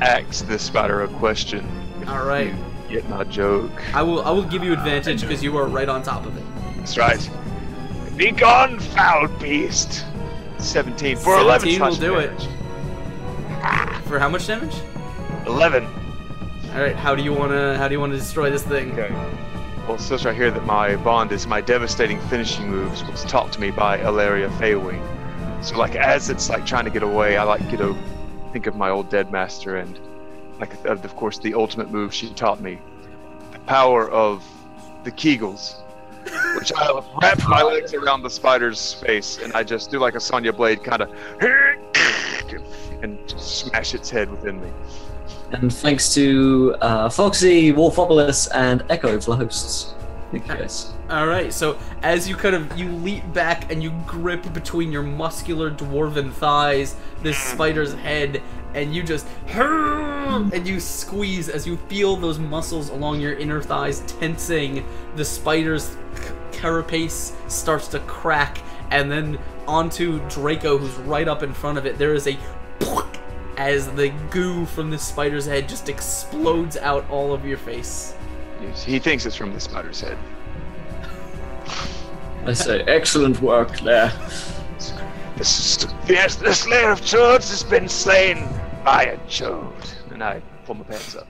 ask this spider a question. Alright. Get my joke. I will I will give you advantage because uh, you are right on top of it. That's right. Be gone, foul beast. Seventeen for eleven. Seventeen will do damage. It. For how much damage? Eleven. Alright, how do you wanna how do you wanna destroy this thing? Okay. Well, it says right here that my bond is my devastating finishing moves was taught to me by Alaria Feywing. So, like, as it's, like, trying to get away, I, like, you know, think of my old dead master and, like, of course, the ultimate move she taught me. The power of the Kegels, which I wrap my legs around the spider's face and I just do, like, a Sonya Blade kind of and smash its head within me. And thanks to uh, Foxy, Wolfopolis, and Echo for hosts. Thank you guys. Alright, so as you kind of, you leap back and you grip between your muscular dwarven thighs this spider's head, and you just, and you squeeze as you feel those muscles along your inner thighs tensing, the spider's carapace starts to crack, and then onto Draco, who's right up in front of it, there is a as the goo from the spider's head just explodes out all over your face. He thinks it's from the spider's head. I say, excellent work there. This, yes, the Slayer of Chords has been slain by a chord. And I pull my pants up.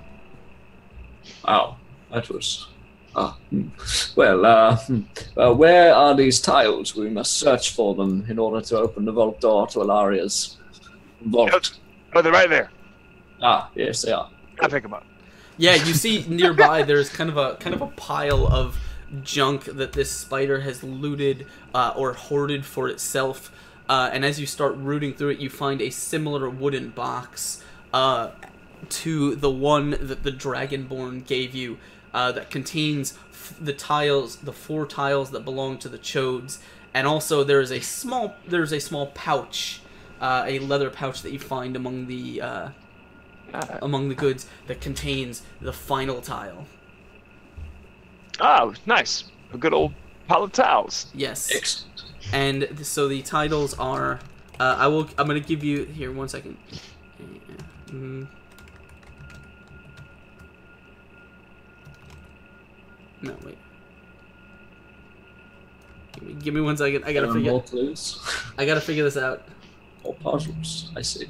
Wow, that was... Ah, hmm. Well, uh, hmm. uh, where are these tiles? We must search for them in order to open the vault door to Alaria's vault. Note. Oh, they're right there. Ah, yes, they are. I pick them up. Yeah, you see nearby there's kind of a kind of a pile of junk that this spider has looted uh, or hoarded for itself. Uh, and as you start rooting through it, you find a similar wooden box uh, to the one that the Dragonborn gave you uh, that contains f the tiles, the four tiles that belong to the Chodes, and also there is a small there's a small pouch. Uh, a leather pouch that you find among the uh, uh, among the goods that contains the final tile. Oh, nice! A good old pile of tiles. Yes. Excellent. And so the titles are. Uh, I will. I'm gonna give you here one second. Mm-hmm. No wait. Give me, give me one second. I gotta figure. More clues. I gotta figure this out. Oh, puzzles. I see.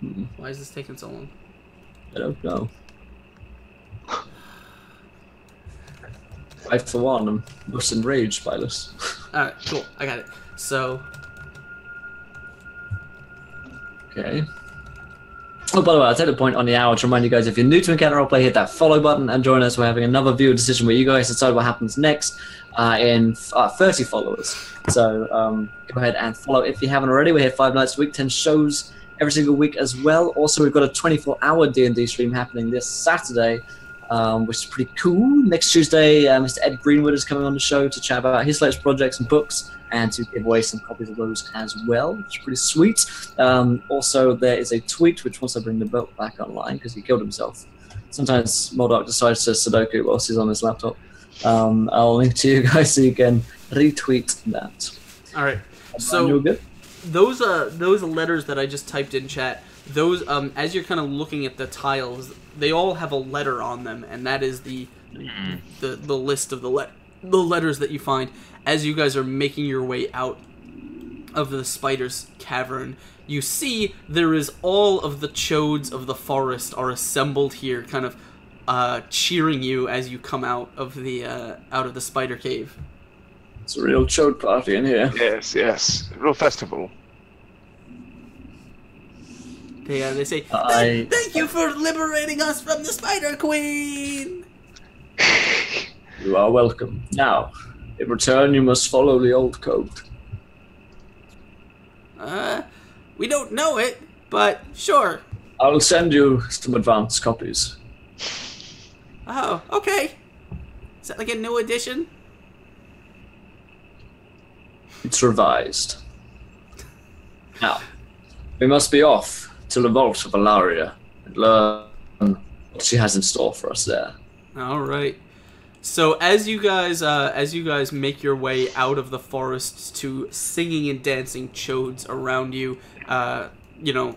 Hmm. Why is this taking so long? I don't know. Five for one. I'm most enraged by this. Alright, cool. I got it. So... Okay. Oh, by the way, I'll take a point on the hour to remind you guys, if you're new to Encounter Roleplay, hit that follow button and join us. We're having another viewer decision where you guys decide what happens next uh, in uh, thirty followers. So um, go ahead and follow if you haven't already. We're here five nights a week, ten shows every single week as well. Also, we've got a twenty-four hour D and D stream happening this Saturday, um, which is pretty cool. Next Tuesday, uh, Mister Ed Greenwood is coming on the show to chat about his latest projects and books, and to give away some copies of those as well, which is pretty sweet. Um, also, there is a tweet, which wants to bring the belt back online, because he killed himself. Sometimes Modok decides to Sudoku whilst he's on his laptop. Um, I'll link to you guys so you can retweet that. All right. So good? those uh, those letters that I just typed in chat, those um, as you're kind of looking at the tiles, they all have a letter on them, and that is the, mm. the, the list of the, le the letters that you find as you guys are making your way out of the spider's cavern. You see there is all of the chodes of the forest are assembled here, kind of uh, cheering you as you come out of the uh, out of the spider cave. It's a real chode party in here. Yes, yes, real festival. They uh, they say, Th I... "Thank you for liberating us from the Spider Queen." You are welcome. Now, in return, you must follow the old code. Uh, we don't know it, but sure. I'll send you some advance copies. Oh, okay. Is that like a new edition? It's revised. Now, we must be off to the vault of Alaria and learn what she has in store for us there. All right. So as you guys, uh, as you guys make your way out of the forests to singing and dancing chodes around you, uh, you know,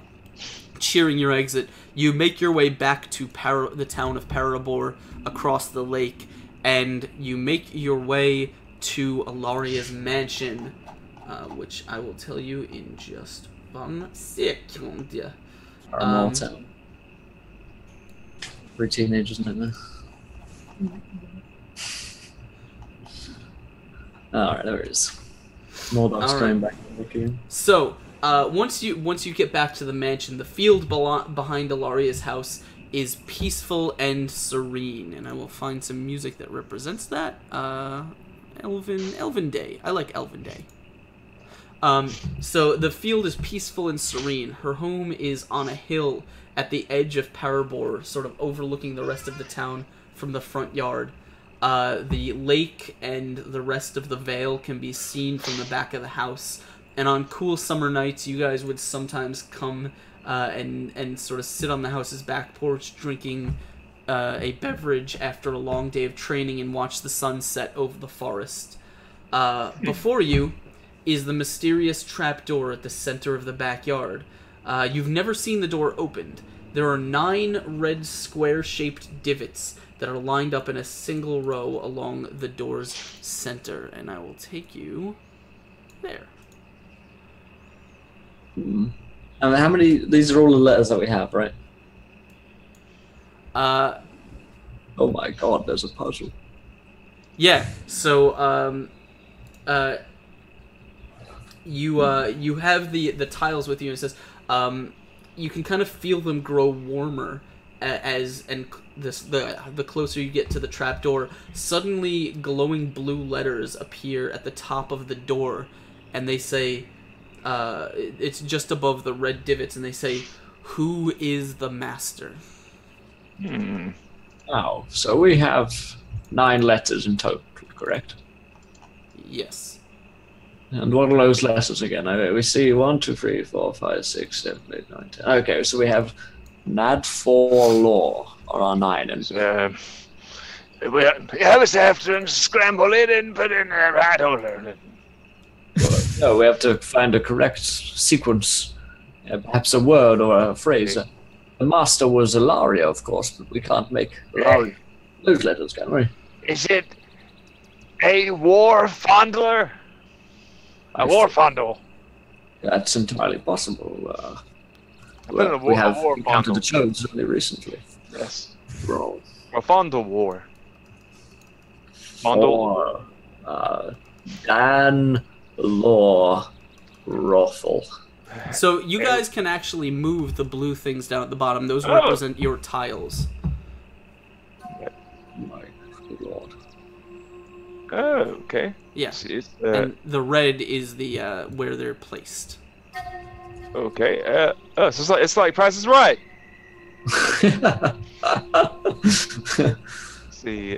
cheering your exit, you make your way back to Para the town of Parabor across the lake, and you make your way to Alaria's mansion, uh, which I will tell you in just one second. Um, We're teenagers, isn't it? Alright, there it is. More dogs coming back. Okay. So, uh, once you once you get back to the mansion, the field behind Alaria's house is peaceful and serene, and I will find some music that represents that. Uh, Elven Elven Day. I like Elven Day. Um, so the field is peaceful and serene. Her home is on a hill at the edge of Parabor, sort of overlooking the rest of the town from the front yard. Uh, the lake and the rest of the vale can be seen from the back of the house, and on cool summer nights you guys would sometimes come uh, and, and sort of sit on the house's back porch drinking uh, a beverage after a long day of training and watch the sun set over the forest. Uh, before you is the mysterious trapdoor at the center of the backyard. Uh, you've never seen the door opened. There are nine red square-shaped divots that are lined up in a single row along the door's center. And I will take you there. Hmm. And how many... These are all the letters that we have, right? Uh... Oh my god, there's a puzzle. Yeah, so, um... Uh... You, uh... You have the, the tiles with you, and it says, um... you can kind of feel them grow warmer as and this the the closer you get to the trapdoor. Suddenly, glowing blue letters appear at the top of the door, and they say, uh, "It's just above the red divots," and they say, "Who is the master?" Hmm. Oh, so we have nine letters in total, correct? Yes. And what are those letters again? Okay, we see one, two, three, four, five, six, seven, eight, nine, ten. Okay, so we have Nad four law or our nine. And uh, we always have to scramble it and put in a right order. Well, no, we have to find a correct sequence, uh, perhaps a word or a phrase. Okay. Uh, the master was Alaria, of course, but we can't make Alaria those letters, can we? Is it a war fondler? A war fondle. That's entirely possible. Uh, well, war, we have war encountered the chodes only recently. Yes. Bro. A fondle war. Fondle war. Uh, Dan Law Rothel. So you guys can actually move the blue things down at the bottom. Those oh. represent your tiles. My lord. Oh, okay. Yes, uh, and the red is the uh, where they're placed. Okay. Uh, oh, so it's like, it's like Price is Right. See,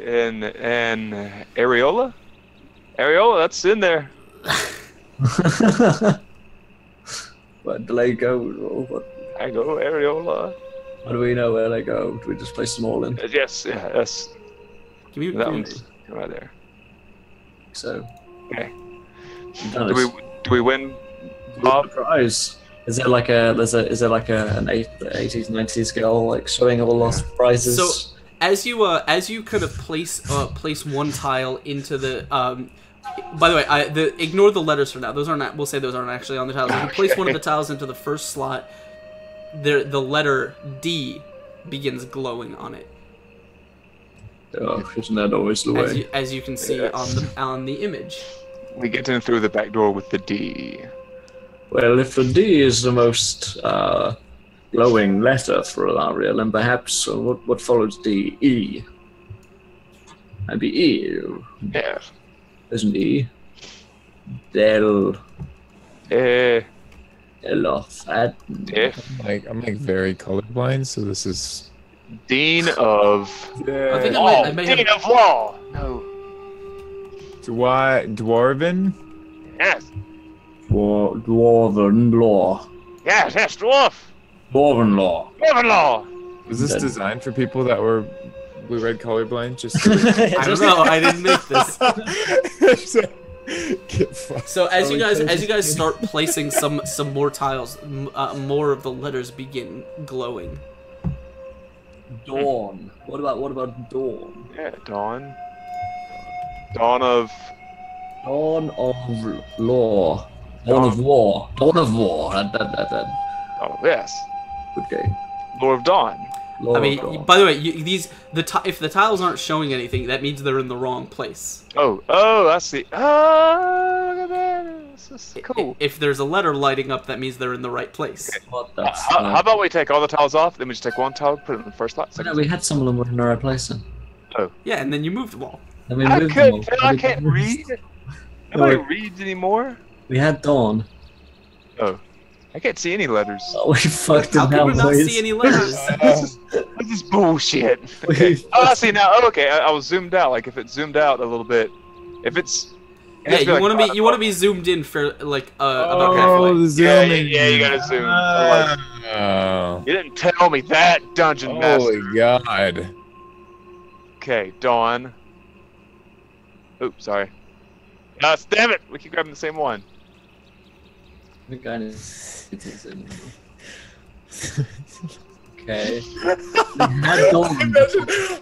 and and areola, areola, that's in there. Where do they go? What? I go areola. How do we know where they go? Do we just place them all in? Uh, yes, yeah, yes. Give me that give one's me. Right there. So, okay. Do we do we win Bob prize? Is there like a there's a is there like a an eighties nineties girl like showing all the lost prizes? So as you uh, as you kind of place uh, place one tile into the. Um, by the way, I the ignore the letters for now. Those aren't. We'll say those aren't actually on the tiles. Okay. If you place one of the tiles into the first slot, the the letter D begins glowing on it. Oh, isn't that always the way? As you, as you can see yes. on the on the image. We get in through the back door with the D. Well, if the D is the most uh, glowing letter for Alaria, then perhaps uh, what what follows D? E. That'd be E. Yeah. Isn't E? Del. Eh. Elof. Like, I'm like very colorblind, so this is. Dean of. Yeah. I think I might, I might Dean have... of Law. No. Dwa Dwarven. Yes. Dwar Dwarven Law. Yes, yes, dwarf. Dwarven Law. Dwarven Law. Was this designed for people that were blue red colorblind? Just. So they... I don't know. I didn't make this. so, get fucked. So as you guys as you guys start placing some some more tiles, uh, more of the letters begin glowing. Dawn. What about what about dawn? Yeah, dawn. Dawn of. Dawn of law. Dawn, dawn of war. Dawn of war. That that that. that. Dawn of yes. Good game. Lore of dawn. Lore I mean, of dawn. By the way, you, these the t if the tiles aren't showing anything, that means they're in the wrong place. Oh oh, I see. Oh, look at that. This is cool. If, if there's a letter lighting up, that means they're in the right place. Okay. Well, uh, how, uh, how about we take all the tiles off? Then we just take one tile, put it in the first slot. No, we had some of them were in the right place. Then. Oh. Yeah, and then you moved them all. I, mean, I, couldn't, I can't read. Nobody no, reads anymore. We had dawn. Oh, I can't see any letters. Oh, we fucked them out. How can we not see any letters? this, is, this is bullshit. Okay. Oh, I see now. Oh, okay. I, I was zoomed out. Like if it zoomed out a little bit, if it's it yeah, you like, want to be you want to be zoomed in for like uh, about halfway. Oh, yeah, yeah, yeah, you gotta zoom. Uh, like, oh. You didn't tell me that, Dungeon oh, Master. Holy God. Okay, dawn. Oops, sorry. Uh, damn it! We keep grabbing the same one. The guy is. Okay.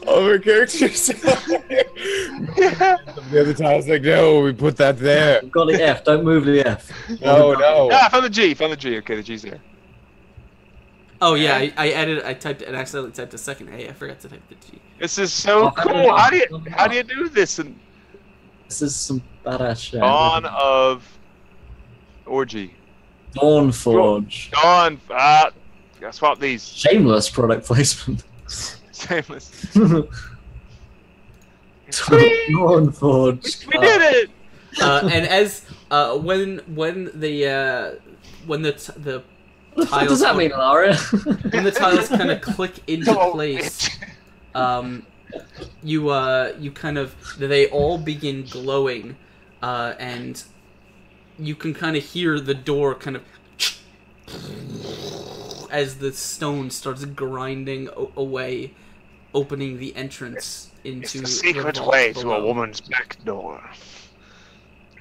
Over characters. The other tile's like, no, we put that there. We've got the F. Don't move the F. No, no. Ah, I found the G. Found the G. Okay, the G's there. Oh yeah, I, I added, I typed, and accidentally typed a second A. I forgot to type the G. This is so cool. How do you, how do you do this? And this is some badass shit. Dawn of Orgy. Dawn Forge. Dawn. Uh, I swapped these. Shameless product placement. Shameless. Dawn Forge. We did it. Uh, and as uh, when when the uh, when the t the tiles what does that mean, Alaria? When the tiles kind of click into oh, place, um. You uh, you kind of they all begin glowing, uh, and you can kind of hear the door kind of as the stone starts grinding away, opening the entrance it's, into it's the secret way below. To a woman's back door.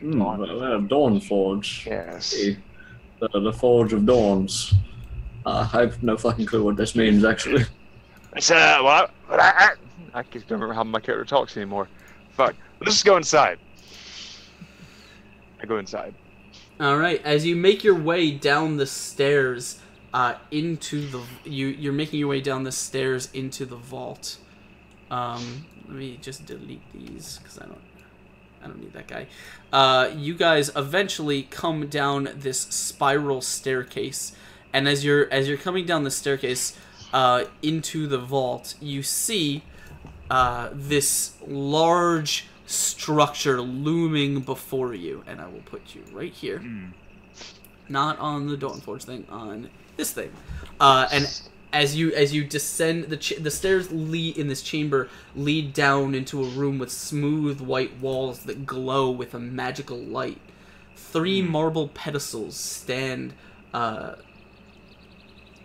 Mm, dawn forge. Yes, the, the, the forge of dawns. Uh, I have no fucking clue what this means actually. It's uh, well, I, I, I can't remember how my character talks anymore. Fuck. Let's just go inside. I go inside. Alright, as you make your way down the stairs, uh, into the... You, you're making your way down the stairs into the vault. Um, let me just delete these, because I don't, I don't need that guy. Uh, you guys eventually come down this spiral staircase, and as you're, as you're coming down the staircase uh, into the vault, you see... Uh, this large structure looming before you, and I will put you right here. Mm. Not on the Dawnforge thing, on this thing. Uh, and as you as you descend, the ch the stairs lead in this chamber lead down into a room with smooth white walls that glow with a magical light. Three mm. marble pedestals stand uh,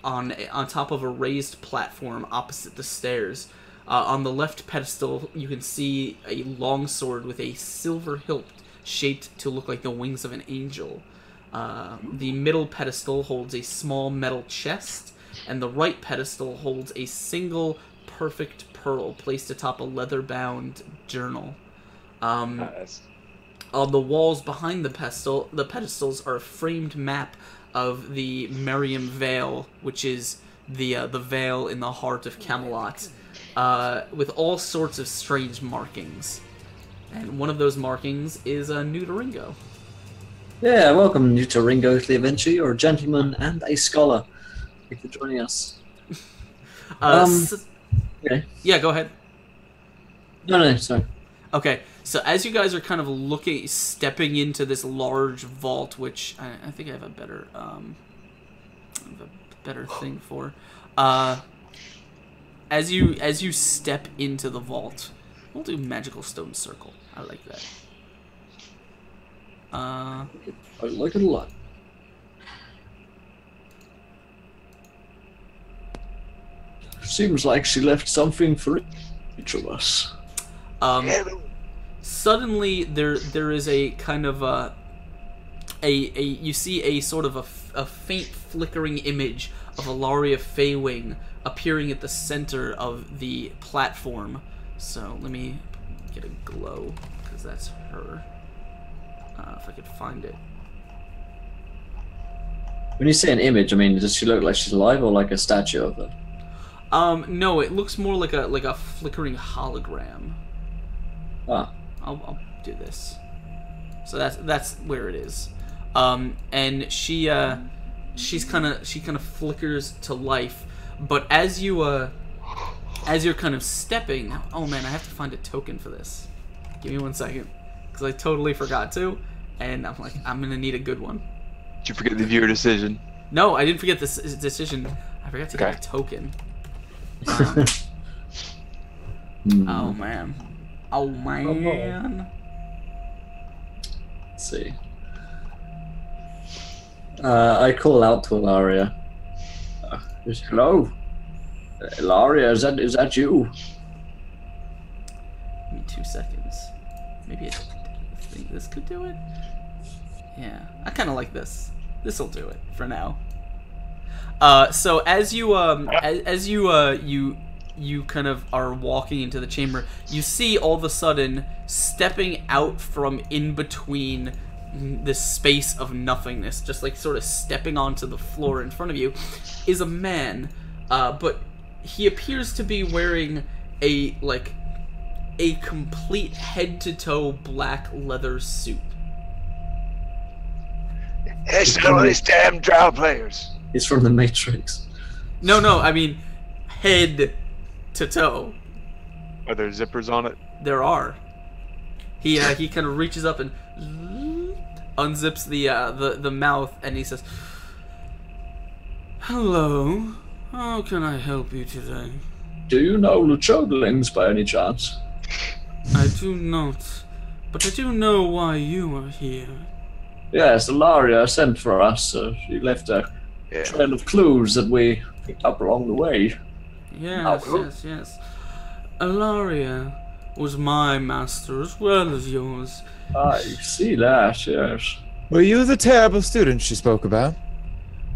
on on top of a raised platform opposite the stairs. Uh, on the left pedestal, you can see a longsword with a silver hilt shaped to look like the wings of an angel. Uh, the middle pedestal holds a small metal chest, and the right pedestal holds a single perfect pearl placed atop a leather-bound journal. Um, nice. On the walls behind the pedestal, the pedestals are a framed map of the Meriem Vale, which is the uh, the vale in the heart of Camelot, uh, with all sorts of strange markings. And one of those markings is a uh, New Taringo. Yeah, welcome, New Taringo, to the adventure. You're a gentleman and a scholar. Thank you for joining us. uh, um, so, okay. Yeah, go ahead. No, no, sorry. Okay, so as you guys are kind of looking, stepping into this large vault, which I, I think I have a better, um, I have a better thing for. Uh, as you as you step into the vault, we'll do magical stone circle. I like that. Uh, I like it a lot. Seems like she left something for each of us. Um, suddenly there there is a kind of a a, a you see a sort of a, a faint flickering image of Alaria Feywing appearing at the center of the platform. So let me get a glow, because that's her. Uh, if I could find it. When you say an image, I mean, does she look like she's alive or like a statue of her? Um, no, it looks more like a like a flickering hologram. Ah. I'll, I'll do this. So that's that's where it is. Um, and she uh, she's kind of she kind of flickers to life, but as you uh, as you're kind of stepping, oh man, I have to find a token for this. Give me one second, because I totally forgot to, and I'm like, I'm gonna need a good one. Did you forget the viewer decision? No, I didn't forget this decision. I forgot to okay. get a token. Um, oh man. Oh man. Let's see. Uh, I call out to Alaria. Uh, hello, Alaria. Is that is that you? Give me two seconds. Maybe I think this could do it. Yeah, I kind of like this. This will do it for now. Uh, so as you um as, as you uh you. you kind of are walking into the chamber, you see all of a sudden, stepping out from in between this space of nothingness, just like sort of stepping onto the floor in front of you, is a man, uh, but he appears to be wearing a, like, a complete head-to-toe black leather suit. It's one of these damn drow players. He's from the Matrix. No, no, I mean, head... to toe. Are there zippers on it? There are. He uh, he kind of reaches up and unzips the uh, the the mouth, and he says, "Hello, how can I help you today? Do you know the Chodlings by any chance?" I do not, but I do know why you are here. Yes, Alaria sent for us. Uh, she left a yeah. trail of clues that we picked up along the way. Yes, oh, cool. yes, yes. Alaria was my master as well as yours. I see that, yes. Were you the terrible student she spoke about?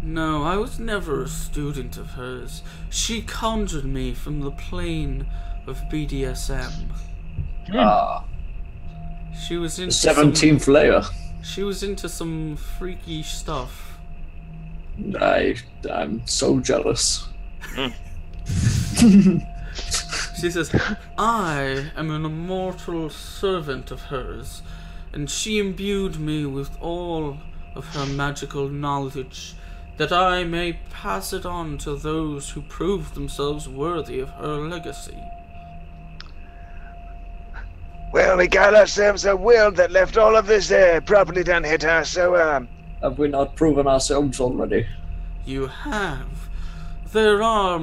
No, I was never a student of hers. She conjured me from the plane of B D S M. Ah. She was into the seventeenth some, layer. She was into some freaky stuff. I, I'm so jealous. She says, "I am an immortal servant of hers, and she imbued me with all of her magical knowledge, that I may pass it on to those who prove themselves worthy of her legacy." Well, we got ourselves a will that left all of this uh, properly done hit us, so um... have we not proven ourselves already? You have. There are...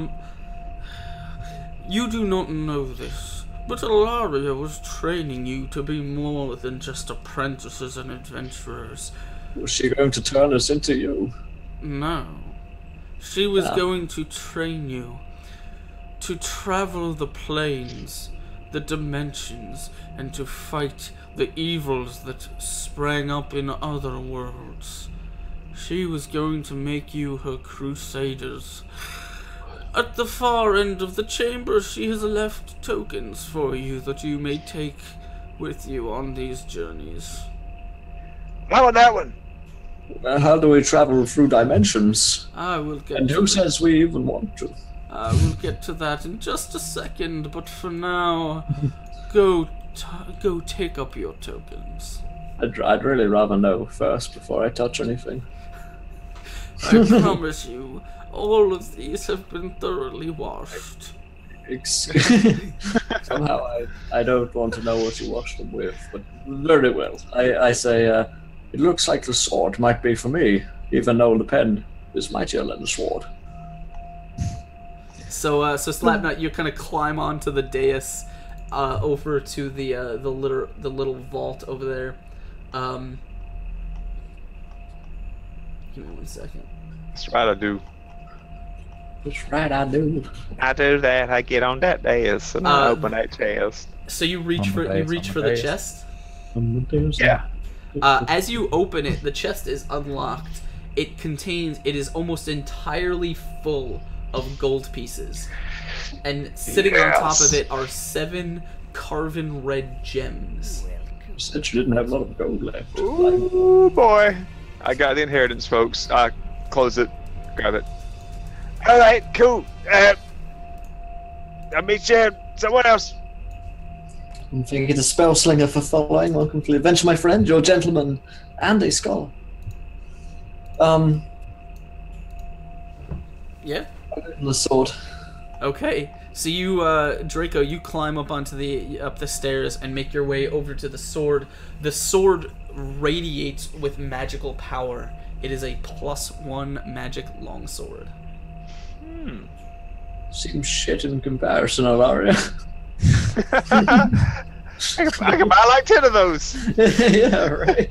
You do not know this, but Alaria was training you to be more than just apprentices and adventurers. Was she going to turn us into you? No. She was yeah. going to train you to travel the planes, the dimensions, and to fight the evils that sprang up in other worlds. She was going to make you her crusaders. At the far end of the chamber she has left tokens for you that you may take with you on these journeys. How about that one? Well, how do we travel through dimensions? I will get and to who that. Says we even want to? I will get to that in just a second, but for now, go t go take up your tokens. I'd, I'd really rather know first before I touch anything. I promise you, all of these have been thoroughly washed. Somehow I, I don't want to know what you washed them with, but very well. I, I say, uh, it looks like the sword might be for me, even though the pen is mightier than the sword. So, uh, so Slapnut, you kind of climb onto the dais, uh, over to the uh, the little the little vault over there. Um, give me one second. That's right, I do. That's right, I do. I do that. I get on that dais and uh, I open that chest. So you reach for dais, you reach for the, the chest. The yeah. Uh, as you open it, the chest is unlocked. It contains, it is almost entirely full of gold pieces. And sitting yes. on top of it are seven carven red gems. Said you didn't have a lot of gold left. Ooh, boy. I got the inheritance, folks. I close it. Grab it. Alright, cool. Uh, I'll meet you someone else. I'm thinking a spell slinger for following. Welcome to the adventure, my friend. You're a gentleman and a scholar. Um. Yeah. The sword. Okay, so you, uh, Draco, you climb up onto the up the stairs and make your way over to the sword. The sword radiates with magical power. It is a plus one magic longsword. Hmm. Seems shit in comparison, Alaria. I, could, I could buy like ten of those. Yeah, right.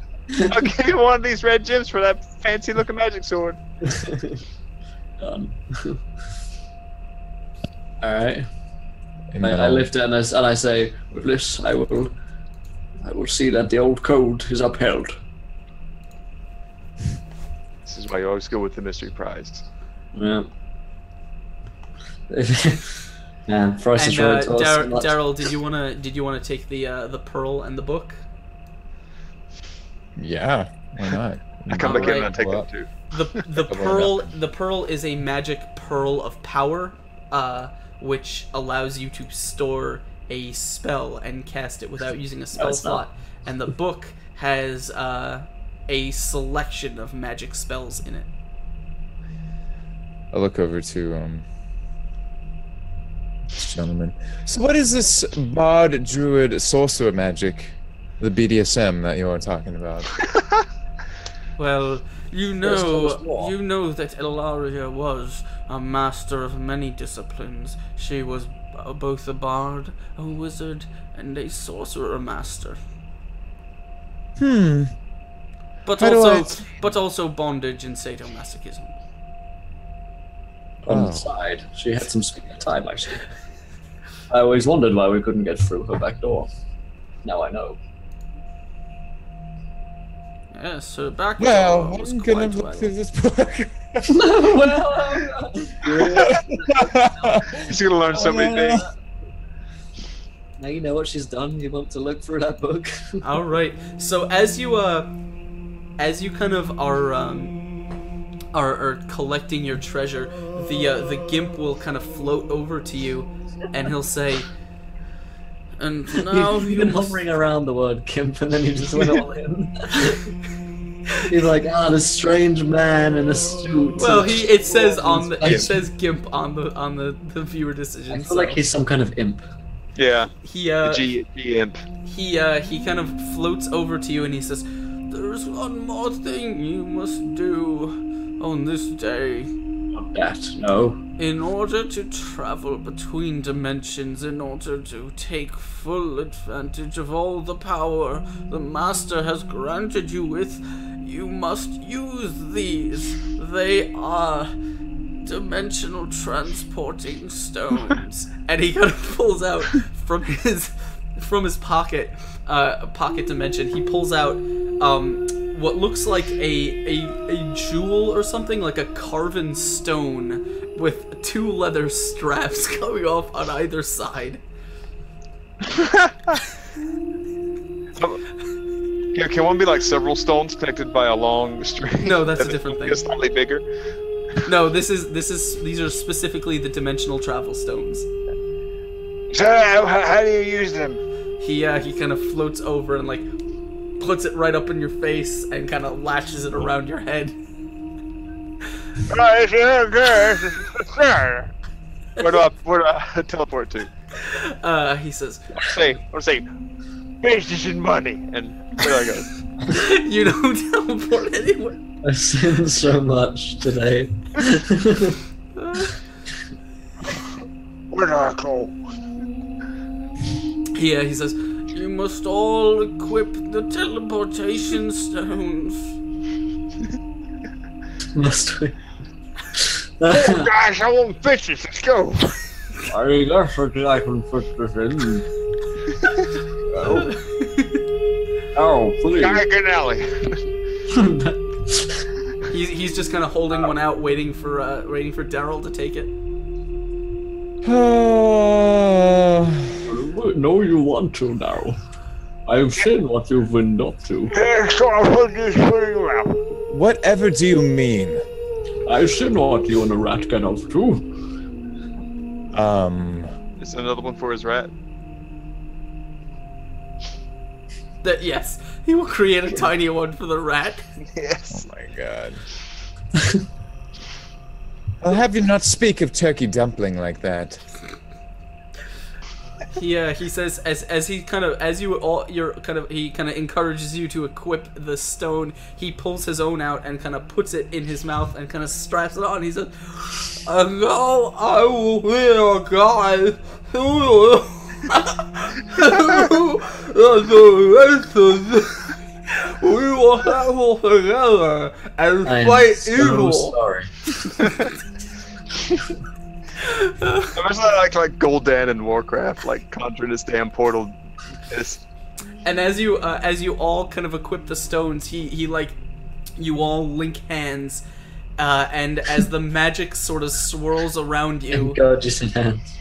I'll give you one of these red gems for that fancy looking magic sword. Done. Alright. I, I lift it and I, and I say, with this I will I will see that the old code is upheld. This is why you always go with the mystery prize. Yeah. Yeah, Price and, is right uh, Dar Daryl, did you wanna did you wanna take the uh, the pearl and the book? Yeah, why not? I come back in and I take that too. The the pearl the pearl is a magic pearl of power, uh, which allows you to store a spell and cast it without using a spell slot. And the book has uh, a selection of magic spells in it. I look over to um. Gentlemen, so what is this bard, druid, sorcerer magic, the B D S M that you are talking about? Well, you know, you know that Alaria was a master of many disciplines. She was both a bard, a wizard, and a sorcerer master. Hmm. But How also, but also bondage and sadomasochism. On oh. the side, she had some spare time actually. I always wondered why we couldn't get through her back door. Now I know. Yes, her back well, door was I'm quite gonna look through this book. No, well, she's gonna learn so many things. Now you know what she's done. You want to look through that book. All right. So as you uh, as you kind of are um. Are, are collecting your treasure, the uh, the gimp will kind of float over to you, and he'll say, "And now you've been hovering around the word gimp, and then you just went all in." He's like, "Ah, oh, this strange man in a suit." Well, he it says on the it says gimp on the on the, the viewer decision. I feel so. Like he's some kind of imp. Yeah. He uh, G, G imp. He uh, he kind of floats over to you, and he says, "There's one more thing you must do. On this day, not that, no. In order to travel between dimensions, in order to take full advantage of all the power the Master has granted you with, you must use these. They are dimensional transporting stones." And he kind of pulls out from his from his pocket, uh, pocket dimension. He pulls out. Um, What looks like a, a a jewel or something, like a carven stone with two leather straps coming off on either side. Yeah, can one be like several stones connected by a long string? No, that's that a different thing. It's slightly bigger. No, this is this is these are specifically the dimensional travel stones. So how, how do you use them? He uh, he kind of floats over and like puts it right up in your face and kind of latches it around your head. Where do I where do I teleport to? Uh, he says. Or say or say. Business and money, and there I go. You don't teleport anywhere. I've seen so much today. Where do I go? Yeah, he says, you must all equip the teleportation stones. Must we? Oh, guys, I want fishes, let's go. I mean, that's what I can put this in. Oh. Oh, please. he's, he's just kind of holding oh. one out, waiting for uh, waiting for Daryl to take it. Uh, no, you want to, Daryl. I've seen what you've been up to. Whatever do you mean? I've seen what you and a rat get up to. Um. Is there another one for his rat? That yes, he will create a tiny one for the rat. Yes. Oh my god. I'll have you not speak of turkey dumpling like that. Yeah, he says as as he kind of as you all you're kind of he kind of encourages you to equip the stone. He pulls his own out and kind of puts it in his mouth and kind of straps it on. He says, "And now I will be your guide." We will travel together and I'm fight so evil. Sorry. I wish I liked like Gul'dan in Warcraft, like conjuring this damn portal. And as you uh, as you all kind of equip the stones, he he like you all link hands, uh, and as the magic sort of swirls around you. And gorgeous hands.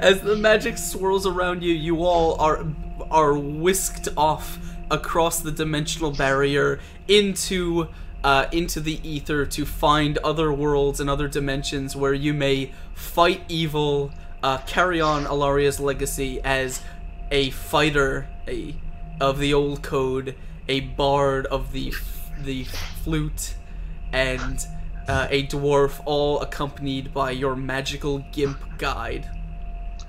As the magic swirls around you, you all are are whisked off across the dimensional barrier into uh, into the ether to find other worlds and other dimensions where you may fight evil, uh, carry on Alaria's legacy as a fighter a of the old code, a bard of the the flute, and uh, a dwarf, all accompanied by your magical gimp guide.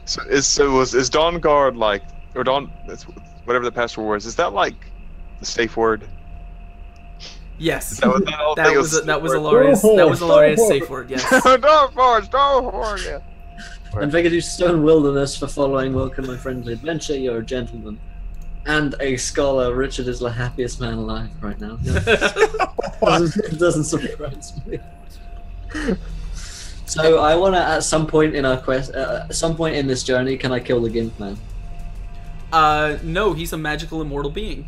So is so was is Dawn Guard like or Dawn whatever the password was, is that like the safe word? Yes. Is that was that, that was a, that was Alaria's that was Alaria's safe word, yes. Dawn Forge, Dawn Forge, yeah. And Vega do Stone Wilderness for following welcome my friend's adventure, you're a gentleman. And a scholar, Richard is the happiest man alive right now. It doesn't surprise me. So I want to, at some point in our quest, uh, at some point in this journey, can I kill the Gimp Man? Uh, no, he's a magical immortal being.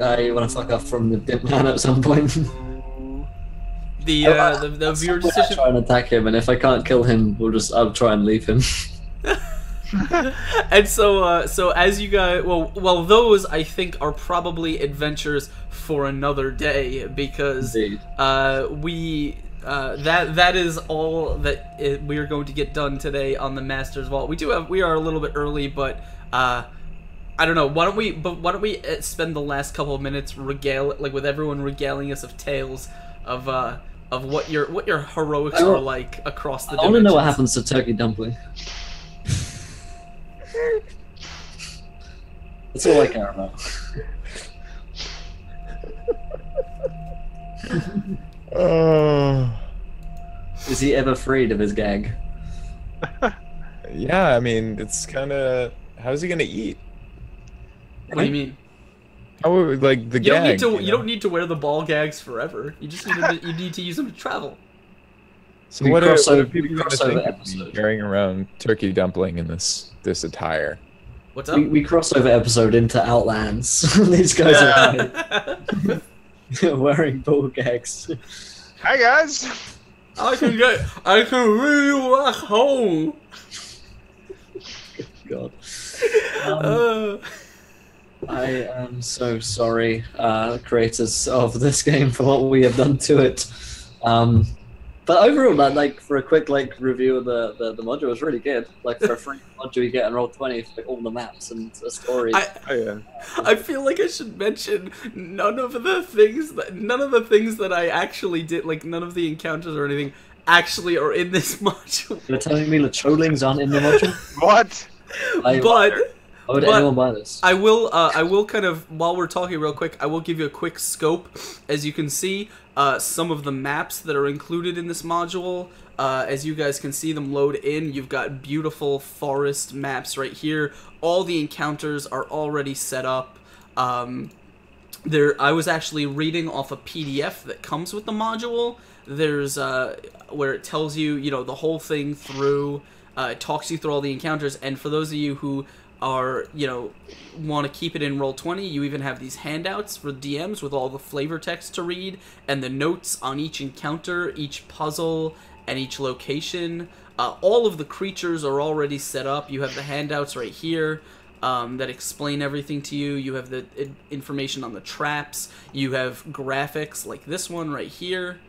Uh, you want to fuck off from the Gimp Man at some point? the uh, the, the viewer decision. I'll try and attack him, and if I can't kill him, we'll just I'll try and leave him. And so, uh, so as you guys, well, well, those I think are probably adventures for another day because Indeed. uh, we. Uh, that that is all that it, we are going to get done today on the Master's Vault. We do have we are a little bit early, but uh, I don't know. Why don't we? But why don't we spend the last couple of minutes regale like with everyone regaling us of tales of uh, of what your what your heroics are like across the. I want to know what happens to Turkey Dumpling. That's all I care about. Uh, Is he ever afraid of his gag? Yeah, I mean, it's kind of... How's he going to eat? What do you mean? How would, like, the you gag... Don't need to, you, know? You don't need to wear the ball gags forever. You just need to, you need to use them to travel. So we what are, over, what are people going to think episode. Of carrying around turkey dumpling in this, this attire? What's up? We, we crossover episode into Outlands. These guys are... wearing ball gags. Hi guys. I can get. I can really walk home. God. Um, uh. I am so sorry, uh, creators of this game, for what we have done to it. Um, but overall, man, like for a quick like review of the the, the module, it was really good. Like for a free module you get in Roll twenty, like all the maps and the story. I, oh, yeah. I feel like I should mention none of the things that none of the things that I actually did, like none of the encounters or anything, actually are in this module. You're telling me the Cholings aren't in the module? What? I, but I would but buy this. I will. Uh, I will kind of while we're talking real quick. I will give you a quick scope. As you can see, uh, some of the maps that are included in this module. Uh, as you guys can see them load in, you've got beautiful forest maps right here. All the encounters are already set up. Um, there, I was actually reading off a P D F that comes with the module. There's uh, where it tells you, you know, the whole thing through. Uh, it talks you through all the encounters, and for those of you who are, you know, want to keep it in Roll twenty, you even have these handouts for D Ms with all the flavor text to read, and the notes on each encounter, each puzzle, and each location. Uh, all of the creatures are already set up. You have the handouts right here um, that explain everything to you. You have the information on the traps. You have graphics like this one right here,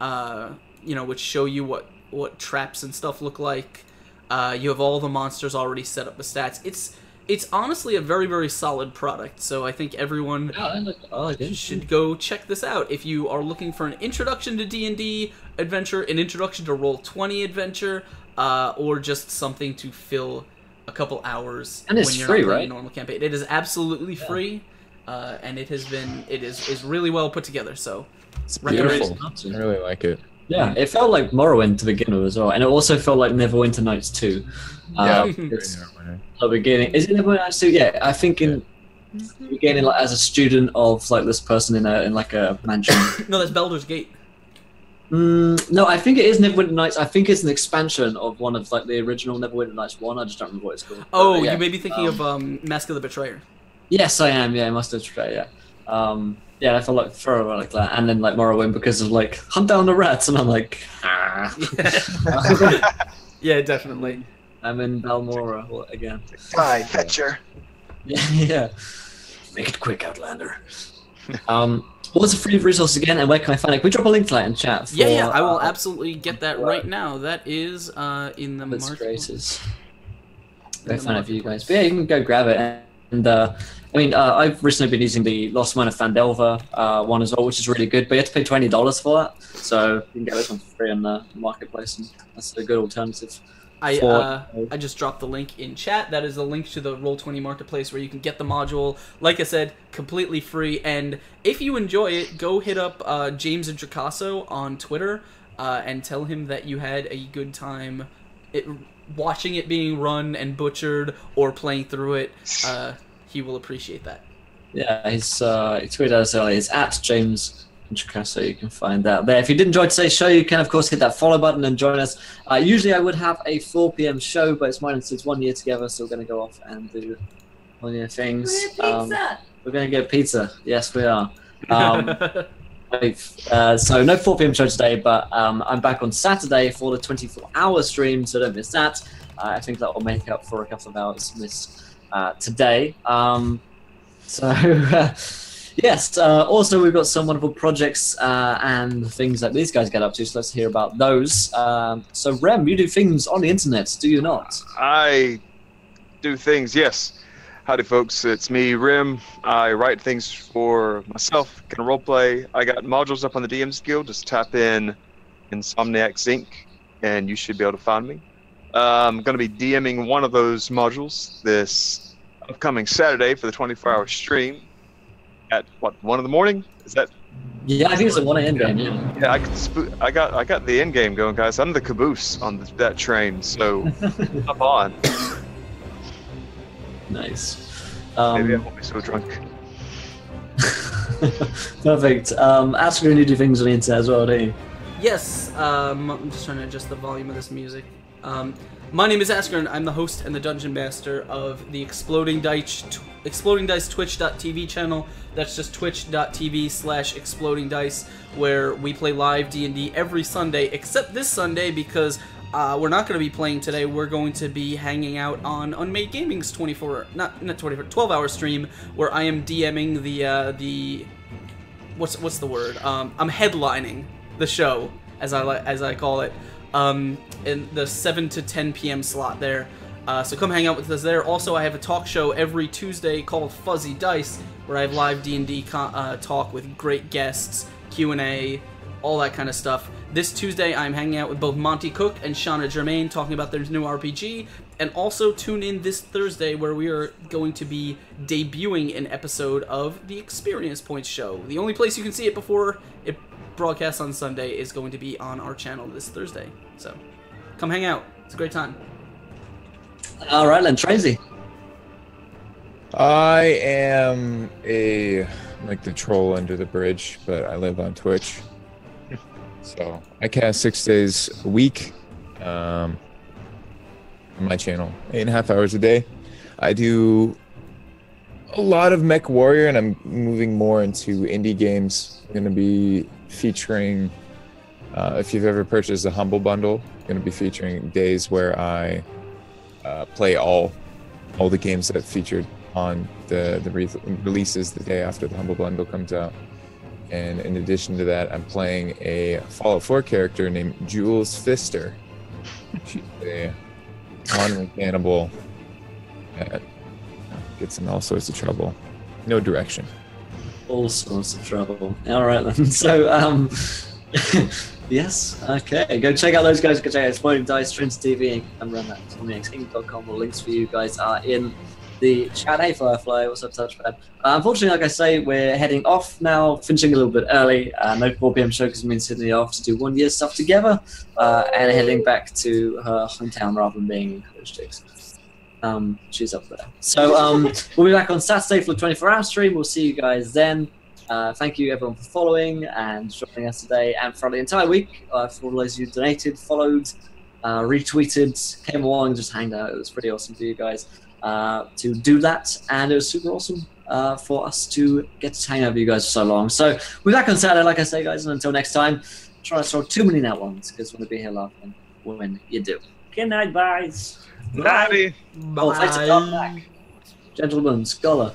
uh, you know, which show you what, what traps and stuff look like. Uh, you have all the monsters already set up, the stats. It's it's honestly a very, very solid product, so I think everyone yeah, I like, I like it. should go check this out. If you are looking for an introduction to D and D adventure, an introduction to Roll twenty adventure, uh, or just something to fill a couple hours and it's when you're free, not playing a normal campaign. It is absolutely yeah. free, uh, and it has been it is, is really well put together, so it's beautiful. I really like it. Yeah, it felt like Morrowind to begin with as well, and it also felt like Neverwinter Nights two. Yeah, um, it's the beginning. Is it Neverwinter Nights two? Yeah, I think in yeah. the beginning, like as a student of like this person in a in like a mansion. No, that's Baldur's Gate. Mm, no, I think it is Neverwinter Nights. I think it's an expansion of one of like the original Neverwinter Nights one. I just don't remember what it's called. Oh, yeah. You may be thinking um, of um, Mask of the Betrayer. Yes, I am. Yeah, Mask of the Betrayer. Yeah. Um, Yeah, I felt like throw like that, and then like Morrowind because of like hunt down the rats, and I'm like, ah. Yeah, yeah definitely. I'm in Balmora again. Hi, Fetcher. Yeah, yeah. Make it quick, Outlander. um, what's the free resource again, and where can I find it? Can we drop a link to that in chat? For, yeah, yeah, I will uh, absolutely get that right now. That is uh in the marketplace. Go find it for you guys. But yeah, you can go grab it and. and uh, I mean, uh, I've recently been using the Lost Mine of Phandelver uh, one as well, which is really good, but you have to pay twenty dollars for that, so you can get this one for free on the marketplace, and that's a good alternative. I, uh, I just dropped the link in chat. That is a link to the Roll twenty marketplace where you can get the module, like I said, completely free, and if you enjoy it, go hit up uh, James Introcaso on Twitter uh, and tell him that you had a good time it, watching it being run and butchered or playing through it. Uh, He will appreciate that. Yeah, his uh, tweet as well is at James Introcaso. You can find that there. If you did enjoy today's show, you can of course hit that follow button and join us. Uh, usually I would have a four P M show, but it's mine and it's one year together, so we're going to go off and do one year things. Um, we're going to get pizza. Yes, we are. Um, uh, so no four P M show today, but um, I'm back on Saturday for the twenty-four hour stream, so don't miss that. Uh, I think that will make up for a couple of hours missed. Uh, today, um, so uh, yes. Uh, also, we've got some wonderful projects uh, and things that these guys get up to. So let's hear about those. Um, so, Rem, you do things on the internet, do you not? I do things. Yes. Howdy, folks. It's me, Rem. I write things for myself. Can roleplay. I got modules up on the D Ms Guild. Just tap in Insomniac Zinc, and you should be able to find me. Uh, I'm going to be DMing one of those modules this upcoming Saturday for the twenty-four hour stream at what one in the morning? Is that? Yeah, I think it's a one end game. Yeah, yeah I, got I got I got the end game going, guys. I'm the caboose on the, that train, so up on. Nice. Um, Maybe I won't be so drunk. Perfect. Um, Ashley, you do things on the internet as well, don't you? Yes. Um, I'm just trying to adjust the volume of this music. Um, My name is Askren. I'm the host and the Dungeon Master of the Exploding Dice, Exploding Dice Twitch dot T V channel. That's just twitch dot T V slash Exploding Dice, where we play live D and D every Sunday, except this Sunday because uh, we're not going to be playing today. We're going to be hanging out on Unmade Gaming's twenty-four, not not twenty-four, twelve hour stream, where I am DMing the uh, the what's what's the word? Um, I'm headlining the show, as I as I call it. Um, in the seven to ten P M slot there. Uh, so come hang out with us there. Also, I have a talk show every Tuesday called Fuzzy Dice, where I have live D and D con uh, talk with great guests, Q and A, all that kind of stuff. This Tuesday, I'm hanging out with both Monty Cook and Shauna Germain, talking about their new R P G. And also tune in this Thursday, where we are going to be debuting an episode of the Experience Points show. The only place you can see it before it broadcast on Sunday is going to be on our channel this Thursday. So come hang out. It's a great time. All right, then, Tracy. I am a, like the troll under the bridge, but I live on Twitch. So I cast six days a week um, on my channel, eight and a half hours a day. I do a lot of Mech Warrior, and I'm moving more into indie games. I'm going to be featuring, uh, if you've ever purchased a Humble Bundle, I'm going to be featuring days where I uh, play all all the games that featured on the, the re releases the day after the Humble Bundle comes out. And in addition to that, I'm playing a Fallout four character named Jules Fister. She's a wandering cannibal that gets in all sorts of trouble. No direction. All sorts of trouble. All right, then. So, um, yes, okay. Go check out those guys. Go check out Exploding Dice, Trinity T V, and run that Insomniac Zinc dot com. All links for you guys are in the chat. Hey, Firefly. What's up, Touchpad? Uh, unfortunately, like I say, we're heading off now, finishing a little bit early. Uh, no four P M show because me and Sydney are off to do one year's stuff together, uh, and heading back to her hometown rather than being in College Digs. Um, she's up there. So um, we'll be back on Saturday for the twenty-four hour stream. We'll see you guys then. Uh, thank you everyone for following and joining us today and for the entire week. Uh, for all those who donated, followed, uh, retweeted, came along, just hanged out. It was pretty awesome for you guys uh, to do that, and it was super awesome uh, for us to get to hang out with you guys for so long. So we're back on Saturday, like I say, guys, and until next time, try not to throw too many net ones because we're going to be here laughing when you do. Good night, guys. Bye. Bye. Oh, thanks for coming back. Gentleman, scholar.